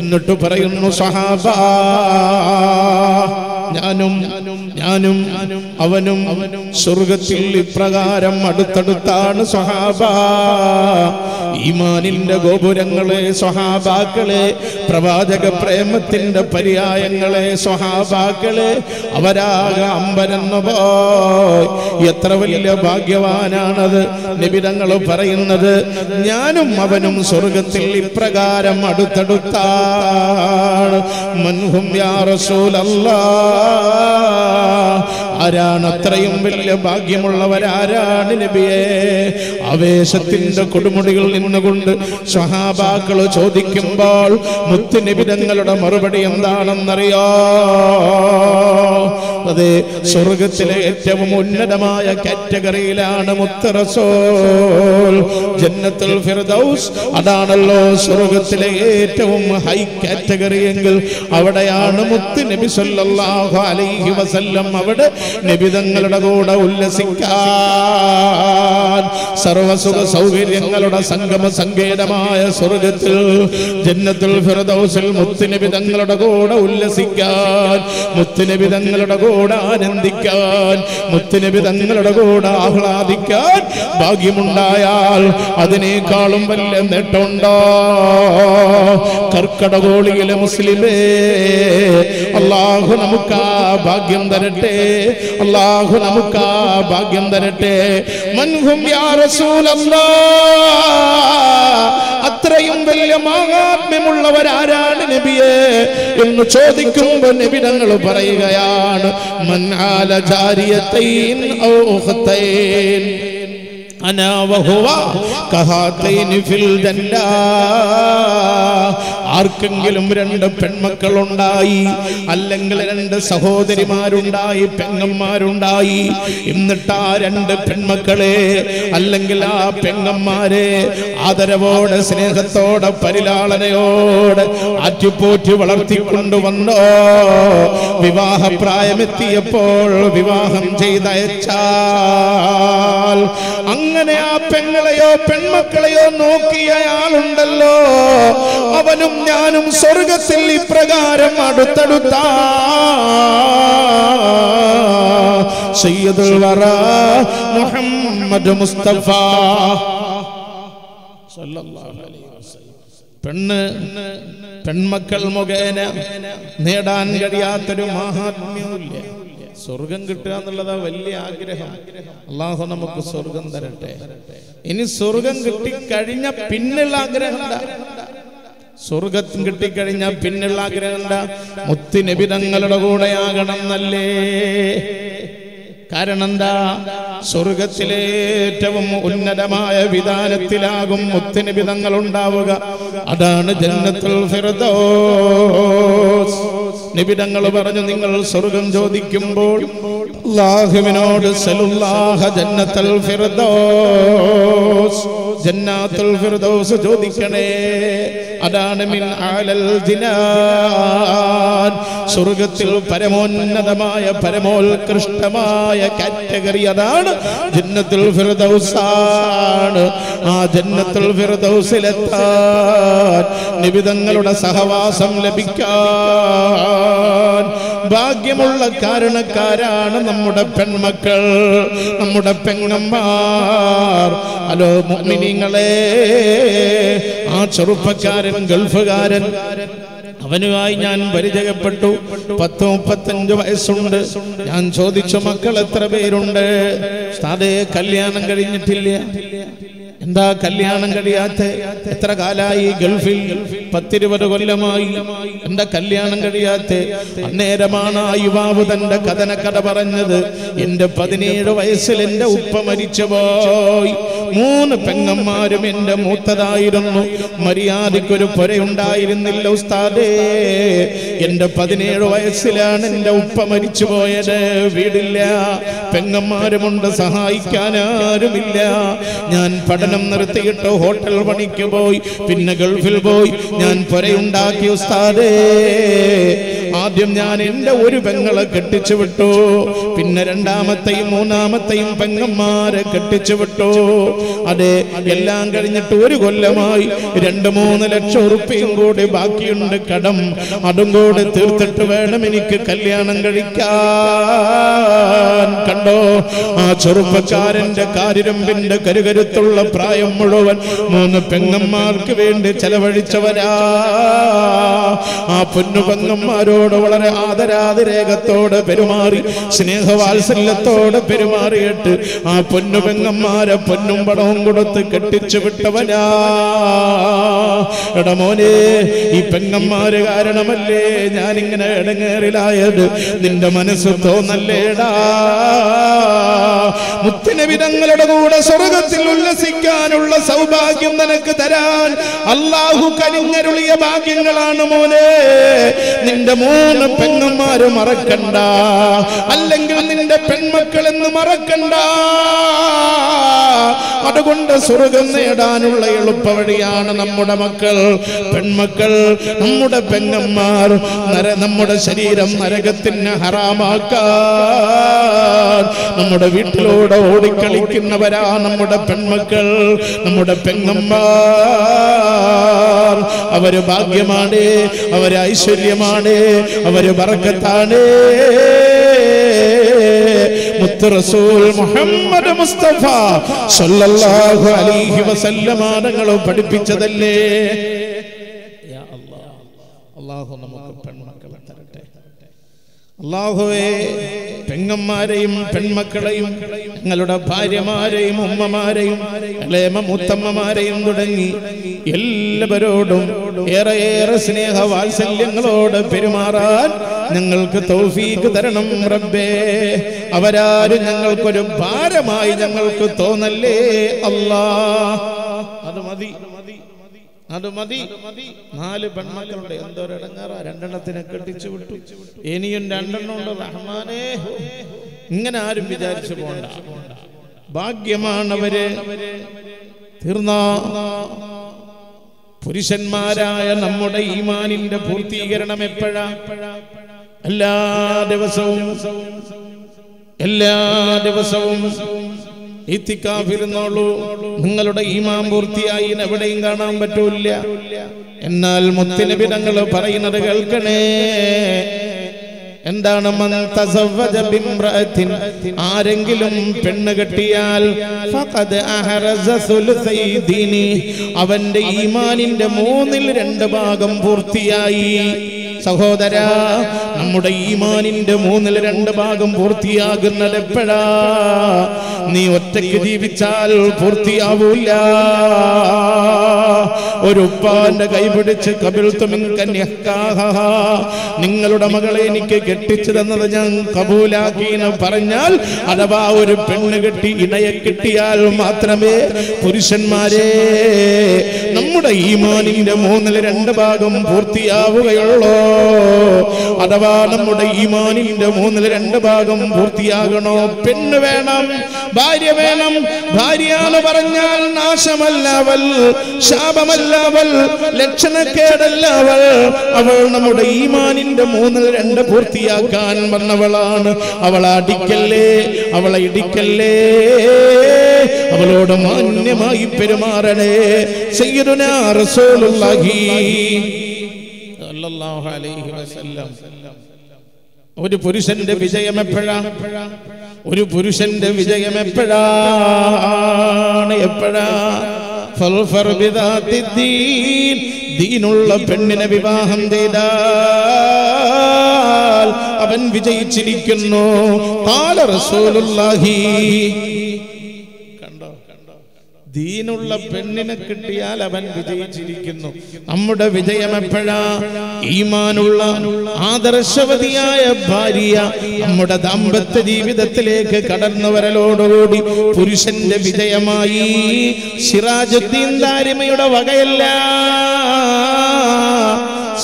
എന്നിട്ട് പറയുന്നു സഹാബാ, ഞാനും അവനും സ്വർഗത്തിൽ ഇപ്രകാരം അടുത്തടുത്താണ് സഹാബാ. ഈമാനിന്റെ ഗോപുരങ്ങളെ സഹാബാക്കളെ, പ്രവാചക പ്രേമത്തിന്റെ പര്യായങ്ങളെ സഹാബാക്കളെ, അവരാക അമ്പരന്ന് പോയി. എത്ര വലിയ ഭാഗ്യവാനാണത്. നബി തങ്ങൾ പറയുന്നത് ഞാനും അവനും സ്വർഗത്തിൽ ഇപ്രകാരം അടുത്തടുത്താണ്. മൻഹും യാ റസൂലല്ലാഹ്, ആരാണ് അത്രയും വലിയ ഭാഗ്യമുള്ളവർ? ആരാണ് നബിയേ? ആവേശത്തിന്റെ കൊടുമുടികളിൽ നിന്നുകൊണ്ട് സ്വഹാബാക്കൾ ചോദിക്കുമ്പോൾ മുത്ത് നബി തങ്ങളുടെ മറുപടി എന്താണെന്നറിയോ? അതെ, സ്വർഗത്തിലെ ഏറ്റവും ഉന്നതമായ കാറ്റഗറിയിലാണ് മുത്ത് റസൂൽ. ജന്നത്തുൽ ഫിർദൗസ് അതാണല്ലോ സ്വർഗത്തിലെ ഏറ്റവും ഹൈ കാറ്റഗറി എങ്കിൽ അവിടെയാണ് മുത്ത് നബി സല്ലല്ലാഹു അലൈഹി വസല്ലം. അവിടെ നബി തങ്ങളുടെ കൂടെ ഉല്ലസിക്കാൻ സർവസുഖ സൗകര്യങ്ങളുടെ സംഗമ സങ്കേതമായ സ്വർഗത്തിൽ ജന്നത്തുൽ ഫിർദൗസിൽ മുത്ത് നബി തങ്ങളുടെ കൂടെ ഉല്ലസിക്കാൻ, മുത്ത് നബി തങ്ങളുടെ കൂടെ ആനന്ദിക്കാൻ, മുത്ത് നബി തങ്ങളുടെ കൂടെ ആഹ്ലാദിക്കാൻ ഭാഗ്യമുണ്ടായാൽ അതിനേക്കാളും വലിയ നേട്ടമുണ്ടോ? കർക്കടകോളിയിലെ മുസ്ലിമേ, അല്ലാഹു നമുക്ക് ഭാഗ്യം തരട്ടെ, അല്ലാഹു നമുക്ക് ഭാഗ്യം തരട്ടെ. മൻഹും യാ റസൂലല്ലാഹ്, അത്രയും വലിയ മഹാത്മ്യമുള്ളവരാരാണ് നബിയെ എന്ന് ചോദിക്കുമ്പോൾ നബി തങ്ങൾ പറയുകയാണ്, മൻ ആല ജാരിയതൈൻ ഔ ഉഖ്തൈൻ അനാ വഹുവ കഹാതൈൻ ഫിൽ ജന്ന. ആർക്കെങ്കിലും രണ്ട് പെൺമക്കളുണ്ടായി, അല്ലെങ്കിൽ രണ്ട് സഹോദരിമാരുണ്ടായി, പെങ്ങന്മാരുണ്ടായി, എന്നിട്ട് ആ രണ്ട് പെൺമക്കളെ അല്ലെങ്കിൽ ആ പെങ്ങന്മാരെ ആദരവോടെ സ്നേഹത്തോടെ പരിലാളനയോടെ ആറ്റിപ്പോറ്റി വളർത്തിക്കൊണ്ടുവന്നോ, വിവാഹപ്രായമെത്തിയപ്പോൾ വിവാഹം ചെയ്തയച്ചാൽ അങ്ങനെ ആ പെങ്ങളെയോ പെൺമക്കളെയോ നോക്കിയയാളുണ്ടല്ലോ, അവനും ഞാനും സ്വർഗത്തിൽ ഇപ്രകാരം അടുത്തടുത്താ സയ്യിദുൽ വറാ മുഹമ്മദ് മുസ്തഫ സല്ലല്ലാഹു അലൈഹി വസല്ലം. പെൺമക്കൾ മുഖേന നേടാൻ കഴിയാത്തൊരു മഹാത്മ്യമില്ല. സ്വർഗം കിട്ടുക എന്നുള്ളതാ വലിയ ആഗ്രഹം. അള്ളാഹു നമുക്ക് സ്വർഗം തരട്ടെ. ഇനി സ്വർഗം കിട്ടിക്കഴിഞ്ഞ പിന്നുള്ള ആഗ്രഹം, സ്വർഗം കിട്ടിക്കഴിഞ്ഞാൽ പിന്നുള്ള ആഗ്രഹം എന്താ? മുത്ത് നബി തങ്ങളുടെ കൂടെ ആകണം എന്നല്ലേ. കാരണം എന്താ? സ്വർഗത്തിലെ ഏറ്റവും ഉന്നതമായ വിധാനത്തിലാകും മുത്ത് നബി തങ്ങൾ ഉണ്ടാവുക. അതാണ് ജന്നത്തുൽ ഫിർദൗസ്. നബി തങ്ങൾ പറഞ്ഞു, നിങ്ങൾ സ്വർഗം ചോദിക്കുമ്പോൾ അല്ലാഹുവിനോട് സല്ലല്ലാഹ ജന്നത്തുൽ ഫിർദൗസ്, ജന്നാത്തുൽ ഫിർദൗസ് ചോദിക്കണേ. അതാണ് മിൻ ആലൽ ജിനാൻ, സ്വർഗത്തിൽ പരമോന്നതമായ പരമോത്കൃഷ്ടമായ കാറ്റഗറി അതാണ് ജന്നത്തുൽ ഫിർദൗസ് ആണ്. ആ ജന്നത്തുൽ ഫിർദൗസിലെത്താൻ, നബി തങ്ങളുടെ സഹവാസം ലഭിക്കാൻ ഭാഗ്യമുള്ള കാരണക്കാരാണ് നമ്മുടെ പെൺമക്കൾ, നമ്മുടെ പെങ്ങന്മാർ. ഹലോ മുഅ്മിനീങ്ങളെ, ആ ചെറുപ്പക്കാരൻ ഗൾഫുകാരൻ, അവനുമായി ഞാൻ പരിചയപ്പെട്ടു. 30-35 വയസ്സുണ്ട്. ഞാൻ ചോദിച്ചു, മക്കൾ എത്ര പേരുണ്ട്? ഉസ്താദേ, കല്യാണം കഴിഞ്ഞിട്ടില്ല. എന്താ കല്യാണം കഴിയാത്ത? എത്ര കാലായി ഗൾഫിൽ? 10-20 കൊല്ലമായി. എന്താ കല്യാണം കഴിയാത്ത? അന്നേരമാണ് ആ യുവാവ് തന്റെ കഥനക്കഥ പറഞ്ഞത്. എന്റെ 17 വയസ്സിൽ എന്റെ ഉപ്പ മരിച്ചുപോയി. 3 പെങ്ങന്മാരും എന്റെ മൂത്തതായിരുന്നു. മര്യാദക്കൊരു പുരയുണ്ടായിരുന്നില്ല ഉസ്താദേ. എന്റെ 17 വയസ്സിലാണ് എന്റെ ഉപ്പ മരിച്ചു പോയത്. വീടില്ല, പെങ്ങന്മാരുമുണ്ട്, സഹായിക്കാനാരുമില്ല. ഞാൻ പഠനം നിർത്തിയിട്ട് ഹോട്ടൽ പണിക്ക് പോയി, പിന്നെ ഗൾഫിൽ പോയി. ഞാൻ പുരയുണ്ടാക്കി ഉസ്താദേ. ആദ്യം ഞാൻ എന്റെ ഒരു പെങ്ങളെ കെട്ടിച്ചു വിട്ടു, പിന്നെ രണ്ടാമത്തെയും മൂന്നാമത്തെയും പെങ്ങന്മാരെ കെട്ടിച്ചു വിട്ടു. അതെ, എല്ലാം കഴിഞ്ഞിട്ട് ഒരു കൊല്ലമായി. 2-3 ലക്ഷം ഉറുപ്പിയും കൂടി ബാക്കിയുണ്ട് കടം. അതും കൂടെ തീർത്തിട്ട് വേണം എനിക്ക് കല്യാണം കഴിക്കാൻ. കണ്ടോ, ആ ചെറുപ്പക്കാരന്റെ കാരിരമ്പിന്റെ കരുകരുത്തുള്ള പ്രായം മുഴുവൻ 3 പെങ്ങന്മാർക്ക് വേണ്ടി ചെലവഴിച്ചവരാ. ആ പൊന്നുപെങ്ങന്മാരോട് Nangaloda Valare Adarada Regatoda Perumari, Sinehaval Silatoda Perumari, Pundubangamara, Pundumbadango, the Katitchavada Ramone, Ipangamari, Aranamale, Naring and Erangarilayad, Nindamanasatona Leda Mutinabidangalada Soragatilula Sikanula Saubaki and the Nakataran, Allah who can nearly a bag in the Lanamone, Nindamon, Penamara Maracanda, Alangan in the Penmakal and the Maracanda, Adagunda Suragan, Adan, Lail Pavadian, Namudamakal, Penmakal, Namuda Penamar, Namuda Shadiram, Naragatin, Haramaka, Namuda Vitloda, Odikalikin, Navara, Namuda Penmakal, Namuda Penamar. Our Bhagyamane, our Aishwaryamane, our Barakatane, Muthu Rasool Muhammad Mustafa, Sallallahu Alaihi Wasallam, Nangal Padipichathille. Ya Allah, Allahu namakku penmakkale tharathe. Allahuve, Pengammareyum, Penmakkaleyum. Nangaloda Bharyamaareyum, Ummamareyum, Ilayama Muthammamareyum thudangi, ellavarottum, ഏറെ ഏറെ സ്നേഹവാത്സല്യങ്ങളോട് പെരുമാറാൻ ഞങ്ങൾക്ക് തൗഫീഖ് തരണം റബ്ബേ അവരാരും ഞങ്ങൾക്കൊരു ഭാരമായി ഞങ്ങൾക്ക് തോന്നല്ലേ അല്ലാഹ് അതുമതി നാല് പെൺമക്കളുടെ എന്തൊരു ഇടങ്ങാറാ രണ്ടെണ്ണത്തിനെ കെട്ടിച്ചു വിട്ടു ഇനിയും രണ്ടെണ്ണം ഉണ്ട് റഹ്മാനേ ഇങ്ങനെ ആരും വിചാരിച്ചു പോണ്ട ഭാഗ്യമാണവരെ തീർന്നാ പുരുഷന്മാരായ നമ്മുടെ ഈമാനിന്റെ പൂർത്തീകരണം എപ്പോഴാ എല്ലാ ദിവസവും ഇത്തിക്കാഫിരുന്നോളൂ നിങ്ങളുടെ ഈമാൻ പൂർത്തിയായി എവിടെയും കാണാൻ പറ്റൂല്ല എന്നാൽ മുത്തുനബി തങ്ങൾ പറയുന്നത് കേൾക്കണേ എന്താണ് മൻ തസവ്വജ ബിംറഅതിൻ ആരെങ്കിലും പെണ്ണ് കെട്ടിയാൽ ഫഖദ് അഹറസ സുൽസൈ ദീനി അവന്റെ ഈമാനിന്റെ മൂന്നിൽ രണ്ട് ഭാഗം പൂർത്തിയായി സഹോദരാ നമ്മുടെ ഈമാനിന്റെ മൂന്നിൽ രണ്ട് ഭാഗം പൂർത്തിയാകുന്നത് എപ്പോഴാ നീ ഒറ്റയ്ക്ക് ജീവിച്ചാൽ പൂർത്തിയാവില്ല ഒരു ഉപ്പാന്റെ കൈ പിടിച്ച് കബിൽതു മിൻകന്യകാഹ നിങ്ങളുടെ മകളെ എനിക്ക് കെട്ടിച്ചു തന്നത് ഞാൻ കബൂലാക്കിയെന്ന് പറഞ്ഞാൽ അഥവാ ഒരു പെണ്ണ് കെട്ടി ഇണയെ കെട്ടിയാൽ മാത്രമേ പുരുഷന്മാരെ നമ്മുടെ ഈമാനിന്റെ മൂന്നിൽ രണ്ട് ഭാഗം പൂർത്തിയാവുകയുള്ളൂ അഥവാ നമ്മുടെ ഈമാനിന്റെ മൂന്നിൽ രണ്ട് ഭാഗം പൂർത്തിയാകണോ പെണ്ണ് വേണം ഭാര്യ വേണം ഭാര്യ എന്ന് പറഞ്ഞാൽ നാശമല്ലവൾ ശാപമല്ലവൾ ലക്ഷണക്കേടല്ലവൾ അവൾ നമ്മുടെ ഈമാനിന്റെ മൂന്നിൽ രണ്ട് പൂർത്തിയാക്കാൻ വന്നവളാണ് അവളെ അടിക്കല്ലേ അവളെ ഇടിക്കല്ലേ അവളോട് മാന്യമായി പെരുമാറണേ സയ്യിദുനാ റസൂലുള്ളാഹി സല്ലല്ലാഹു അലൈഹി വസല്ലം ഒരു പുരുഷന്റെ വിജയം എപ്പോഴാണ് ഒരു പുരുഷന്റെ വിജയം എപ്പോഴാണ് ഫൽഫർ ബിദാത്തി ദീൻ ദീനുള്ള പെണ്ണിനെ വിവാഹം ചെയ്താൽ അവൻ വിജയിച്ചിരിക്കുന്നു ഖാല റസൂലുള്ളാഹി ദീനുള്ള പെണ്ണിനെ കിട്ടിയാൽ അവൻ വിജയിച്ചിരിക്കുന്നു നമ്മുടെ വിജയം എപ്പോഴാ ഈമാനുള്ള ആദർശവതിയായ ഭാര്യ നമ്മുടെ ദാമ്പത്യ ജീവിതത്തിലേക്ക് കടന്നു വരലോടുകൂടി പുരുഷന്റെ വിജയമായി സിറാജുദ്ദീൻ ദാരിമിയുടെ വകയല്ല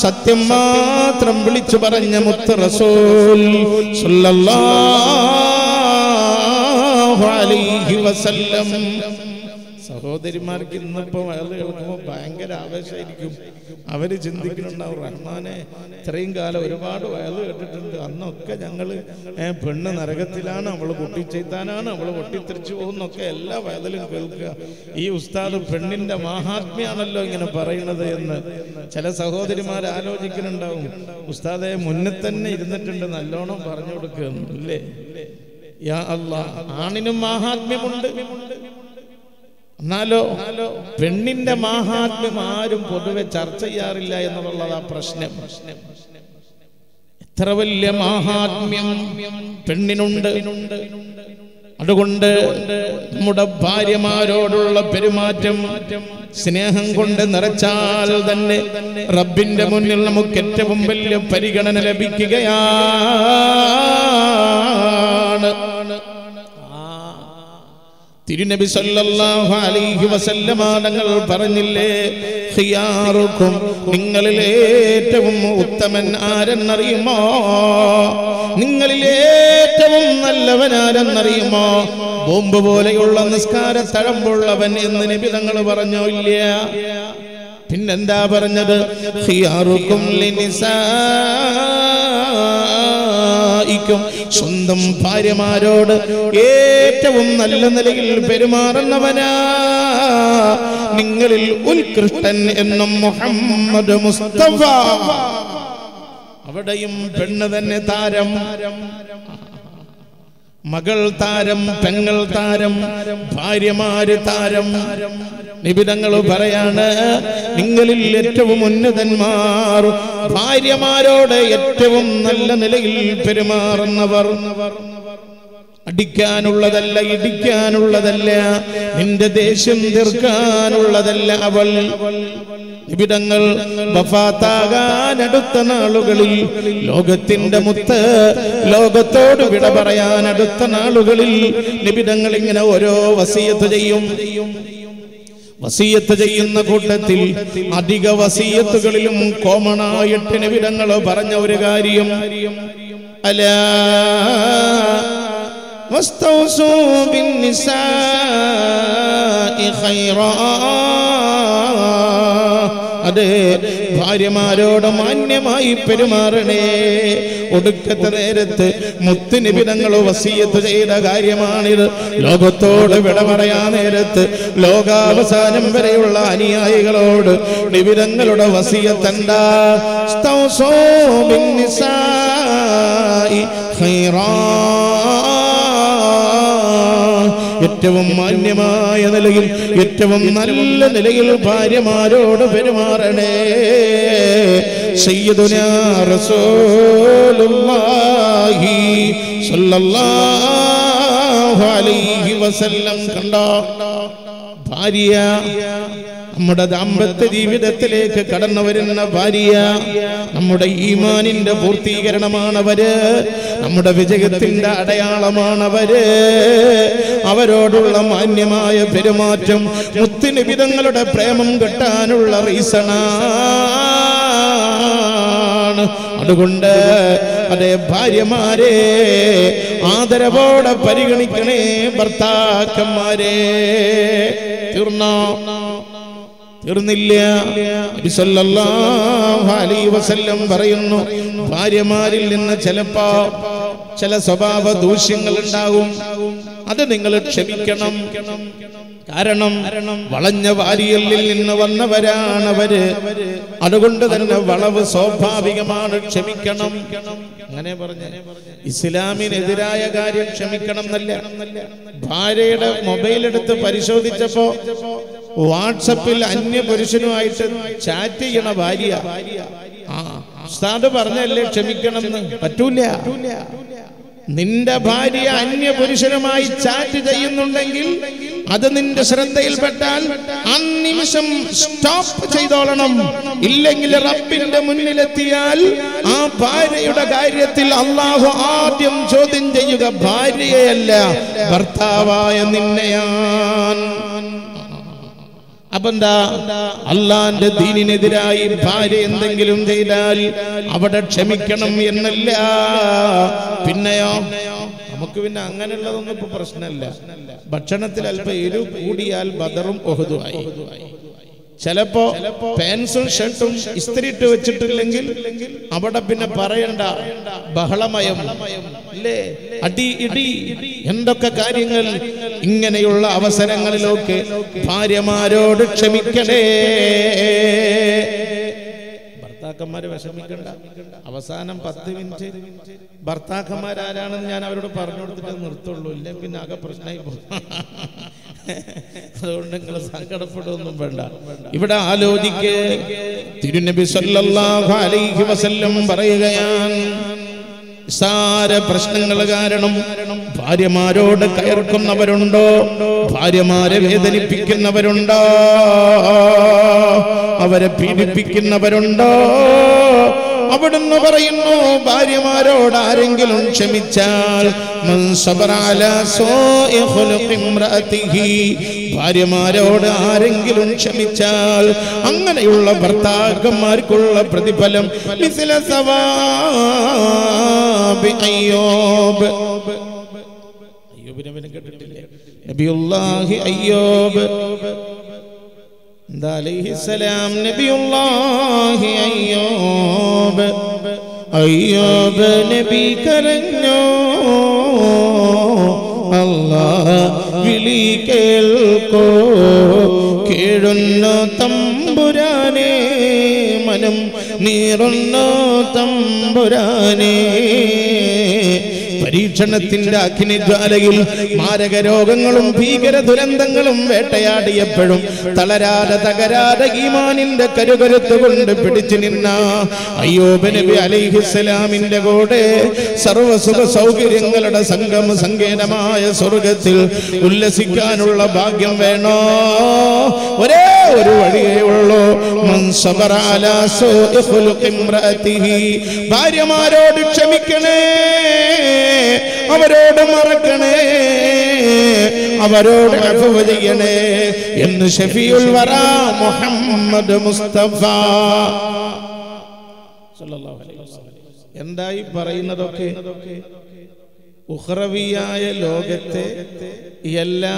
സത്യം മാത്രം വിളിച്ചു പറഞ്ഞ മുത്ത് റസൂൽ സല്ലല്ലാഹു അലൈഹി വസല്ലം സഹോദരിമാർക്ക് ഇന്നിപ്പോൾ അയാൾ കേൾക്കുമ്പോൾ ഭയങ്കര ആവേശമായിരിക്കും അവർ ചിന്തിക്കുന്നുണ്ടാവും റഹ്മാനെ ഇത്രയും കാലം ഒരുപാട് വയൽ കേട്ടിട്ടുണ്ട് അന്നൊക്കെ ഞങ്ങൾ പെണ്ണ് നരകത്തിലാണ് അവൾ പൊട്ടിച്ചെയ്ത്താനാണ് അവൾ പൊട്ടിത്തെറിച്ചു പോകുന്നൊക്കെ എല്ലാ വയലും കേൾക്കുക ഈ ഉസ്താദ് പെണ്ണിൻ്റെ മഹാത്മ്യാണല്ലോ ഇങ്ങനെ പറയുന്നത് എന്ന് ചില സഹോദരിമാർ ആലോചിക്കുന്നുണ്ടാവും ഉസ്താദെ മുന്നേ തന്നെ ഇരുന്നിട്ടുണ്ട് നല്ലോണം പറഞ്ഞു കൊടുക്കുന്നു അല്ലേ യാ അല്ലാഹ് ആണിനും മഹാത്മ്യമുണ്ട് എന്നാലോ പെണ്ണിന്റെ മഹാത്മ്യം ആരും പൊതുവെ ചർച്ച ചെയ്യാറില്ല എന്നുള്ളതാ പ്രശ്നം എത്ര വലിയ മഹാത്മ്യം പെണ്ണിനുണ്ട്. അതുകൊണ്ട് നമ്മുടെ ഭാര്യമാരോടുള്ള പെരുമാറ്റം സ്നേഹം കൊണ്ട് നിറച്ചാൽ തന്നെ റബ്ബിന്റെ മുന്നിൽ നമുക്ക് ഏറ്റവും വലിയ പരിഗണന ലഭിക്കുകയാണ്. തിരുനബി സല്ലല്ലാഹു അലൈഹി വസല്ലമ തങ്ങൾ പറഞ്ഞില്ലേ, ഖിയാറുക്കും നിങ്ങളിൽ ഏറ്റവും ഉത്തമൻ ആരെന്നറിയുമോ, നിങ്ങളിൽ ഏറ്റവും നല്ലവൻ ആരെന്നറിയുമോ, ബോംബ് പോലെയുള്ള നിസ്കാര തഴമ്പുള്ളവൻ എന്ന് നബി തങ്ങൾ പറഞ്ഞോ ഇല്ല? പിന്നെന്താ പറഞ്ഞത്? ഖിയാറുക്കും ലിനിസാ, സ്വന്തം ഭാര്യമാരോട് ഏറ്റവും നല്ല നിലയിൽ പെരുമാറുന്നവനാ നിങ്ങളിൽ ഉൽകൃഷ്ടൻ എന്നും മുഹമ്മദ് മുസ്തഫ. അവിടെയും പെണ്ണ് തന്നെ താരം, മകൾ താരം, പെങ്ങൾ താരം, ഭാര്യമാര് താരം. നിബിധങ്ങൾ പറയാണ്, നിങ്ങളിൽ ഏറ്റവും ഉന്നതന്മാർ ഭാര്യമാരോട് ഏറ്റവും നല്ല നിലയിൽ പെരുമാറുന്നവർ. അടിക്കാനുള്ളതല്ല, ഇടിക്കാനുള്ളതല്ല, നിന്റെ ദേഷ്യം തീർക്കാനുള്ളതല്ല അവൾ. നിബിധങ്ങൾ വഫാത്താകാനടുത്ത നാളുകളിൽ, ലോകത്തിന്റെ മുത്ത് ലോകത്തോട് വിട പറയാനടുത്ത നാളുകളിൽ നിബിധങ്ങൾ ഇങ്ങനെ ഓരോ വസിയത്ത് ചെയ്യും. വസിയത്ത് ചെയ്യുന്ന കൂട്ടത്തിൽ അധിക വസിയത്തുകളിലും കോമണായിട്ട് നിബിധങ്ങൾ പറഞ്ഞ ഒരു കാര്യം, അല واستوصوا بالنساء خيرا. അതെ, ഭാര്യമാരോട് മാന്യമായി പെരുമാറണേ. ഒടുക്കത്തെ നേരത്ത് മുത്തുനബി തങ്ങൾ വസിയത്ത് ചെയ്ത കാര്യമാണിത്. ലോകത്തോട് വിട പറയാൻ നേരത്ത് ലോകാവസാനം വരെയുള്ള അനുയായികളോട് നബി തങ്ങളുടെ വസിയത്ത് എന്താ? സ്തൗസൂ ബിന്നിസാഇ ഖൈറാ, ഏറ്റവും മാന്യമായ നിലയിൽ, ഏറ്റവും നല്ല നിലയിൽ ഭാര്യമാരോട് പെരുമാറണേ. സയ്യിദുനാ റസൂലുള്ളാഹി സ്വല്ലല്ലാഹു അലൈഹി വസല്ലം കണ്ട ഭാര്യ, നമ്മുടെ ദാമ്പത്യ ജീവിതത്തിലേക്ക് കടന്നു വരുന്ന ഭാര്യ നമ്മുടെ ഈമാനിന്റെ പൂർത്തീകരണമാണവര്, നമ്മുടെ വിജയത്തിന്റെ അടയാളമാണവര്. അവരോടുള്ള മാന്യമായ പെരുമാറ്റം മുത്തുനബി തങ്ങളുടെ പ്രേമം കിട്ടാനുള്ള റീസണാണ്. അതുകൊണ്ട് അതേ ഭാര്യമാരെ ആദരവോടെ പരിഗണിക്കണേ ഭർത്താക്കന്മാരെ. തീർന്നോ? തീർന്നില്ല. നബി സല്ലല്ലാഹു അലൈഹി വസല്ലം പറയുന്നു, ഭാര്യമാരിൽ നിന്ന് ചിലപ്പോ ചില സ്വഭാവ ദൂഷ്യങ്ങൾ ഉണ്ടാകും, അത് നിങ്ങൾ ക്ഷമിക്കണം. കാരണം വളഞ്ഞ വാരിയലിൽ നിന്ന് വന്നവരാണവര്, അതുകൊണ്ട് തന്നെ വളവ് സ്വാഭാവികമാണ്, ക്ഷമിക്കണം. അങ്ങനെ പറഞ്ഞ ഇസ്ലാമിനെതിരായ കാര്യം ക്ഷമിക്കണം എന്നല്ല. ഭാര്യയുടെ മൊബൈൽ എടുത്ത് പരിശോധിച്ചപ്പോ വാട്സപ്പിൽ അന്യ പുരുഷനുമായിട്ട് ചാറ്റ് ചെയ്യണ ഭാര്യ, ആ ഉസ്താദ് പറഞ്ഞല്ലേ ക്ഷമിക്കണം എന്ന്, പറ്റൂല. നിന്റെ ഭാര്യ അന്യ പുരുഷനുമായി ചാറ്റ് ചെയ്യുന്നുണ്ടെങ്കിൽ അത് നിന്റെ ശ്രദ്ധയിൽപ്പെട്ടാൽ അന്നിമിഷം സ്റ്റോപ്പ് ചെയ്തോളണം. ഇല്ലെങ്കിൽ റബ്ബിന്റെ മുന്നിലെത്തിയാൽ ആ ഭാര്യയുടെ കാര്യത്തിൽ അല്ലാഹു ആദ്യം ചോദ്യം ചെയ്യുക ഭാര്യയല്ല, ഭർത്താവായ നിന്നെയാണ്. അപ്പെന്താ, അല്ലാന്റെ ദീനിനെതിരായി ഭാര്യ എന്തെങ്കിലും ചെയ്താൽ അവിടെ ക്ഷമിക്കണം എന്നല്ല. പിന്നെയോ നമുക്ക് പിന്നെ അങ്ങനെയുള്ളതൊന്നും ഇപ്പൊ പ്രശ്നമല്ല. ഭക്ഷണത്തിൽ അല്പം എരു കൂടിയാൽ ബദറും ഒഹുദുമായി. ചിലപ്പോ പാൻസും ഷർട്ടും ഇസ്തിരി ഇട്ട് വെച്ചിട്ടില്ലെങ്കിൽ അവിടെ പിന്നെ പറയണ്ട, ബഹളമയം അല്ലേ, അടി ഇടി, എന്തൊക്കെ കാര്യങ്ങൾ. ഇങ്ങനെയുള്ള അവസരങ്ങളിലൊക്കെ ഭാര്യമാരോട് ക്ഷമിക്കണേ. ഭർത്താക്കന്മാര് വിഷമിക്കണ്ട. അവസാനം 10 മിനിറ്റ് ഭർത്താക്കന്മാരാരാണെന്ന് ഞാൻ അവരോട് പറഞ്ഞു കൊടുത്തിട്ട് നിർത്തുള്ളൂ, ഇല്ലേ പിന്നെ ആകെ പ്രശ്നമായി പോകും. അതുകൊണ്ട് നിങ്ങൾ സങ്കടപ്പെടുകയൊന്നും വേണ്ട. ഇവിടെ ആലോചിക്കേ, തിരുനബി സല്ലല്ലാഹു അലൈഹി വസല്ലം പറയുകയാണ്, Sara Prasnangal Garanum, Padiamaro, the Kayakum Navarundo, Padiamare, Vedani Pikin Navarunda, our PD Pikin Navarunda. Abadam Navarino, Bariamaro, Daringilun Chemichal, Mansabarala, so Eholopim Ratihi, Bariamaro, Daringilun Chemichal, Anganula Barta, Marcula Pratipalam, Mithila Sava, Ayob. You will never get it. Nebula, Ayob. Alayhi salam Nabiullah Ayyub Ayyub Nabi karanjo Allah vili kelko kedunna tamburane manam neerunna tamburane Chanatinda Kinidalagil, Maragarogangalum, Piker, Durandangalum, Vetayadi, Perum, Talarada, Tagarada, Giman in the Karugaratun, the Petitinina, Ayobenebi Ali, his salam in the Gode, Sarvasuka Sauki, Ringalada Sangam, Sanganamaya, Sorgatil, Ullasika, Nula Bagam Veno, whatever, Mansabarala, so Ifulukim Ratihi, Bariamaro, the Chemikane. Avarod Marakane, Avarod Afuvayane, in the Shafiul Vara, Muhammad Mustafa. And I Parina Doke Ukhravia Logate, Yella,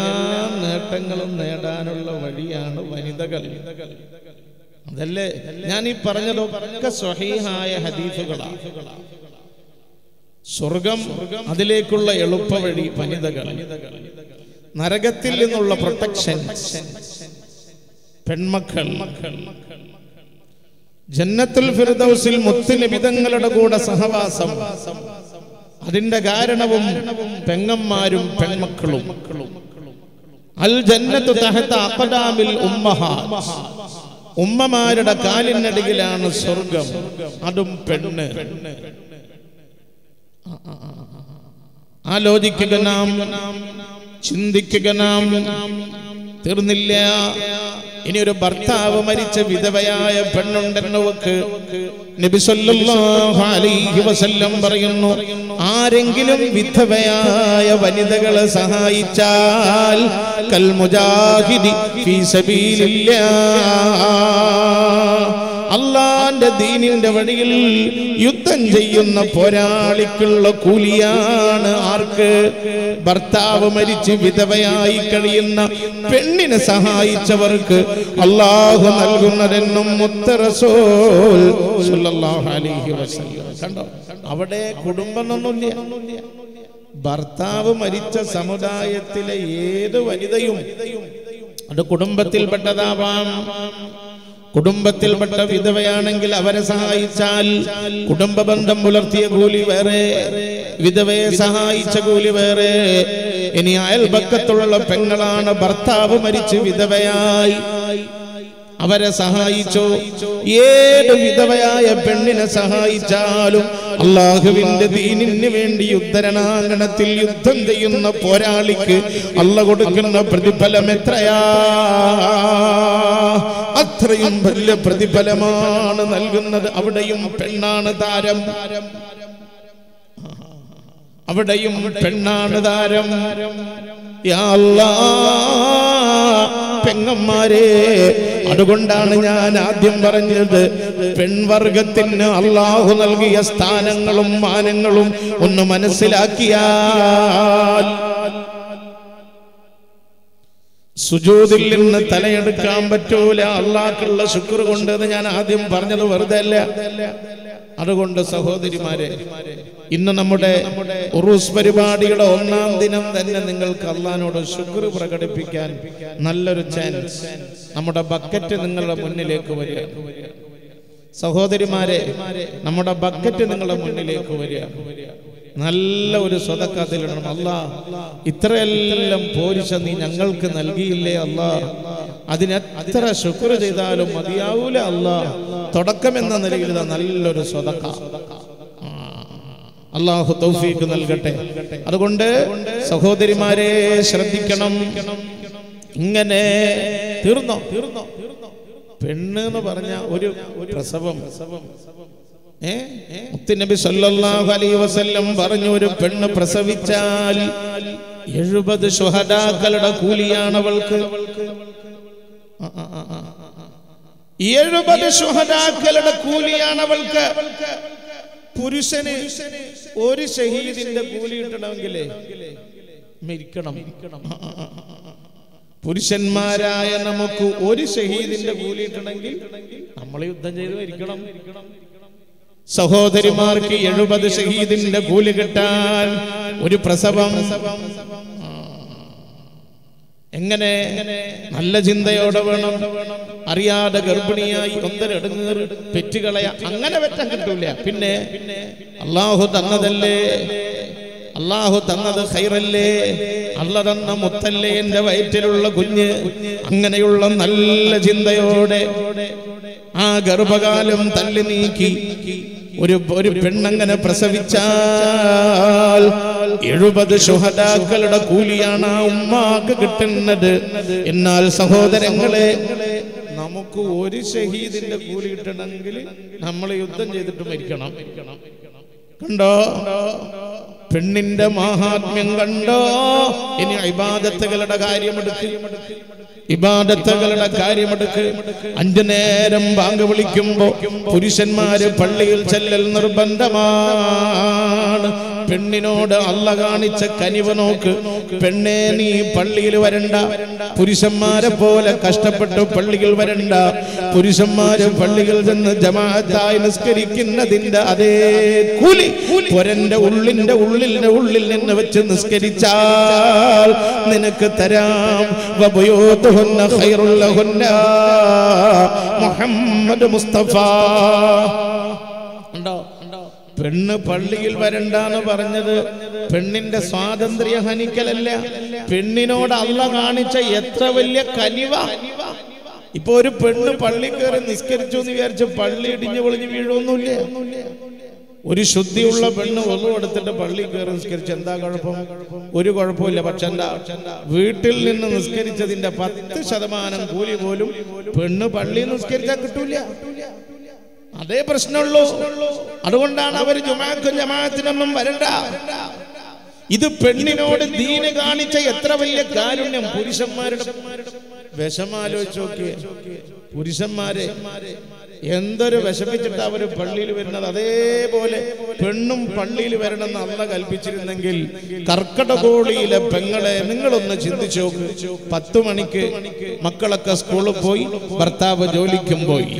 Tangalam, Nadanula, Vadian, Vanitagal. The Lani Parano Sohiha Hadithugala. Sorghum, Adilekula, Yelupa, Panidagala, Naragatil protection, Penmakal, Janatul Firdausil Mutin, Bidangala Goda Sahavasam, Adinda Gairanabum, Pengamarium, Penmakalum, Al Janatu Tahata, Apadamil Ummaha, Ummamara Kalin Nadigilana Sorghum, Adum Penne. Alodi Kiganam, Chindi Kiganam, Tirnilia, in your Bartava Maricha Vidavaya, Penundanavak, Nebisolla, Hali, he was a Lambarino, Arengilam Vitavaya, Vanidagala Sahai Chal, Kalmujahidi, Fisabilia. Allah and the Deen in the Vadil, Yutanjayuna Poralikula Kulian, Ark, Bartava Medici, Vitavaya, Ikarina, Pendina Sahai Chavark, Allah, Alguna, and Mutterasol, Sulallah, Hali, Hivasan. Our day, Kudumbananulia, Bartava Maricha Samudayatila, the Vadidayum, the Kudumbatil Patadavam. Kudumbatil Bata Vidavayanangil Avarasahai Chal, Kudumba Bandam Bulartia Guli Vere, Vidavay Sahai Chaguli Vere, in Yael Bakatula Pengalana, Bartavo Marichi Vidavayai. Avara Sahaicho, Yed Vidavaya Pendina Sahai Chalu, Allah Vinda Dinin, Yutarana, till you Tunda Yuna Poralik, Allah Godakana Pradipala Metraya Atrium Padilla Pradipalaman and Alguna Avadayum Penana Daram. Avadayum Penana Daram, Ya Allah. Pengamare, Adagundana, Adim Baranjad, Penvargatin, Allah, Hunalgiastan, and Luman and Lum, Unamanasilaki. Sujudil in the Talayat Kambatula, Allah, Sukurunda, and Adim Barnal Verdella, Adagunda Sahodri Mare, Inanamude, Urus Peribadi, Onam Dinam, then Ningal Kalan or Sukuru Prakati Pikan, Nalla Chance, Namada Bucket and Nalamunile Korea, Sahodri Mare, Namada Bucket and Nalamunile Korea. Nalla oru sadaka tharanam Allah ithrellam porisha nee njangalkku nalgiyille Allah adine athra shukr cheydalum madiyavula Allah todakam enna nilil nalla oru sadaka അള്ളാഹു തൗഫീഖ് നൽകട്ടെ. അതുകൊണ്ട് സഹോദരിമാരെ ശ്രദ്ധിക്കണം. ഇങ്ങനെ തീർന്നോ? പെണ്ണ് എന്ന് പറഞ്ഞ ഒരു പ്രസവം മുത്തുനബി സല്ലല്ലാഹു അലൈഹി വസല്ലം പറഞ്ഞു, ഒരു പെണ്ണ് പ്രസവിച്ചാൽ 70 ശുഹദാക്കളുടെ കൂലിയാണ് അവൾക്ക്. 70 ശുഹദാക്കളുടെ കൂലിയാണ് അവൾക്ക്. പുരുഷന് ഒരു ഷഹീദിന്റെ കൂലി കിട്ടണമെങ്കിലേ മരിക്കണം. പുരുഷന്മാരായ നമുക്ക് ഒരു ഷഹീദിന്റെ കൂലി കിട്ടണമെങ്കിൽ നമ്മൾ യുദ്ധം ചെയ്ത് മരിക്കണം. സഹോദരിമാർക്ക് 70 ഷഹീദിന്റെ കൂലി കിട്ടാൻ ഒരു പ്രസവം എങ്ങനെ നല്ല ചിന്തയോടെ വേണം. അറിയാതെ ഗർഭിണിയായി ഒന്നരടുങ്ങേറ് പെറ്റുകളയ, അങ്ങനെ പറ്റാൻ കിട്ടൂല. പിന്നെ അള്ളാഹു തന്നതല്ലേ, അള്ളാഹു തന്നത് ഖൈറല്ലേ, അള്ള തന്ന മുത്തല്ലേ എന്റെ വയറ്റിലുള്ള കുഞ്ഞ്. അങ്ങനെയുള്ള നല്ല ചിന്തയോടെ ആ ഗർഭകാലം തള്ളി നീക്കി ഒരു പെണ്ണങ്ങനെ പ്രസവിച്ചാൽ 70 ശുഹദാക്കളുടെ കൂലിയാണ് ആ ഉമ്മാക്ക് കിട്ടുന്നത്. എന്നാൽ സഹോദരങ്ങളെ, നമുക്ക് ഒരു ഷഹീദിന്റെ കൂലി കിട്ടണമെങ്കിൽ നമ്മൾ യുദ്ധം ചെയ്തിട്ട് മരിക്കണം. കണ്ടോ പെണ്ണിന്റെ മഹാത്മ്യം? കണ്ടോ? ഇനി ഇബാദത്തുകളുടെ കാര്യമെടുക്ക്, ഇബാദത്തുകളുടെ കാര്യമെടുക്ക്. 5 നേരം ബാങ്ക് വിളിക്കുമ്പോ പുരുഷന്മാര് പള്ളിയിൽ ചെല്ലൽ നിർബന്ധമാണ്. പെണ്ണിനോട് അള്ള കാണിച്ച കനിവ് നോക്ക്. പെണ്ണെ, നീ പള്ളിയിൽ വരണ്ട, പുരുഷന്മാരെ പോലെ കഷ്ടപ്പെട്ടു പള്ളിയിൽ വരണ്ട. പുരുഷന്മാര് പള്ളിയിൽ ചെന്ന് ജമാഅത്തായി നിസ്കരിക്കുന്നതിന്റെ അതേ കൂലി പൊരന്റെ ഉള്ളിന്റെ ഉള്ളിൽ നിന്ന് വെച്ച് നിസ്കരിച്ചാൽ നിനക്ക് തരാം. മുഹമ്മദ് മുസ്തഫ ഉണ്ടോ? പെണ്ണ് പള്ളിയിൽ വരണ്ടാന്ന് പറഞ്ഞത് പെണ്ണിന്റെ സ്വാതന്ത്ര്യ ഹനിക്കലല്ല, പെണ്ണിനോട് അള്ള കാണിച്ച എത്ര വലിയ കനിവ. ഇപ്പൊ ഒരു പെണ്ണ് പള്ളി കയറി നിസ്കരിച്ചു എന്ന് വിചാരിച്ച് പള്ളി ഇടിഞ്ഞു പൊളിഞ്ഞു വീഴൊന്നുമില്ല. ഒരു ശുദ്ധിയുള്ള പെണ്ണ് ഒന്നും എടുത്തിട്ട് പള്ളി കയറി നിസ്കരിച്ചു, എന്താ കുഴപ്പം? ഒരു കുഴപ്പമില്ല. പക്ഷെ വീട്ടിൽ നിന്ന് നിസ്കരിച്ചതിന്റെ 10% കൂലി പോലും പെണ്ണ് പള്ളി നിസ്കരിച്ചാൽ കിട്ടൂല. അതേ പ്രശ്നമുള്ളൂ. അതുകൊണ്ടാണ് അവര് ജുമാഅത്തും ജമാഅത്തിനൊന്നും വരണ്ട. ഇത് പെണ്ണിനോട് ദീന് കാണിച്ച എത്ര വലിയ കാരുണ്യം. പുരുഷന്മാരുടെ വിഷമാലോചിച്ച് നോക്കിയേ, പുരുഷന്മാരെ എന്തൊരു വിഷമിച്ചിട്ട് അവര് പള്ളിയിൽ വരുന്നത്. അതേപോലെ പെണ്ണും പള്ളിയിൽ വരണമെന്ന് അള്ള കൽപ്പിച്ചിരുന്നെങ്കിൽ കർക്കടകോളിയിലെ പെങ്ങളെ നിങ്ങളൊന്ന് ചിന്തിച്ചു നോക്ക്. 10 മണിക്ക് മക്കളൊക്കെ സ്കൂളിൽ പോയി, ഭർത്താവ് ജോലിക്കും പോയി.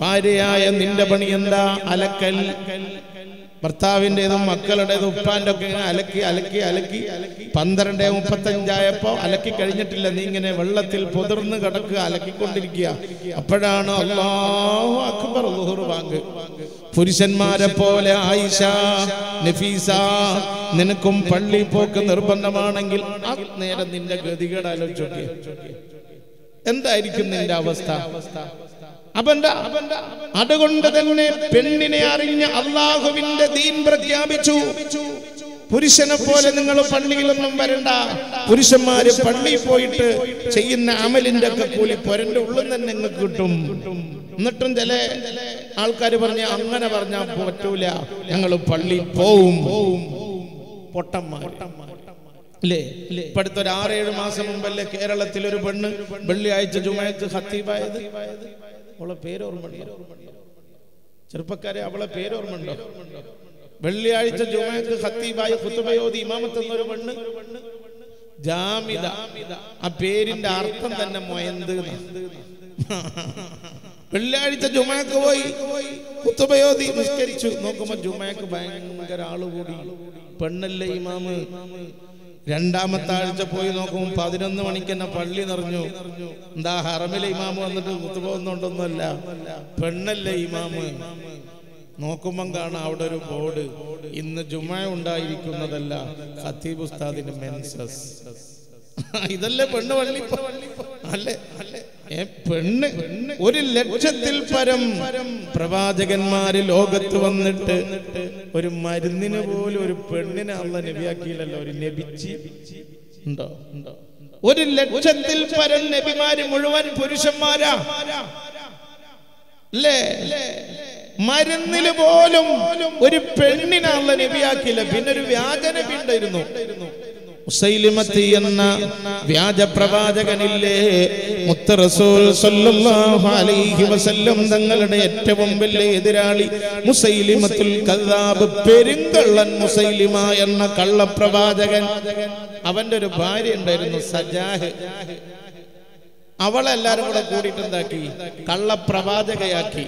ഭാര്യയായ നിന്റെ പണി എന്താ? അലക്കൽ. ഭർത്താവിൻ്റെതും മക്കളുടേതും ഉപ്പാൻ്റെ ഒക്കെ ഇങ്ങനെ അലക്കി അലക്കി അലക്കി 12:35 അലക്കി കഴിഞ്ഞിട്ടില്ല. നീ ഇങ്ങനെ വെള്ളത്തിൽ പൊതിർന്ന് കിടക്കുക, അലക്കിക്കൊണ്ടിരിക്കുക. അപ്പോഴാണ് അല്ലാഹു അക്ബർ ളുഹുർ വാങ്ങ്. പുരുഷന്മാരെ പോലെ ആയിഷ, നഫീസ, നിനക്കും പള്ളി പോക്ക് നിർബന്ധമാണെങ്കിൽ അന്നേരം നിന്റെ ഗതികേട് ആലോചിച്ചോക്കെ, എന്തായിരിക്കും നിന്റെ അവസ്ഥ? അതുകൊണ്ട് തന്നെ പെണ്ണിനെ അറിഞ്ഞ അള്ളാഹുവിന്റെ ദീൻ പ്രഖ്യാപിച്ചു, പുരുഷനെ പോലെ നിങ്ങൾ പള്ളിയിലൊന്നും വരണ്ട. പുരുഷന്മാര് പള്ളിയിൽ പോയിട്ട് ചെയ്യുന്ന അമലിന്റെ ഒക്കെ കൂലി പൊരന്റെ ഉള്ളിൽ തന്നെ നിങ്ങൾക്ക് കിട്ടും. എന്നിട്ടും ചില ആൾക്കാർ പറഞ്ഞ അങ്ങനെ പറഞ്ഞാൽ പറ്റൂല, ഞങ്ങൾ പള്ളി പോവും. പൊട്ടന്മാർ അല്ലേ? ഇപ്പൊ അടുത്തൊരു 6-7 മാസം മുമ്പല്ലേ കേരളത്തിൽ ഒരു പെണ്ണ് വെള്ളിയാഴ്ച ജുമഅത്ത് ഖത്തീബായത്? അവളെ പേരോർമ്മണ്ടോ ചെറുപ്പക്കാരെ? അവളെ പേരോർമ്മണ്ടോ? വെള്ളിയാഴ്ച ജുമഅത്ത് ഖത്തീബായ ഖുതുബയോദി ഇമാമത്ത് എന്നൊരു പെണ്ണ് ജാമിദ. ആ പേരിന്റെ അർത്ഥം തന്നെ മൊയന്ത്. വെള്ളിയാഴ്ച ജുമഅക്ക് പോയി, ഖുതുബയോദി നിസ്കരിച്ചു. നോക്കുമ്പോ ജുമഅക്ക് ഭയങ്കര ആളുകൂടി. പെണ്ണല്ലേ ഇമാമ്? 2-ാമത്തെ ആഴ്ച പോയി നോക്കും, 11 മണിക്ക് തന്നെ പള്ളി നിറഞ്ഞു. എന്താ ഹറമിലെ ഇമാമ് വന്നിട്ട് കുത്തുബ ഒന്നുകൊണ്ടൊന്നുമല്ല, പെണ്ണല്ലേ ഇമാമ്? നോക്കുമ്പം കാണാം അവിടെ ഒരു ബോർഡ്, ഇന്ന് ജുമഅ ഉണ്ടായിരിക്കുന്നതല്ല, ഖത്തീബ് ഉസ്താദിന് മെൻസസ്. ഇതല്ലേ പെണ്ണ് പള്ളി? ആ A pen, would it let Chatil Param, Pravajagan Mari, Logat one letter, or a Madanina Bull, or a Pernin, Allah Neviakil, or Nebichi? Would it let Chatil Param, Nebimari, Muluan, Purushamara? Le Madanina Bolum, would a Pernin, Allah Neviakil, a Pinner, Musailimati Anna, Vyaja Pravadaganille, Muttarasul Sallallahu Alaihi Wasallam, Dangalade, Tevambele, Dirali, Musailimatul Kadab, Perindal and Musailima and Nakala Pravadagan. I wonder to buy and I don't know Sajah. Avala Larva put it in the key, Kala Pravadagayaki.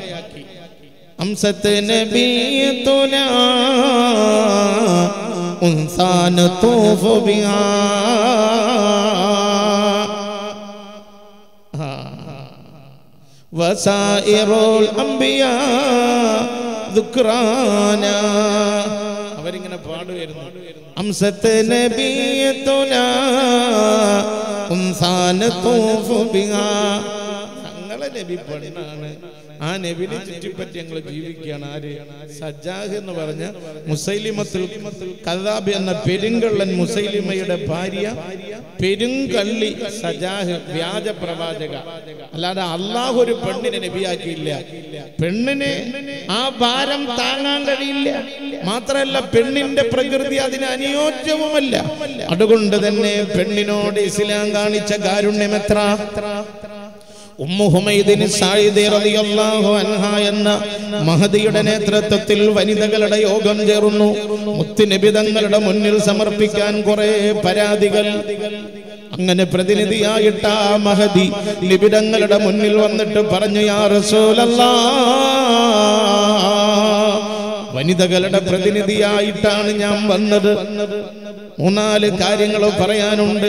Amsatene Bituna. انسان طوف بها وسائر الانبياء ذكرانا امست نبيتنا انسان طوف بها An evident Tibetan Givikanari, Sajah and Varna, Musailimatul Kadabi and the Pedingal and Musaili made a paria, Pedingali, Sajah, Vyaja Pravadaga, Lada Allah who repented in a Viakilia, Pendene, Abaram Tanangaria, Matrella Pendin de Pragurdia, Adagunda, Pendino de Silangani, Chagaru Nemetra. Muhammadin Sai there of the Allah and Hayana Mahadi Udanetra Tatil Vanidagalada Ogan Jeruno Mutinibidangalada Munil Samar Pikan Gore Paradigal Angana Pradinidi Ayata Mahadi Libidangalada Munil on the Paranaya Rasulala Vanidagalada Pradinidi Ayatan Yam Vandad. Unale Karingal Parayanund,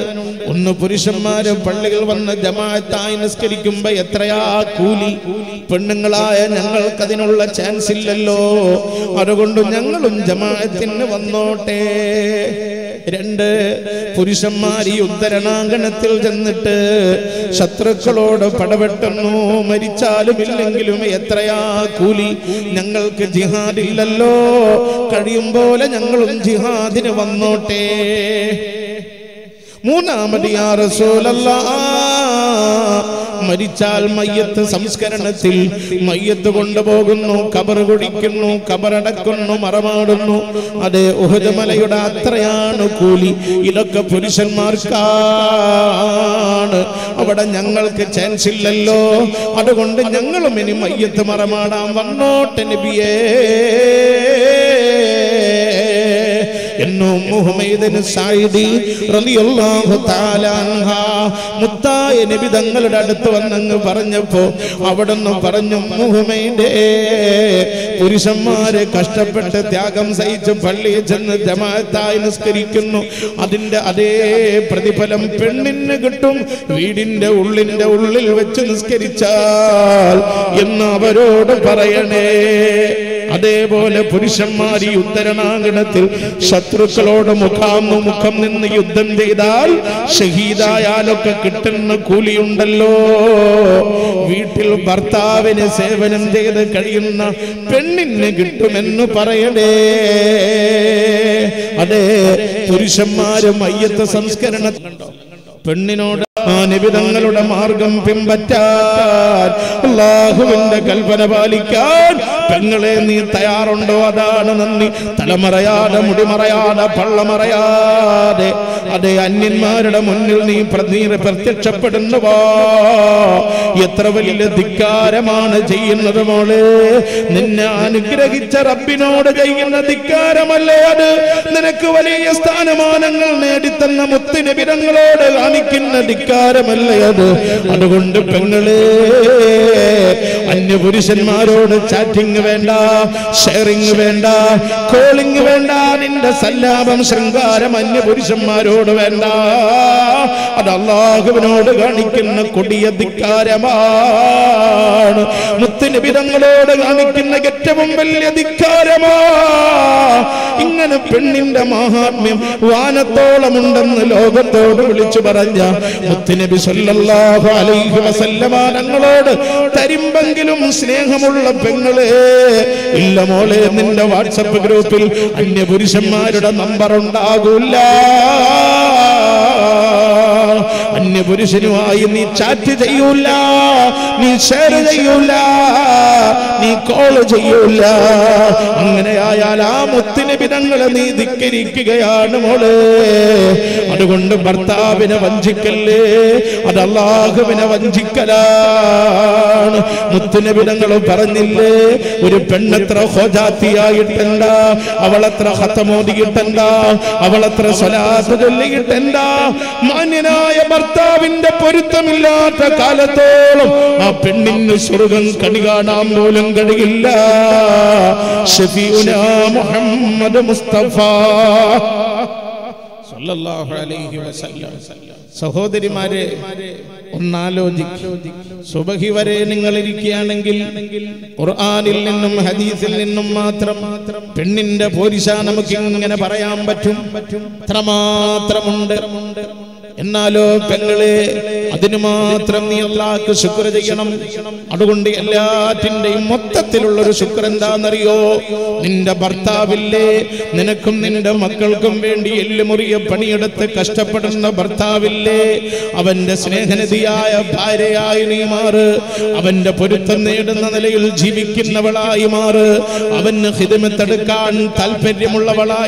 Unupurishamara, Pandagal, one Jamata in Skirikumba, Atraya, Kuli, Pandangala, and Angal Kadinula Chancellor, Aragundu Nangalum Jamatin, one note, Rende, Purishamari, Uttaranangan, Tiljan, Shatrakalod of Padavatano, Marichal, Bilangilum, Atraya, Kuli, Nangal Jihadilalo, Kadimbol, and Angalum Jihad in one note. Munamadiya Rasulallah Marichal Mayat Samskaranatil Mayat Gondaboguno, Kabaragudikino, Kabaradakuno, Maramadano, Ade Ohadamalayuda Trayano Kuli, Ilaka Purishan Markan, Avada Yangal Kachancilello, Adagonda Yangal Mini Mayat Maramada, one note and No Muhammadin Saidi, Radiallahu Ta'ala Anha, Mutai, Nebidangal Dadatuananga Paranyapo, Avadano Paranam Muhammad, Purisamare, Kastapata, Tiagam Saija, Pali, Jamata, in Skirikuno, Adinda Ade, Pradipalam Pendin Negatum, Vidin the Ulin, the Ulil, which is Kirichal, Yenavaro, the Parayane. Adebole Purishamari Uttarananganatil Shatrukaloda Mukamu Mukam in the Yuddhan Dedal Shahida Yaloka Kitten Kuli Undalo Vitil Barta Vene Seven and Day the Karina Pending Negatumenu Parade Ade Purishamari Mayata Samskaranat Pendinoda. Nebidangaluda Margam Pimbatar, Allah who in the Kalvanabalikan, Pengalani, Tayarondo Adanani, Talamarayada, Mudimarayada, Palamarayade, Adeanin Marada Mundilni, Pradni, Reperti Chapatanava, Yetravil, Dikaramana, Jay and Ramole, Nina and Kiragicharabino, Jayana, Dikaramale, Nenekuvali, Stanaman, and Neditanamutin, Nebidangalod, Anikin. Underwood Pendale, I never is in Maro, chatting Venda, sharing Venda, calling Venda in the Salabam Sangaram, I never is in Maro Venda, and Allah, who know the Ganikin Kodia Dikaram, Neburishinuai, me chatted Yula, me shared Yula, me called Yula, and Ayala Mutinibidangani, the Kirikigayan Mole, Adagunda Barta, Benavanjikale, Adala, Benavanjikalan, Mutinibidangalo Paranile, with a Pendatra Hojatia, Yutenda, Avalatra Hatamodi Yutenda, Avalatra Salas, the Ligitenda, Manina. In the Puritamilla, Takalato, up in the Surugan, Kadigana, Mulan Gadigilla, Shafiuna, Muhammad Mustafa, Sallallahu Alaihi Wasallam. Sahodari Mare, Unalo, Sobahivare, Ningaliki and Angil, or Adilinum, Hadith, Linum Matram, Pendinda, Purisanam King and a Parayam Batum, Trama, Tramunda. Nalo Pengale, Adinima, Tramila, Sukura, the Yanam, Adundi, Elia, Tinde, Motatilur, Sukuranda, Nario, Ninda Barta Ville, Nenakum, Ninda Makal Combendi, Lemuria, Paniada, Castapatana, Barta Ville, Avenda Senegadia, Parea, Inimara, Avenda Puritan, Nadanale, Jibikin, Navala, Imara, Avenda Hidemetakan, Talpedimulavala,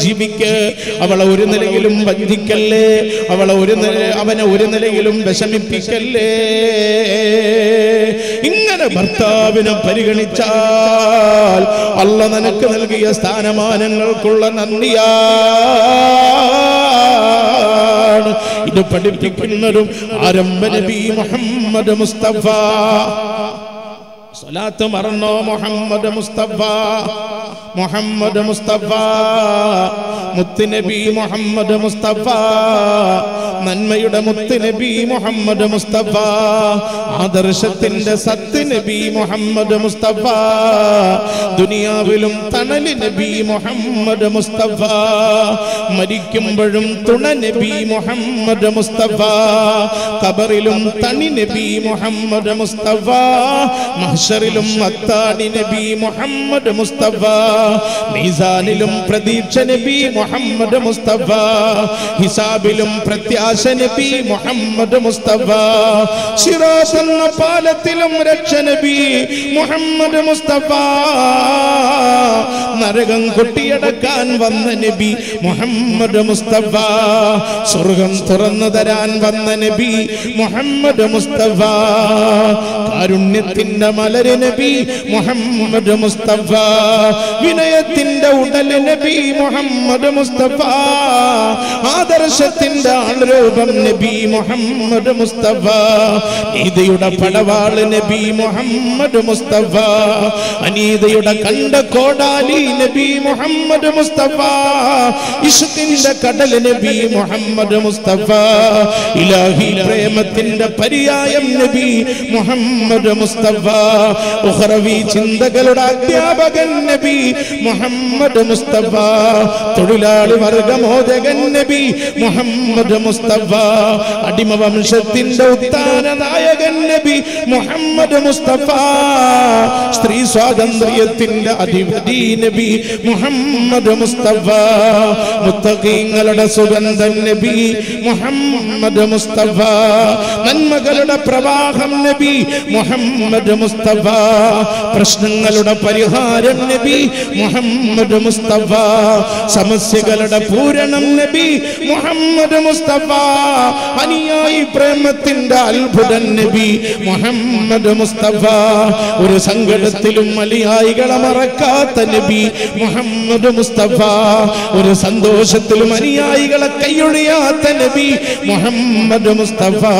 Jibike, Avalavurin, Bandikale, Avala. അവനെ ഒരു നിലയിലും വിഷമിപ്പിക്കല്ലേ ഇങ്ങനെ ഭർത്താവിനെ പരിഗണിച്ചാൽ അല്ലാഹ് നിനക്ക് നൽകിയ സ്ഥാനമാനങ്ങൾക്കുള്ള നന്ദിയാ ഇത് പഠിപ്പിക്കുന്നതും ആരംഭ നബി മുഹമ്മദ് മുസ്തഫ സലാത്ത് മറന്നോ Muhammad Mustafa Muhammad Mustafa, Muttinebi Muhammad Mustafa, Nanmayuda Muttinebi Muhammad Mustafa, Adarshatinda Satinebi Muhammad Mustafa, Dunia Vilum Tananinebi Muhammad Mustafa, Madikimbarum Tunanebi Muhammad Mustafa, Kabarilum Taninebi Muhammad Mustafa, Mahsharilum Mataninebi Muhammad Mustafa. Mizanilum Pradipcha Nabi Muhammad Mustafa Hisabilum Pratyasha Nabi Muhammad Mustafa Siratan Palatilum Raksha Nabi Muhammad Mustafa Naragam Kuttiyadakkan Vanna Nabi Muhammad Mustafa Surgam Thurannudaran Vanna Nabi Muhammad Mustafa Karunyatinte Malare Nabi Muhammad Mustafa Vinayatinda Udal Nabi Muhammad Mustafa Adarshatinda Anrubam Nabi Muhammad Mustafa Nidayuda Padaval Nabi Muhammad Mustafa Anidayuda Kanda Kodali Nabi Muhammad Mustafa Ishatinda Kadal Nabi Muhammad Mustafa Ilahi Prematinda Pariyayam Nabi Muhammad Mustafa Ukhravi Chindagalada Dhyabagan Nabi Muhammad Mustafa Thudilali Vargam Hojagan Nabi Muhammad Mustafa Adima Vamshatinda Uttana Nayagan Nabi Muhammad Mustafa Sri Swadandriyatinda Adivadi Nabi Muhammad Mustafa Muttaqeengalude Sugandhan Nabi Muhammad Mustafa Nanmagalude Pravaham Nabi Muhammad Mustafa Prashnangalude Pariharam Nabi Muhammad Mustafa Samasyagalada Puranam Nabi Muhammad Mustafa Aniyayi Prematinda Albudan Nabi Muhammad Mustafa Oru Sangadathilum Aliyaigala Marakatha Nabi Muhammad Mustafa Oru Sandoshathilum Aliyaigala Kayyodiyatha Nabi Muhammad Mustafa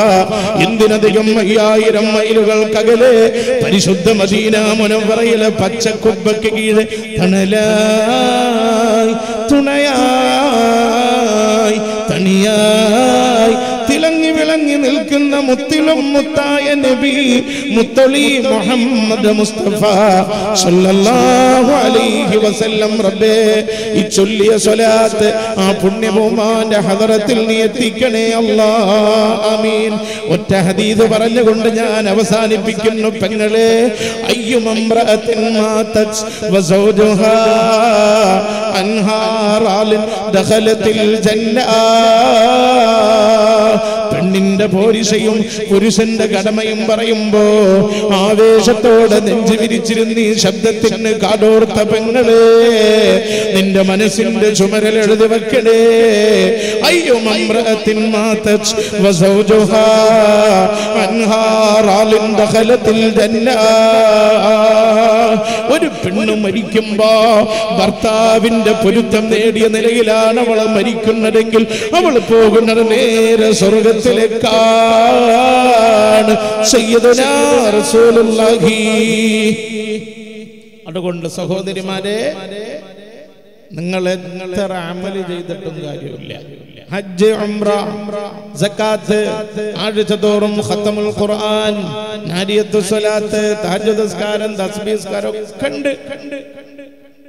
Endinathikam 5000 മൈലുകൾക്കകലെ പരിശുദ്ധ മദീന മുനവ്വറയിലെ പച്ചക്കുബക്ക് കീഴെ തണലായി തുണയായി തനിയായി തിളങ്ങി വിളങ്ങി നിൽക്കും നിൽക്കുന്ന മുത്തിലും മുത്തായ നബി മുത്തളി മുഹമ്മദ് മുസ്തഫ സല്ലല്ലാഹു അലൈഹി വസല്ലം റബ്ബേ ഈ ചൊല്ലിയ സ്വലാത്ത് ആ പുണ്യഭൂമാന്റെ ഹദറത്തിൽ നീ എത്തിക്കണേ അല്ലാഹ് ആമീൻ ഒറ്റ ഹദീസ് പറഞ്ഞുകൊണ്ട് ഞാൻ അവസാനിപ്പിക്കുന്നു പെങ്ങളെ അയ്യുമ ഇംറഅത്തിൻ മാതത് വസൗജുഹാ അൻഹാറാൽ ദഖലത്തിൽ ജന്ന പെണ്ണിന്റെ പോരിശയും പുരുഷന്റെ കടമയും പറയുമ്പോ ആവേശത്തോടെ നെഞ്ചു വിരിച്ചിരുന്നീ ശബ്ദത്തിന് കാതോർത്ത പെങ്ങളെ നിന്റെ മനസ്സിന്റെ ചുമരൽ എഴുതി വെക്കണേ അയ്യുമ ഇംറഅത്തിൻ മാതത് വസൗജുഹാ അൻഹാറാൽ ദഖലത്തിൽ ജന്ന ഒരു പെണ്ണ് മരിക്കുമ്പോ ഭർത്താവിന്റെ പൊരുത്തം നേടിയ നിലയിലാണ് അവൾ മരിക്കുന്നതെങ്കിൽ അവൾ പോകുന്നത് നേരെ സ്വർഗത്തിലേക്കാണ് സയ്യിദുനാ റസൂലുള്ളാഹി അതുകൊണ്ട് സഹോദരിമാരെ നിങ്ങൾ എത്ര അമൽ ചെയ്തിട്ടും കാര്യമില്ല ഹജ്ജ് ഉംറ സക്കാത്ത് ആഴ്ചതോറും ഖത്തമുൽ ഖുർആൻ നാരിയത്തു സ്വലാത്ത് തഹജ്ജുദ് നിസ്കാരം തസ്ബീഹ് നിസ്കാരം കണ്ട്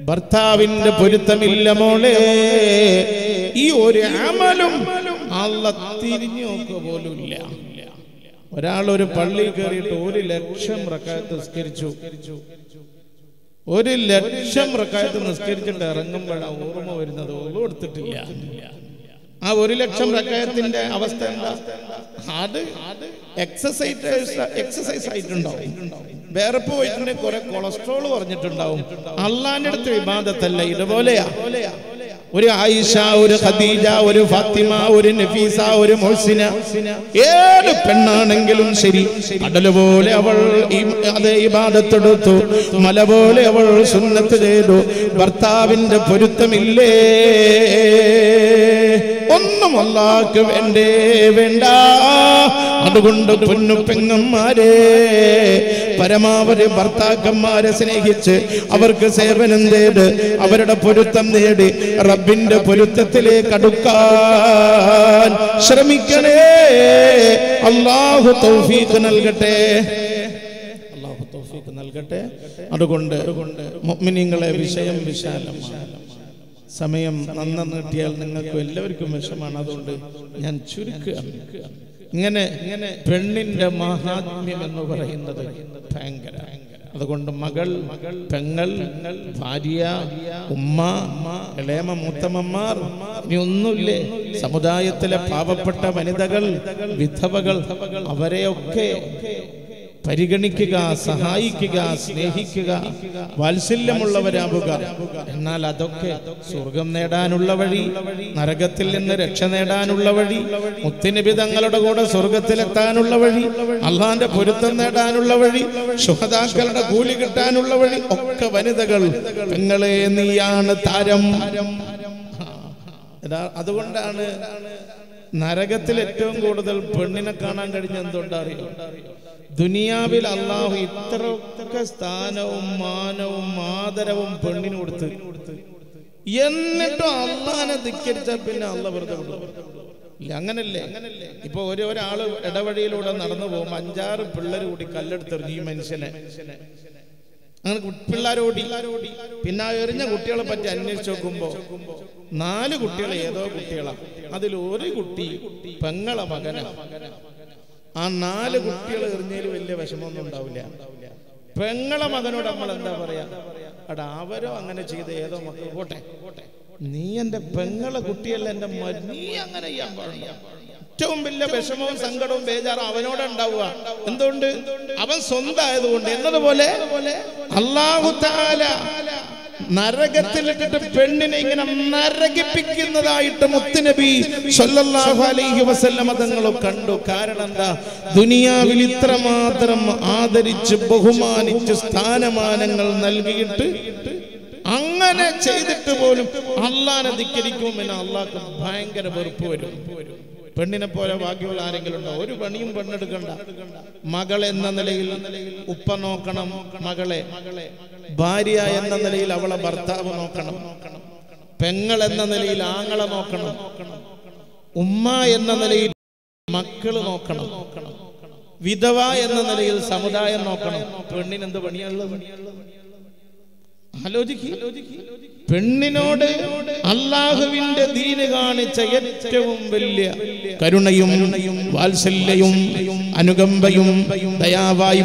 ഭർത്താവിന്റെ പൊരുത്തമില്ല മോളെ ഈ ഒരു അമലും അല്ലാഹ് തിരിഞ്ഞു നോക്കുക പോലും ഇല്ല ഒരാൾ ഒരു പള്ളിയിൽ കയറിയിട്ട് 1 ലക്ഷം റക്അത്ത് നിസ്കരിച്ചു 1 ലക്ഷം റക്അത്ത് നിസ്കരിച്ചിട്ട് ഇറങ്ങുമ്പോഴാണ് ഓർമ്മ വരുന്നത് ഒന്നും എടുത്തിട്ടില്ല ആ 1 ലക്ഷം റക്അത്തിന്റെ അവസ്ഥ എന്താ അത് എക്സസൈസ് ആയിട്ടുണ്ടാവും വേറെ പോയിട്ടുണ്ടെങ്കിൽ കുറെ കൊളസ്ട്രോൾ കുറഞ്ഞിട്ടുണ്ടാവും അള്ളാന്റെ അടുത്ത് ഇബാദത്തല്ല ഇതുപോലെയാ ഒരു ആയിഷ ഒരു ഖദീജ ഒരു ഫാത്തിമ ഒരു നഫീസ ഒരു മുഹ്സിന ഏത് പെണ്ണാണെങ്കിലും ശരി കടൽ പോലെ അവൾ അതേ ഇബാദത്തെടുത്തു മല പോലെ അവൾ സുന്നത്ത് ചെയ്തു ഭർത്താവിന്റെ പൊരുത്തമില്ലേ ഒന്നും അല്ലാഹ്ക്ക് വേണ്ടേ വേണ്ട അതുകൊണ്ട് പൊന്നു പെങ്ങന്മാരെ പരമാവധി ഭർത്താക്കന്മാരെ സ്നേഹിച്ച് അവർക്ക് സേവനം ചെയ്ത് അവരുടെ പൊരുത്തം നേടി റബ്ബിന്റെ പൊരുത്തത്തിലേക്ക് അടുക്കാൻ ശ്രമിക്കണേ അല്ലാഹു തൗഫീഖ് നൽകട്ടെ അല്ലാഹു തൗഫീഖ് നൽകട്ടെ അതുകൊണ്ട് മുഅ്മിനീങ്ങളെ വിഷയം വിശാലമാണ് സമയം നന്ന നീട്ടിയാൽ നിങ്ങൾക്ക് എല്ലാവർക്കും വിഷമാണ് അതുകൊണ്ട് ഞാൻ ചുരുക്കുക ഇങ്ങനെ പെണ്ണിന്റെ മഹാത്മ്യം എന്ന് പറയുന്നത് ഭയങ്കര അതുകൊണ്ട് മകൾ പെങ്ങൾ ഭാര്യ ഉമ്മ ഇളയമ്മ മൂത്തമ്മമാർ ഇനി ഒന്നുമില്ലേ സമുദായത്തിലെ പാവപ്പെട്ട വനിതകൾ വിധവകൾ അവരെയൊക്കെ പരിഗണിക്കുക സഹായിക്കുക സ്നേഹിക്കുക വാത്സല്യമുള്ളവരാവുക എന്നാൽ അതൊക്കെ സ്വർഗം നേടാനുള്ള വഴി നരകത്തിൽ നിന്ന് രക്ഷ നേടാനുള്ള വഴി മുത്തുനബി തങ്ങളുടെ കൂടെ സ്വർഗത്തിലെത്താനുള്ള വഴി അള്ളാന്റെ പൊരുത്തം നേടാനുള്ള വഴി ശുഹദാക്കളുടെ കൂലി കിട്ടാനുള്ള വഴി ഒക്കെ വനിതകൾ പെങ്ങളെ നീയാണ് താരം അതുകൊണ്ടാണ് നരകത്തിൽ ഏറ്റവും കൂടുതൽ പെണ്ണിനെ കാണാൻ കഴിഞ്ഞ എന്തുകൊണ്ടറിയോ ദുനിയാവിൽ അള്ളാഹു ഇത്രയൊക്കെ സ്ഥാനവും മാനവും ആദരവും പെണ്ണിന് കൊടുത്ത് എന്നിട്ടും അള്ളാഹിനെ ധിക്കരിച്ചാൽ പിന്നെ അള്ളാഹ് വെറുതെ ഇല്ല അങ്ങനല്ലേ ഇപ്പൊ ഒരാള് ഇടവഴിയിലൂടെ നടന്നു പോകുമ്പോ 5-6 പിള്ളേർ കൂടി കല്ലെടുത്തെറിഞ്ഞു ഈ മനുഷ്യനെ അങ്ങനെ പിള്ളേരോടി പിന്നെ ആ എറിഞ്ഞ കുട്ടികളെ പറ്റി അന്വേഷിച്ച് നോക്കുമ്പോ 4 കുട്ടികൾ ഏതോ കുട്ടികളാ അതിൽ ഒരു കുട്ടി പെങ്ങളെ മകനാ ആ 4 കുട്ടികൾ എറിഞ്ഞതിൽ വലിയ വിഷമമൊന്നും ഉണ്ടാവില്ല പെങ്ങളെ മകനോട് നമ്മൾ എന്താ പറയാ എടാ അവരോ അങ്ങനെ ചെയ്ത ഏതോ മക്കൾ പോട്ടെ നീ എന്റെ പെങ്ങളെ കുട്ടിയല്ല എന്റെ നീ അങ്ങനെ ചെയ്യാൻ പാടില്ല ഏറ്റവും വലിയ വിഷമവും സങ്കടവും ബേജാറും അവനോട് ഉണ്ടാവുക എന്തുകൊണ്ട് അവൻ സ്വന്തമായതുകൊണ്ട് എന്നതുപോലെ അല്ലാഹു തആല നരകത്തിലിട്ടിട്ട് പെണ്ണിനെ ഇങ്ങനെ നരകിപ്പിക്കുന്നതായിട്ട് മുത്തുനബി സല്ലല്ലാഹു അലൈഹി വസല്ലം തങ്ങൾ കണ്ടു കാരണം എന്താ ദുനിയാവിൽ ഇത്രമാത്രം ആദരിച്ച് ബഹുമാനിച്ച് സ്ഥാനമാനങ്ങൾ നൽകിയിട്ട് അങ്ങനെ ചെയ്തിട്ട് പോലും അള്ളാഹ്നെ ധിക്കരിക്കും എന്ന് അള്ളാഹ്ക്ക് ഭയങ്കര വെറുപ്പ് വരും പെണ്ണിനെ പോലെ ഭാഗ്യമുള്ള ആരെങ്കിലും ഉണ്ടോ ഒരു പണിയും പെണ്ണെടുക്കണ്ട മകൾ എന്ന നിലയിൽ ഉപ്പ നോക്കണം മകളെ ഭാര്യ എന്ന നിലയിൽ അവളെ ഭർത്താവ് നോക്കണം പെങ്ങൾ എന്ന നിലയിൽ ആങ്ങളെ നോക്കണം ഉമ്മ എന്ന നിലയിൽ മക്കൾ നോക്കണം, വിധവ എന്ന നിലയിൽ സമുദായം നോക്കണം. പെണ്ണിന് എന്ത് പണിയാണുള്ളത്? പെണ്ണിനോട് അല്ലാഹുവിന്റെ ദീന് കാണിച്ച ഏറ്റവും വലിയ കരുണയും വാത്സല്യവും അനുകമ്പയും ദയാവായി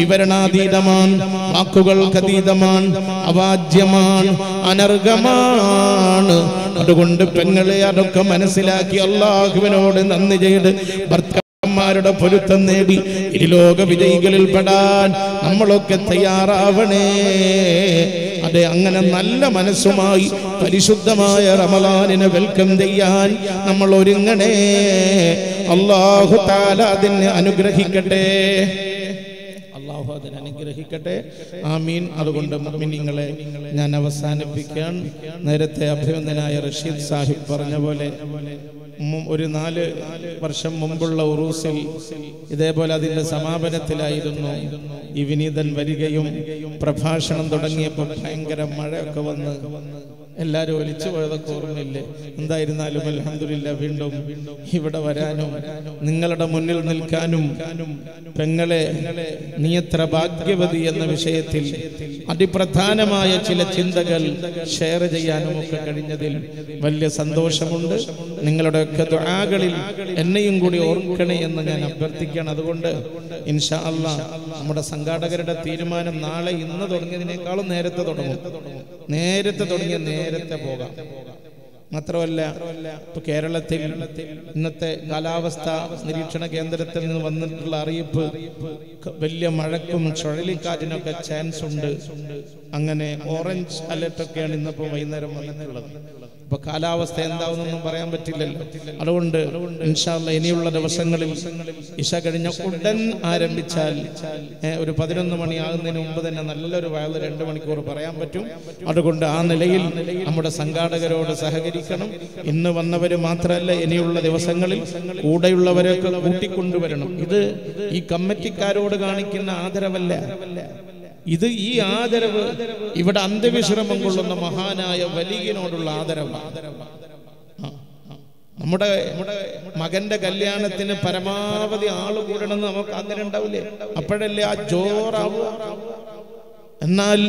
വിവരണാതീതമാണ്, വാക്കുകൾക്കതീതമാണ്, അവാജ്യമാണ്, അനർഘമാണ്. അതുകൊണ്ട് പെങ്ങളെ അതൊക്കെ മനസ്സിലാക്കി അല്ലാഹുവിനോട് നന്ദി ചെയ്ത് ഭർത്താക്കന്മാരുടെ പൊരുത്തം നേടി ഇരുലോക വിജയികളിൽ പെടാൻ നമ്മളൊക്കെ തയ്യാറാവണേ. അതെ, അങ്ങനെ നല്ല മനസ്സുമായി പരിശുദ്ധമായ റമളാനിനെ വെൽക്കം ചെയ്യാൻ നമ്മൾ ഒരുങ്ങണേ. അല്ലാഹു തആല അതിനെ അനുഗ്രഹിക്കട്ടെ, അല്ലാഹു അതിനെ അനുഗ്രഹിക്കട്ടെ. ആമീൻ. അതുകൊണ്ട് മുഅ്മിനീങ്ങളെ, ഞാൻ അവസാനിപ്പിക്കാൻ നേരത്തെ അഭിനന്ദനായ റഷീദ് സാഹിബ് പറഞ്ഞ പോലെ ഒരു 4 വർഷം മുമ്പുള്ള ഉറൂസിൽ ഇതേപോലെ അതിന്റെ സമാപനത്തിലായിരുന്നു ഈ വിനീതൻ വരികയും പ്രഭാഷണം തുടങ്ങിയപ്പോൾ ഭയങ്കര മഴയൊക്കെ വന്ന് എല്ലാവരും ഒലിച്ചു പോയതൊക്കെ ഓർമ്മയില്ലേ? എന്തായിരുന്നാലും അൽഹംദുലില്ലാ വീണ്ടും ഇവിടെ വരാനും നിങ്ങളുടെ മുന്നിൽ നിൽക്കാനും പെങ്ങളെ നീ എത്ര ഭാഗ്യവതി എന്ന വിഷയത്തിൽ അതിപ്രധാനമായ ചില ചിന്തകൾ ഷെയർ ചെയ്യാനും ഒക്കെ കഴിഞ്ഞതിൽ വലിയ സന്തോഷമുണ്ട്. നിങ്ങളുടെയൊക്കെ ദുആകളിൽ എന്നെയും കൂടി ഓർക്കണേ എന്ന് ഞാൻ അഭ്യർത്ഥിക്കുകയാണ്. അതുകൊണ്ട് ഇൻഷാ അല്ലാഹ് നമ്മുടെ സംഘാടകരുടെ തീരുമാനം നാളെ ഇന്ന് തുടങ്ങിയതിനേക്കാളും നേരത്തെ തുടങ്ങി നേരത്തെ പോകാം. മാത്രമല്ല, ഇപ്പോൾ കേരളത്തിൽ ഇന്നത്തെ കാലാവസ്ഥ നിരീക്ഷണ കേന്ദ്രത്തിൽ നിന്ന് വന്നിട്ടുള്ള അറിയിപ്പ് വലിയ മഴക്കും ചുഴലിക്കാറ്റിനൊക്കെ ചാൻസ് ഉണ്ട്. അങ്ങനെ ഓറഞ്ച് അലർട്ടൊക്കെയാണ് ഇന്നിപ്പോൾ വൈകുന്നേരം വന്നിട്ടുള്ളത്. ഇപ്പൊ കാലാവസ്ഥ എന്താവുന്നൊന്നും പറയാൻ പറ്റില്ലല്ലോ. അതുകൊണ്ട് ഇൻഷാ അല്ലാഹ് ഇനിയുള്ള ദിവസങ്ങളിൽ ഇശ കഴിഞ്ഞ ഉടൻ ആരംഭിച്ചാൽ ഒരു 11 മണി ആകുന്നതിന് മുമ്പ് തന്നെ നല്ലൊരു വയൽ 2 മണിക്കൂർ പറയാൻ പറ്റും. അതുകൊണ്ട് ആ നിലയിൽ നമ്മുടെ സംഘാടകരോട് സഹകരിക്കണം. ഇന്ന് വന്നവര് മാത്രമല്ല, ഇനിയുള്ള ദിവസങ്ങളിൽ കൂടെയുള്ളവരെയൊക്കെ കൂട്ടിക്കൊണ്ടുവരണം. ഇത് ഈ കമ്മിറ്റിക്കാരോട് കാണിക്കുന്ന ആദരവല്ല, ഇത് ഈ ആദരവ് ഇവിടെ അന്ത്യവിശ്രമം കൊള്ളുന്ന മഹാനായ വലിയനോടുള്ള ആദരവാണ്. നമ്മുടെ മകന്റെ കല്യാണത്തിന് പരമാവധി ആള് കൂടണമെന്ന് നമുക്ക് ആഗ്രഹം ഉണ്ടാവില്ലേ? അപ്പോഴല്ലേ ആ ജോറാവുക. എന്നാൽ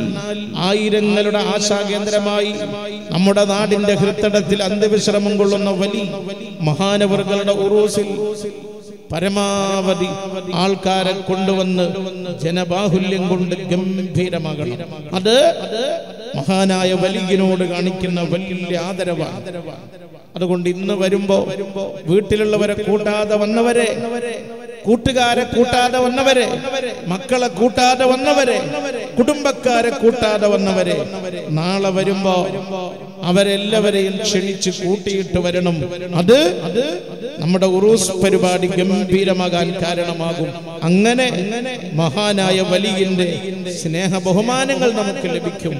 ആയിരങ്ങളുടെ ആശാകേന്ദ്രമായി നമ്മുടെ നാടിന്റെ ഹൃദയത്തിൽ അന്ത്യവിശ്രമം കൊള്ളുന്ന വലിയ മഹാനവർകളുടെ ഉറൂസിൽ പരമാവധി ആൾക്കാരെ കൊണ്ടുവന്ന് ജനബാഹുല്യം കൊണ്ട് ഗംഭീരമാകണം. അത് മഹാനായ വലിയനോട് കാണിക്കുന്ന വലിയ ആദരവാണ്. അതുകൊണ്ട് ഇന്ന് വരുമ്പോ വീട്ടിലുള്ളവരെ കൂട്ടാതെ വന്നവരെ, കൂട്ടുകാരെ കൂട്ടാതെ വന്നവരെ, മക്കളെ കൂട്ടാതെ വന്നവരെ, കുടുംബക്കാരെ കൂട്ടാതെ വന്നവരെ നാളെ വരുമ്പോ അവരെല്ലാവരെയും ക്ഷണിച്ച് കൂട്ടിയിട്ട് വരണം. അത് നമ്മുടെ ഉറൂസ് പരിപാടി ഗംഭീരമാകാൻ കാരണമാകും. അങ്ങനെ മഹാനായ വലിയന്റെ സ്നേഹ ബഹുമാനങ്ങൾ നമുക്ക് ലഭിക്കും.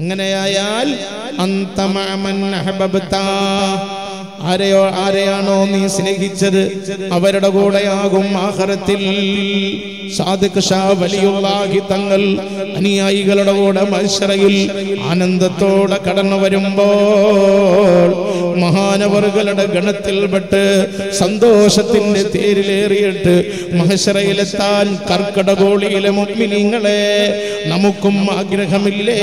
അങ്ങനെയായാൽ ആരെയാണോ നീ സ്നേഹിച്ചത് അവരുടെ കൂടെയാകും ആഖിറത്തിൽ. സാദിഖ് ഷാ വലിയുള്ളാഹി തങ്ങൾ അനുയായികളുടെ കൂടെ മഹ്ശറയിൽ ആനന്ദത്തോടെ കടന്നു വരുമ്പോൾ മഹാനവർകളുടെ ഗണത്തിൽപ്പെട്ട് സന്തോഷത്തിന്റെ തേരിലേറിയിട്ട് മഹ്ശറയിലെത്താൻ കർക്കടകോളിയിലെ മുഅ്മിനീങ്ങളെ നമുക്കും ആഗ്രഹമില്ലേ?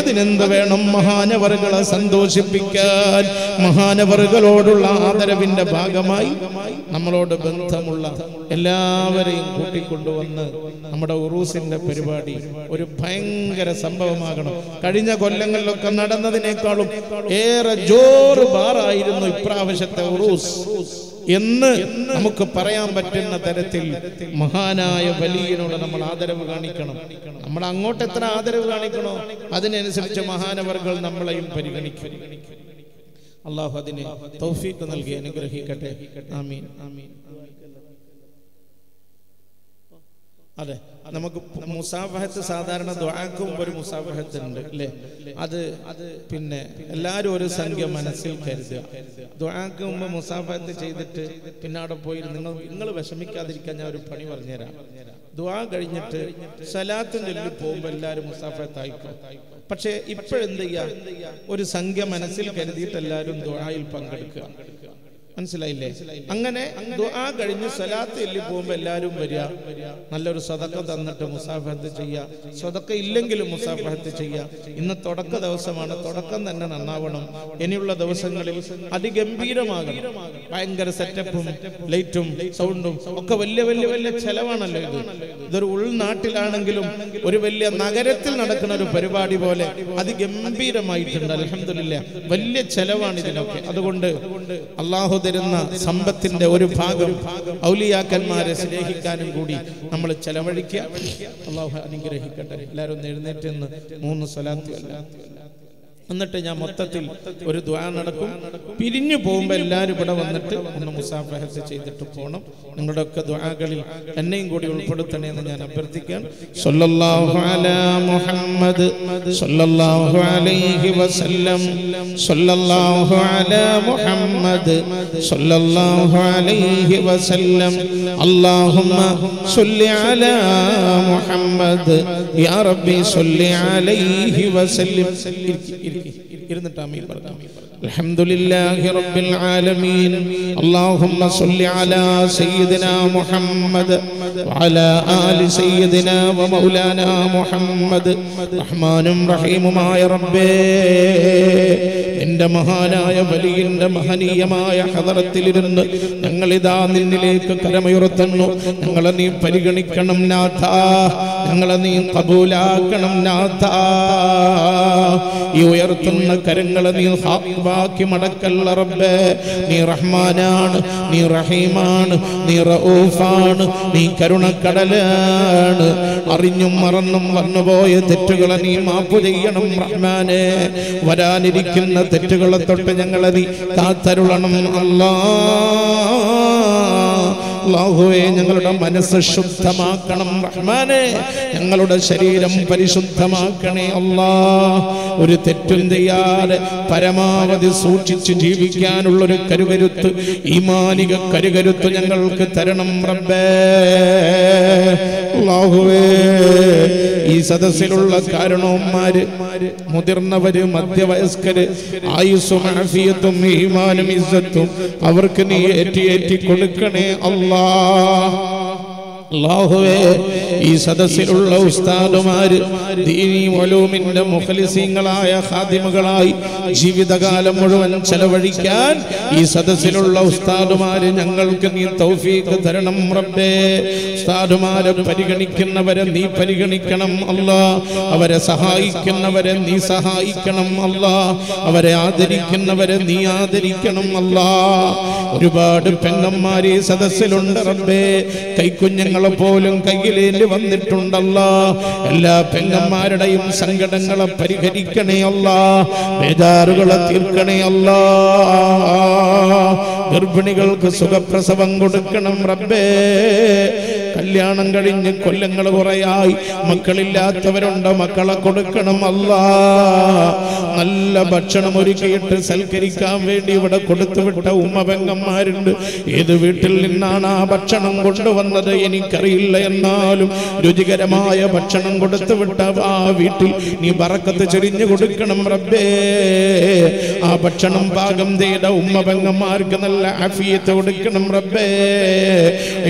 അതിനെന്ത് വേണം? മഹാനവർകളെ സന്തോഷിപ്പിക്കാൻ മഹാനവർകളോടുള്ള ആദരവിന്റെ ഭാഗമായി നമ്മളോട് ബന്ധമുള്ള എല്ലാവരെയും കൂട്ടിക്കൊണ്ടുവന്ന് നമ്മുടെ ഉറൂസിന്റെ പരിപാടി ഒരു ഭയങ്കര സംഭവമാകണം. കഴിഞ്ഞ കൊല്ലങ്ങളിലൊക്കെ നടന്നതിനേക്കാളും ഏറെ ജോറ് ബാറായിരുന്നു ഇപ്രാവശ്യത്തെ ഉറൂസ് എന്ന് നമുക്ക് പറയാൻ പറ്റുന്ന തരത്തിൽ മഹാനായ വലിയനോട് നമ്മൾ ആദരവ് കാണിക്കണം. നമ്മൾ അങ്ങോട്ട് എത്ര ആദരവ് കാണിക്കണോ അതിനനുസരിച്ച് മഹാനവർകൾ നമ്മളെയും പരിഗണിക്കും. അല്ലാഹു അതിനെ തൗഫീഖ് നൽകി അനുഗ്രഹിക്കട്ടെ. ആമീൻ. അതെ, നമുക്ക് മുസാഫഹത്ത് സാധാരണ ദുആക്കും ഒരു മുസാഫഹത്ത് ഉണ്ട് അല്ലേ? അത് പിന്നെ എല്ലാവരും ഒരു സംഖ്യ മനസ്സിൽ കരുതുക. ദുആക്ക് മുമ്പ് മുസാഫഹത്ത് ചെയ്തിട്ട് പിന്നെ അവിടെ പോയി നിങ്ങൾ വിഷമിക്കാതിരിക്കാൻ ഞാൻ ഒരു പണി പറഞ്ഞുതരാം. ദുആ കഴിഞ്ഞിട്ട് സലാത്തും ചൊല്ലി പോകുമ്പോൾ എല്ലാവരും മുസാഫഹത്ത് ആയിക്കോ. പക്ഷെ ഇപ്പോഴെന്ത് ചെയ്യുക? ഒരു സംഖ്യ മനസ്സിൽ കരുതിയിട്ട് എല്ലാവരും ദുആയിൽ പങ്കെടുക്കുക. മനസ്സിലായില്ലേ? അങ്ങനെ ദുആ കഴിഞ്ഞ് സലാത്തിൽ പോകുമ്പോൾ എല്ലാവരും വരിക, നല്ലൊരു സദഖ തന്നിട്ട് മുസാഫഹത്ത് ചെയ്യുക. സദഖ ഇല്ലെങ്കിലും മുസാഫഹത്ത് ചെയ്യുക. ഇന്ന് തുടക്ക ദിവസമാണ്, തുടക്കം തന്നെ നന്നാവണം. ഇനിയുള്ള ദിവസങ്ങളിൽ അതിഗംഭീരമാകണം. ഭയങ്കര സെറ്റപ്പും ലൈറ്റും സൗണ്ടും ഒക്കെ വലിയ വലിയ വലിയ ചെലവാണല്ലോ. ഇത് ഇതൊരു ഉൾനാട്ടിലാണെങ്കിലും ഒരു വലിയ നഗരത്തിൽ നടക്കുന്ന ഒരു പരിപാടി പോലെ അതിഗംഭീരമായിട്ടുണ്ട്. അൽഹംദുലില്ലാഹ്, വലിയ ചെലവാണ് ഇതിനൊക്കെ. അതുകൊണ്ട് അല്ലാഹു തരുന്ന സമ്പത്തിന്റെ ഒരു ഭാഗം ഔലിയാക്കന്മാരെ സ്നേഹിക്കാനും കൂടി നമ്മൾ ചെലവഴിക്കുക. അല്ലാഹു അനുഗ്രഹിക്കട്ടെ. എല്ലാവരും ഒന്ന് എഴുന്നേറ്റ് നിന്ന് മൂന്ന് സ്വലാത്ത് എന്നിട്ട് ഞാൻ മൊത്തത്തിൽ ഒരു ദുആ നടക്കും. പിരിഞ്ഞു പോകുമ്പോൾ എല്ലാവരും ഇവിടെ വന്നിട്ട് ഒന്ന് മുസാഫഹത്ത് ചെയ്തിട്ട് പോകണം. നിങ്ങളുടെ ഒക്കെ ദുആകളിൽ എന്നെയും കൂടി ഉൾപ്പെടുത്തണേ എന്ന് ഞാൻ അഭ്യർത്ഥിക്കാൻ. സല്ലല്ലാഹു അലാ മുഹമ്മദ് സല്ലല്ലാഹു അലൈഹി വസല്ലം സല്ലല്ലാഹു അലാ മുഹമ്മദ് സല്ലല്ലാഹു അലൈഹി വസല്ലം. അല്ലാഹുമ്മ സല്ലി അലാ മുഹമ്മദ് യാ റബ്ബി സല്ലി അലൈഹി വസല്ലം. അൽഹംദുലില്ലാഹി റബ്ബിൽ ആലമീൻ. അല്ലാഹുമ്മ സല്ലി അലാ സയ്യിദിനാ മുഹമ്മദ് വഅലാ ആലി സയ്യിദിനാ വമൗലാനാ മുഹമ്മദ്. റഹ്മാനും റഹീമുമായ റബ്ബേ, എൻ്റെ മഹാനായ വലിയൻ്റെ മഹനീയമായ ഹദറത്തിലിരുന്ന് ഞങ്ങളിതാ നിന്നിലേക്ക് കരമുയർത്തുന്നു. ഞങ്ങളെ നീ പരിഗണിക്കണം നാഥാ, ഞങ്ങളെ നീ കബൂലാക്കണം നാഥാ. ഈ ഉയർത്തുന്ന കരങ്ങളെ നീ ഹാക്കി മടക്കല്ല റബ്ബേ. നീ റഹ്മാനാണ്, നീ റഹീമാണ്, നീ റഊഫാണ്, നീ കരുണക്കടലാണ്. അറിഞ്ഞും മറന്നും വന്നുപോയ തെറ്റുകളെ നീ മാപ്പ് ചെയ്യണം റഹ്മാനെ. വരാനിരിക്കുന്ന തെറ്റുകളെ തൊട്ട് ഞങ്ങളെ നീ കാത്തരുളണം അല്ലാ. അല്ലാഹുവേ, ഞങ്ങളുടെ മനസ്സ് ശുദ്ധമാക്കണം റഹ്മാനെ. ഞങ്ങളുടെ ശരീരം പരിശുദ്ധമാക്കണേ അല്ലാ. ഒരു തെറ്റും ചെയ്യാതെ പരമാവധി സൂക്ഷിച്ച് ജീവിക്കാനുള്ളൊരു കരുകരുത്ത്, ഈമാനിക കരുകരുത്ത് ഞങ്ങൾക്ക് തരണം റബ്ബേ. അല്ലാഹുവേ, ഈ സദസ്സിലുള്ള കാരണവന്മാര്, മുതിർന്നവര്, മധ്യവയസ്കര്, ആയുസ്സും ആഫിയത്തും ഈമാനും ഇസ്സത്തും അവർക്ക് നീ ഏറ്റി കൊടുക്കണേ അല്ലാ. അല്ലാഹുവേ, ഈ സദസ്സിലുള്ള ഉസ്താദുമാര്, ദീനി ഉലൂമിന്റെ മുഖലിസീങ്ങളായ ഖാദിമുകളായി ജീവിതകാലം മുഴുവൻ ചെലവഴിക്കാൻ ഈ സദസ്സിലുള്ള ഉസ്താദുമാര് ഞങ്ങൾക്ക് നീ തൗഫീഖ് തരണം റബ്ബേ. ഉസ്താദുമാരെ പരിഗണിക്കുന്നവരെ നീ പരിഗണിക്കണം അല്ലാ. അവരെ സഹായിക്കുന്നവരെ നീ സഹായിക്കണം അല്ലാ. അവരെ ആദരിക്കുന്നവരെ നീ ആദരിക്കണം അല്ലാ. ഒരുപാട് പെങ്ങന്മാർ ഈ സദസ്സിലുണ്ട് റബ്ബേ. കൈക്കുഞ്ഞുങ്ങൾ പോലും കയ്യിലേല് വന്നിട്ടുണ്ടല്ലോ. എല്ലാ പെങ്ങന്മാരുടെയും സങ്കടങ്ങളെ പരിഹരിക്കണേ അല്ലാ. ബേജാറുകളെ തീർക്കണേ അല്ലാ. ഗർഭിണികൾക്ക് സുഖപ്രസവം കൊടുക്കണം റബ്ബേ. കല്യാണം കഴിഞ്ഞ് കൊല്ലങ്ങൾ കുറയായി മക്കളില്ലാത്തവരുണ്ട്, മക്കളെ കൊടുക്കണം അല്ലാ. നല്ല ഭക്ഷണം ഒരുക്കിയിട്ട് സൽക്കരിക്കാൻ വേണ്ടി ഇവിടെ കൊടുത്തുവിട്ട ഉമ്മ പെങ്ങന്മാരുണ്ട്. ഏത് വീട്ടിൽ നിന്നാണ് ആ ഭക്ഷണം കൊണ്ടുവന്നത് എനിക്കറിയില്ല. എന്നാലും രുചികരമായ ഭക്ഷണം കൊടുത്തുവിട്ട ആ വീട്ടിൽ നീ ബറക്കത്ത് ചൊരിഞ്ഞു കൊടുക്കണം റബ്ബേ. ആ ഭക്ഷണം പാകം ചെയ്ത ഉമ്മ പെങ്ങന്മാർക്ക് നല്ല ആഫിയത്ത് കൊടുക്കണം റബ്ബേ.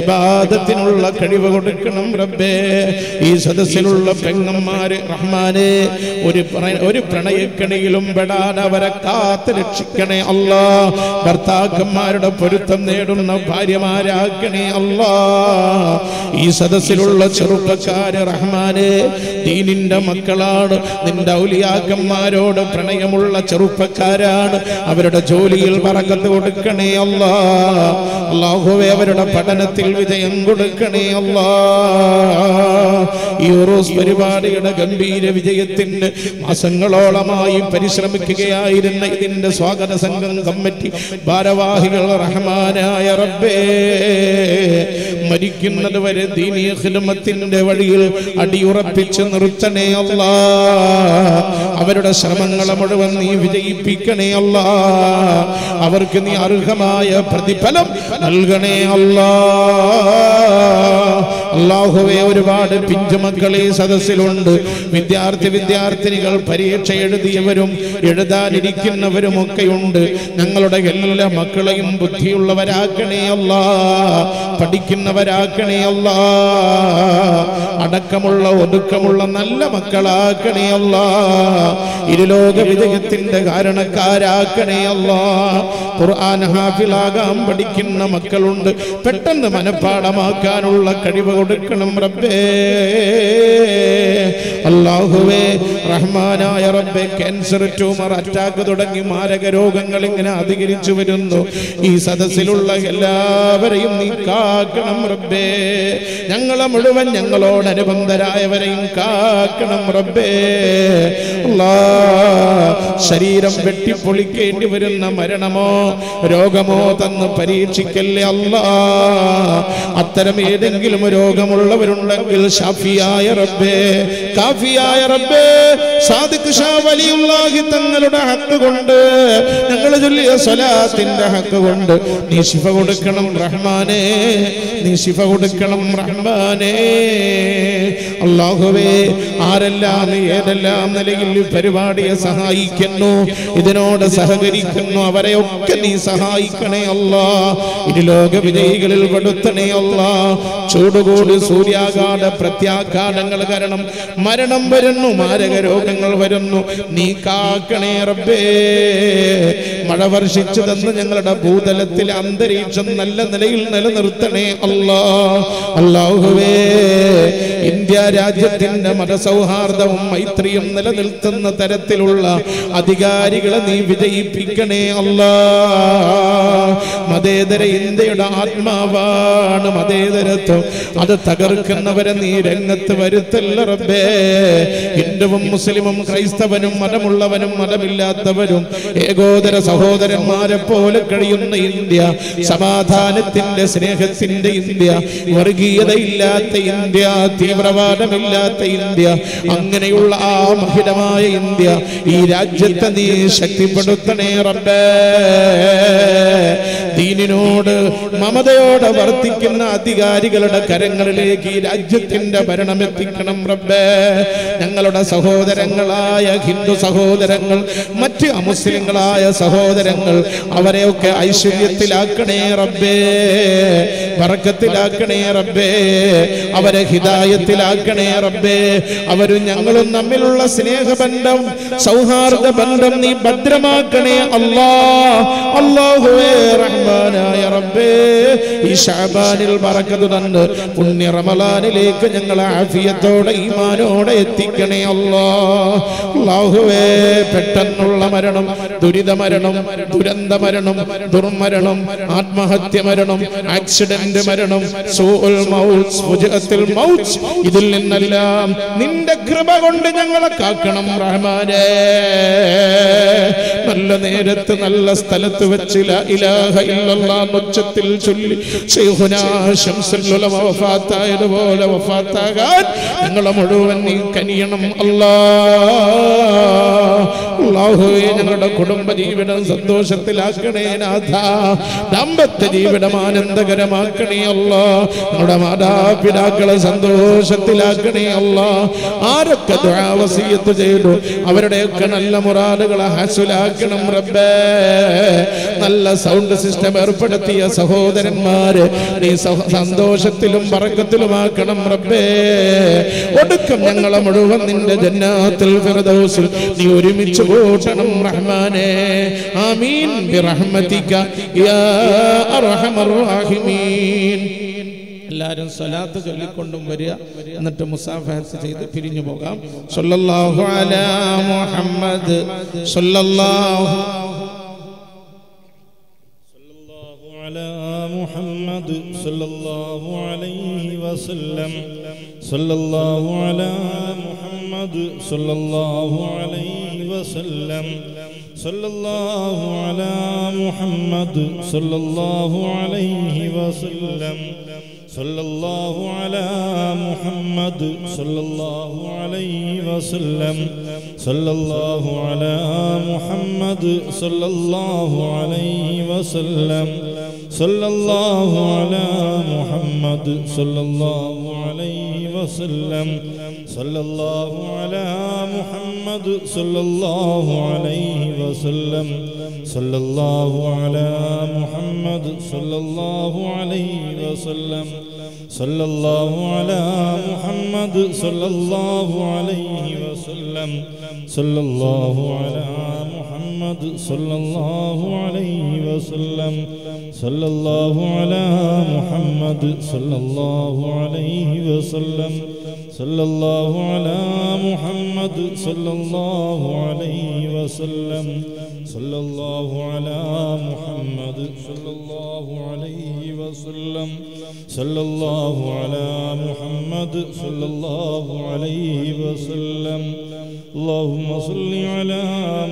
ഇബാദത്തിനുള്ള കഴിവ് കൊടുക്കണം റബ്ബേ. ഈ സദസ്സിലുള്ള പെങ്ങന്മാര് റഹ്മാനെ ഒരു പ്രണയക്കണിയിലും പെടാൻ അവരെ കാത്ത് രക്ഷിക്കണേ അല്ലാ. ഭർത്താക്കന്മാരുടെ പൊരുത്തം നേടുന്ന ഭാര്യമാരാക്കണേ അല്ലാ. ഈ സദസ്സിലുള്ള ചെറുപ്പക്കാര് റഹ്മാനെ ദീനിന്റെ മക്കളാണ്, നിന്റെ ഔലിയാക്കന്മാരോട് പ്രണയമുള്ള ചെറുപ്പക്കാരാണ്. അവരുടെ ജോലിയിൽ ബറക്കത്ത് കൊടുക്കണേ അല്ലാ. അല്ലാഹുവേ, അവരുടെ പഠനത്തിൽ വിജയം കൊടുക്കണേ അല്ലാ. ഈ ഉറൂസ് പരിപാടിയുടെ ഗംഭീര വിജയത്തിന് മാസങ്ങളോളമായി പരിശ്രമിക്കുകയായിരുന്ന ഇതിന്റെ സ്വാഗത സംഘം കമ്മിറ്റി ഭാരവാഹികൾ റഹ്മാനായ റബ്ബേ, മരിക്കുന്നത് വരെ ദീനീ ഖിദ്മത്തിന്റെ വഴിയിൽ അടിയുറപ്പിച്ച് നിർത്തണേ അല്ലാ. അവരുടെ ശ്രമങ്ങളെ മുഴുവൻ നീ വിജയിപ്പിക്കണേ അല്ലാ. അവർക്ക് നീ അർഹമായ പ്രതിഫലം നൽകണേ അല്ലാ. അല്ലാഹുവേ ഒരുപാട് പിഞ്ചുമക്കൾ ഈ സദസ്സിലുണ്ട്. വിദ്യാർത്ഥികൾ പരീക്ഷ എഴുതിയവരും എഴുതാനിരിക്കുന്നവരും ഒക്കെയുണ്ട്. ഞങ്ങളുടെ എല്ലാ മക്കളെയും ബുദ്ധിയുള്ളവരാക്കണേ അല്ലാ, പഠിക്കുന്നവരാക്കണേ അല്ലാ, അടക്കമുള്ള ഒതുക്കമുള്ള നല്ല മക്കളാക്കണേ അല്ലാ, ഇരുലോക വിജയത്തിന്റെ കാരണക്കാരാക്കണേ അല്ലാ. ഖുർആൻ ഹാഫിളാകാൻ പഠിക്കുന്ന മക്കളുണ്ട്, പെട്ടെന്ന് മനഃപ്പാഠമാക്കാനുള്ള കഴിവ് കൊടുക്കണം റബ്ബേ. അല്ലാഹുവേ റഹ്മാനായ റബ്ബേ, ക്യാൻസർ, ട്യൂമർ, അറ്റാക്ക് തുടങ്ങി മാരക രോഗങ്ങൾ ഇങ്ങനെ അധികരിച്ചു വരുന്നു. ഈ സദസ്സിലുള്ള എല്ലാവരെയും നീ കാക്കണം റബ്ബേ. ഞങ്ങളെ മുഴുവൻ ഞങ്ങളോടനുബന്ധരായവരെയും കാക്കണം റബ്ബേ. ശരീരം വെട്ടിപ്പൊളിക്കേണ്ടി വരുന്ന മരണമോ രോഗമോ തന്ന് പരീക്ഷിക്കല്ലേ അല്ലാ. അത്തരം ഏതെങ്കിലും രോഗമുള്ളവരുണ്ടെങ്കിൽ ഷാഫിയായ റബ്ബേ, കാഫിയായ റബ്ബേ, സാദിഖ് ഷാ വലിയുള്ളാഹി തങ്ങളുടെ ഹക്ക് കൊണ്ട്, ഞങ്ങൾ ചൊല്ലിയ സ്വലാത്തിന്റെ ഹക്ക് കൊണ്ട് നീ ശിഫ കൊടുക്കണം റഹ്മാനേ, നീ ശിഫ കൊടുക്കണം റഹ്മാനേ. അല്ലാഹുവേ, ആരെല്ലാം ഏതെല്ലാം നിലയിൽ പരിപാടിയെ സഹായിക്കുന്നു, ഇതിനോട് സഹകരിക്കുന്നു, അവരെയൊക്കെ നീ സഹായിക്കണേ അല്ലാ. ഇരുലോക വിജയികളിൽ പെടുത്തണേ അല്ലാ. ചൂടുകൂടി സൂര്യാഘാത പ്രത്യാഘാതങ്ങൾ കാരണം മരണം വരുന്നു, മാരക രോഗങ്ങൾ വരുന്നു, നീ കാക്കണേ റബ്ബേ. മഴ വർഷിച്ചു തന്ന് ഞങ്ങളുടെ ഭൂതലത്തിലെ അന്തരീക്ഷം നല്ല നിലയിൽ നിലനിർത്തണേ അല്ലാ. അല്ലാഹുവേ, ഇന്ത്യ രാജ്യത്തിന്റെ മതസൗഹാർദ്ദവും മൈത്രിയും നിലനിൽത്തുന്ന തരത്തിലുള്ള അധികാരികളെ നീ വിജയിപ്പിക്കണേ അല്ലാ. മതേതര ഇന്ത്യയുടെ ആത്മാവാണ് മതേതരത്വം, അത് തകർക്കുന്നവരെ നീ രംഗത്ത് വരുത്തല്ല റബ്ബേ. ഹിന്ദുവും മുസ്ലിമും ക്രൈസ്തവനും മതമുള്ളവനും മതമില്ലാത്തവരും ഏകോദര സഹോദരന്മാരെ പോലെ കഴിയുന്ന ഇന്ത്യ, സമാധാനത്തിന്റെ സ്നേഹത്തിന്റെ ഇന്ത്യ, വർഗീയതയില്ലാത്ത ഇന്ത്യ, തീവ്രവാദമില്ലാത്ത ഇന്ത്യ, അങ്ങനെയുള്ള ആ മഹിതമായ ഇന്ത്യ, ഈ രാജ്യത്തെ നീ ശക്തിപ്പെടുത്തണേ റബ്ബേ. ദീനിനോട് മമതയോടെ വർത്തിക്കുന്ന അധികാരികളുടെ കരങ്ങളിലേക്ക് ഈ രാജ്യത്തിന്റെ ഭരണം എത്തിക്കണം റബ്ബേ. ഞങ്ങളുടെ സഹോദരങ്ങളായ ഹിന്ദു സഹോദരങ്ങൾ, മറ്റ് അമുസ്ലിങ്ങളായ സഹോദരങ്ങൾ, അവരെയൊക്കെ ഐശ്വര്യത്തിലാക്കണേ റബ്ബേ, ബർക്കത്തിലാക്കണേ റബ്ബേ, അവരെ ഹിദായത്തിലാക്കണേ റബ്ബേ. അവരും ഞങ്ങളും തമ്മിലുള്ള സ്നേഹബന്ധം, സൗഹാർദ്ദ ബന്ധം നീ ഭദ്രമാക്കണേ അല്ലാ. അല്ലാഹുവേ റഹ്മാനായ റബ്ബേ, ഈ ശഅബാനിൽ ബറക്കത്ത് തന്ന് പുണ്യ റമളാനിലേക്ക് ഞങ്ങളെ ആഫിയത്തോടെ ഈമാനോടെ എത്തിക്കണേ അല്ലാ. അല്ലാഹുവേ, പെട്ടെന്നുള്ള മരണം, ദുരിതമരണം, ദുരന്തമരണം, ദുർമരണം, ആത്മഹത്യ മരണം, ആക്സിഡന്റ് മരണം, സൂഉൽ മൗത്ത്, ഫുജഅത്തുൽ മൗത്ത്, ഇതിൽ നിന്നെല്ലാം നിന്റെ കൃപ കൊണ്ട് ഞങ്ങളെ കാക്കണം റഹ്മാനേ. നല്ല നേരത്ത് നല്ല സ്ഥലത്ത് വെച്ച് ലാ ഇലാഹ ഇല്ലല്ലാഹ് ഉച്ചത്തിൽ ചൊല്ലി ശൈഖുനാ ശംസുൽ ഉലമ വഫാത്തായതുപോലെ വഫാത്താകാൻ ഞങ്ങളെ മുഴുവൻ നീ കനിയണം അല്ലാ. അല്ലാഹുവേ, ഞങ്ങളുടെ കുടുംബ ജീവിതം സന്തോഷത്തിലാക്കണേ നാഥ. ദാമ്പത്യ ജീവിതം ആനന്ദകരമാക്കണേ അല്ലാ. നമ്മുടെ മാതാപിതാക്കളെ സന്തോഷത്തിലാക്കണേ അല്ലാ. ആരൊക്കെ ദുആ വസിയത്ത് ചെയ്തു അവരുടെയൊക്കെ നല്ല മുറാദുകളെ ഹാസിലാക്കണം റബ്ബേ. നല്ല സൗണ്ട് സിസ്റ്റം ഏർപ്പെടുത്തിയ സഹോദരന്മാരെ നീ സന്തോഷത്തിലും ബറക്കത്തിലുമാക്കണം റബ്ബേ. ഒടുക്കം ഞങ്ങളെ മുഴുവൻ നിന്റെ ജന്നാത്തുൽ ഫിർദൗസിൽ നീ ഒരുമിച്ച് കൂട്ടണം റഹ്മാനേ. ആമീൻ ബിറഹ്മതിക യാ അർഹമർ റഹീമീൻ. എല്ലാവരും സ്വലാത്ത് ചൊല്ലിക്കൊണ്ടും വരിക, എന്നിട്ട് മുസാഫഹത്ത് ചെയ്ത് പിരിഞ്ഞു പോകാം. സല്ലല്ലാഹു അലാ മുഹമ്മദ് സല്ലല്ലാഹു على محمد صلى الله عليه وسلم صلى الله على محمد صلى الله عليه وسلم صلى الله على محمد صلى الله عليه وسلم صلى الله على محمد صلى الله عليه وسلم صلى الله على محمد صلى الله عليه وسلم sallallahu ala Muhammad sallallahu alayhi wa sallam sallallahu ala Muhammad sallallahu alayhi wa sallam sallallahu ala Muhammad sallallahu alayhi wa sallam sallallahu ala Muhammad sallallahu alayhi wa sallam sallallahu ala Muhammad sallallahu alayhi wa sallam sallallahu ala Muhammad sallallahu alayhi wa sallam sallallahu ala Muhammad sallallahu alayhi wa sallam sallallahu ala Muhammad sallallahu alayhi wa sallam sallallahu ala Muhammad sallallahu alayhi wa sallam Allahumma salli ala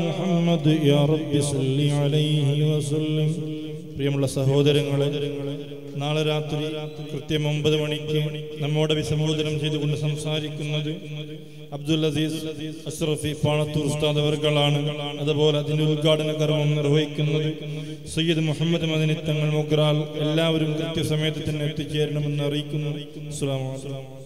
Muhammad ya Rabbi salli alayhi wa sallam പ്രിയമുള്ള സഹോദരങ്ങളെ നാളെ രാത്രി കൃത്യം 9 മണിക്ക് നമ്മോട് അഭിസംബോധനം ചെയ്തുകൊണ്ട് സംസാരിക്കുന്നത് അബ്ദുൽ അസീസ് അഷ്റഫി പാണത്തൂർ ഉസ്താദ് അവർകളാണ് അതുപോലെ അതിന്റെ ഉദ്ഘാടന കർമ്മം നിർവഹിക്കുന്നത് സയ്യിദ് മുഹമ്മദ് മദനി തങ്ങൾ മുഗ്രാൽ എല്ലാവരും കൃത്യസമയത്ത് തന്നെ എത്തിച്ചേരണമെന്ന് അറിയിക്കുന്നു അസ്സലാമു അലൈക്കും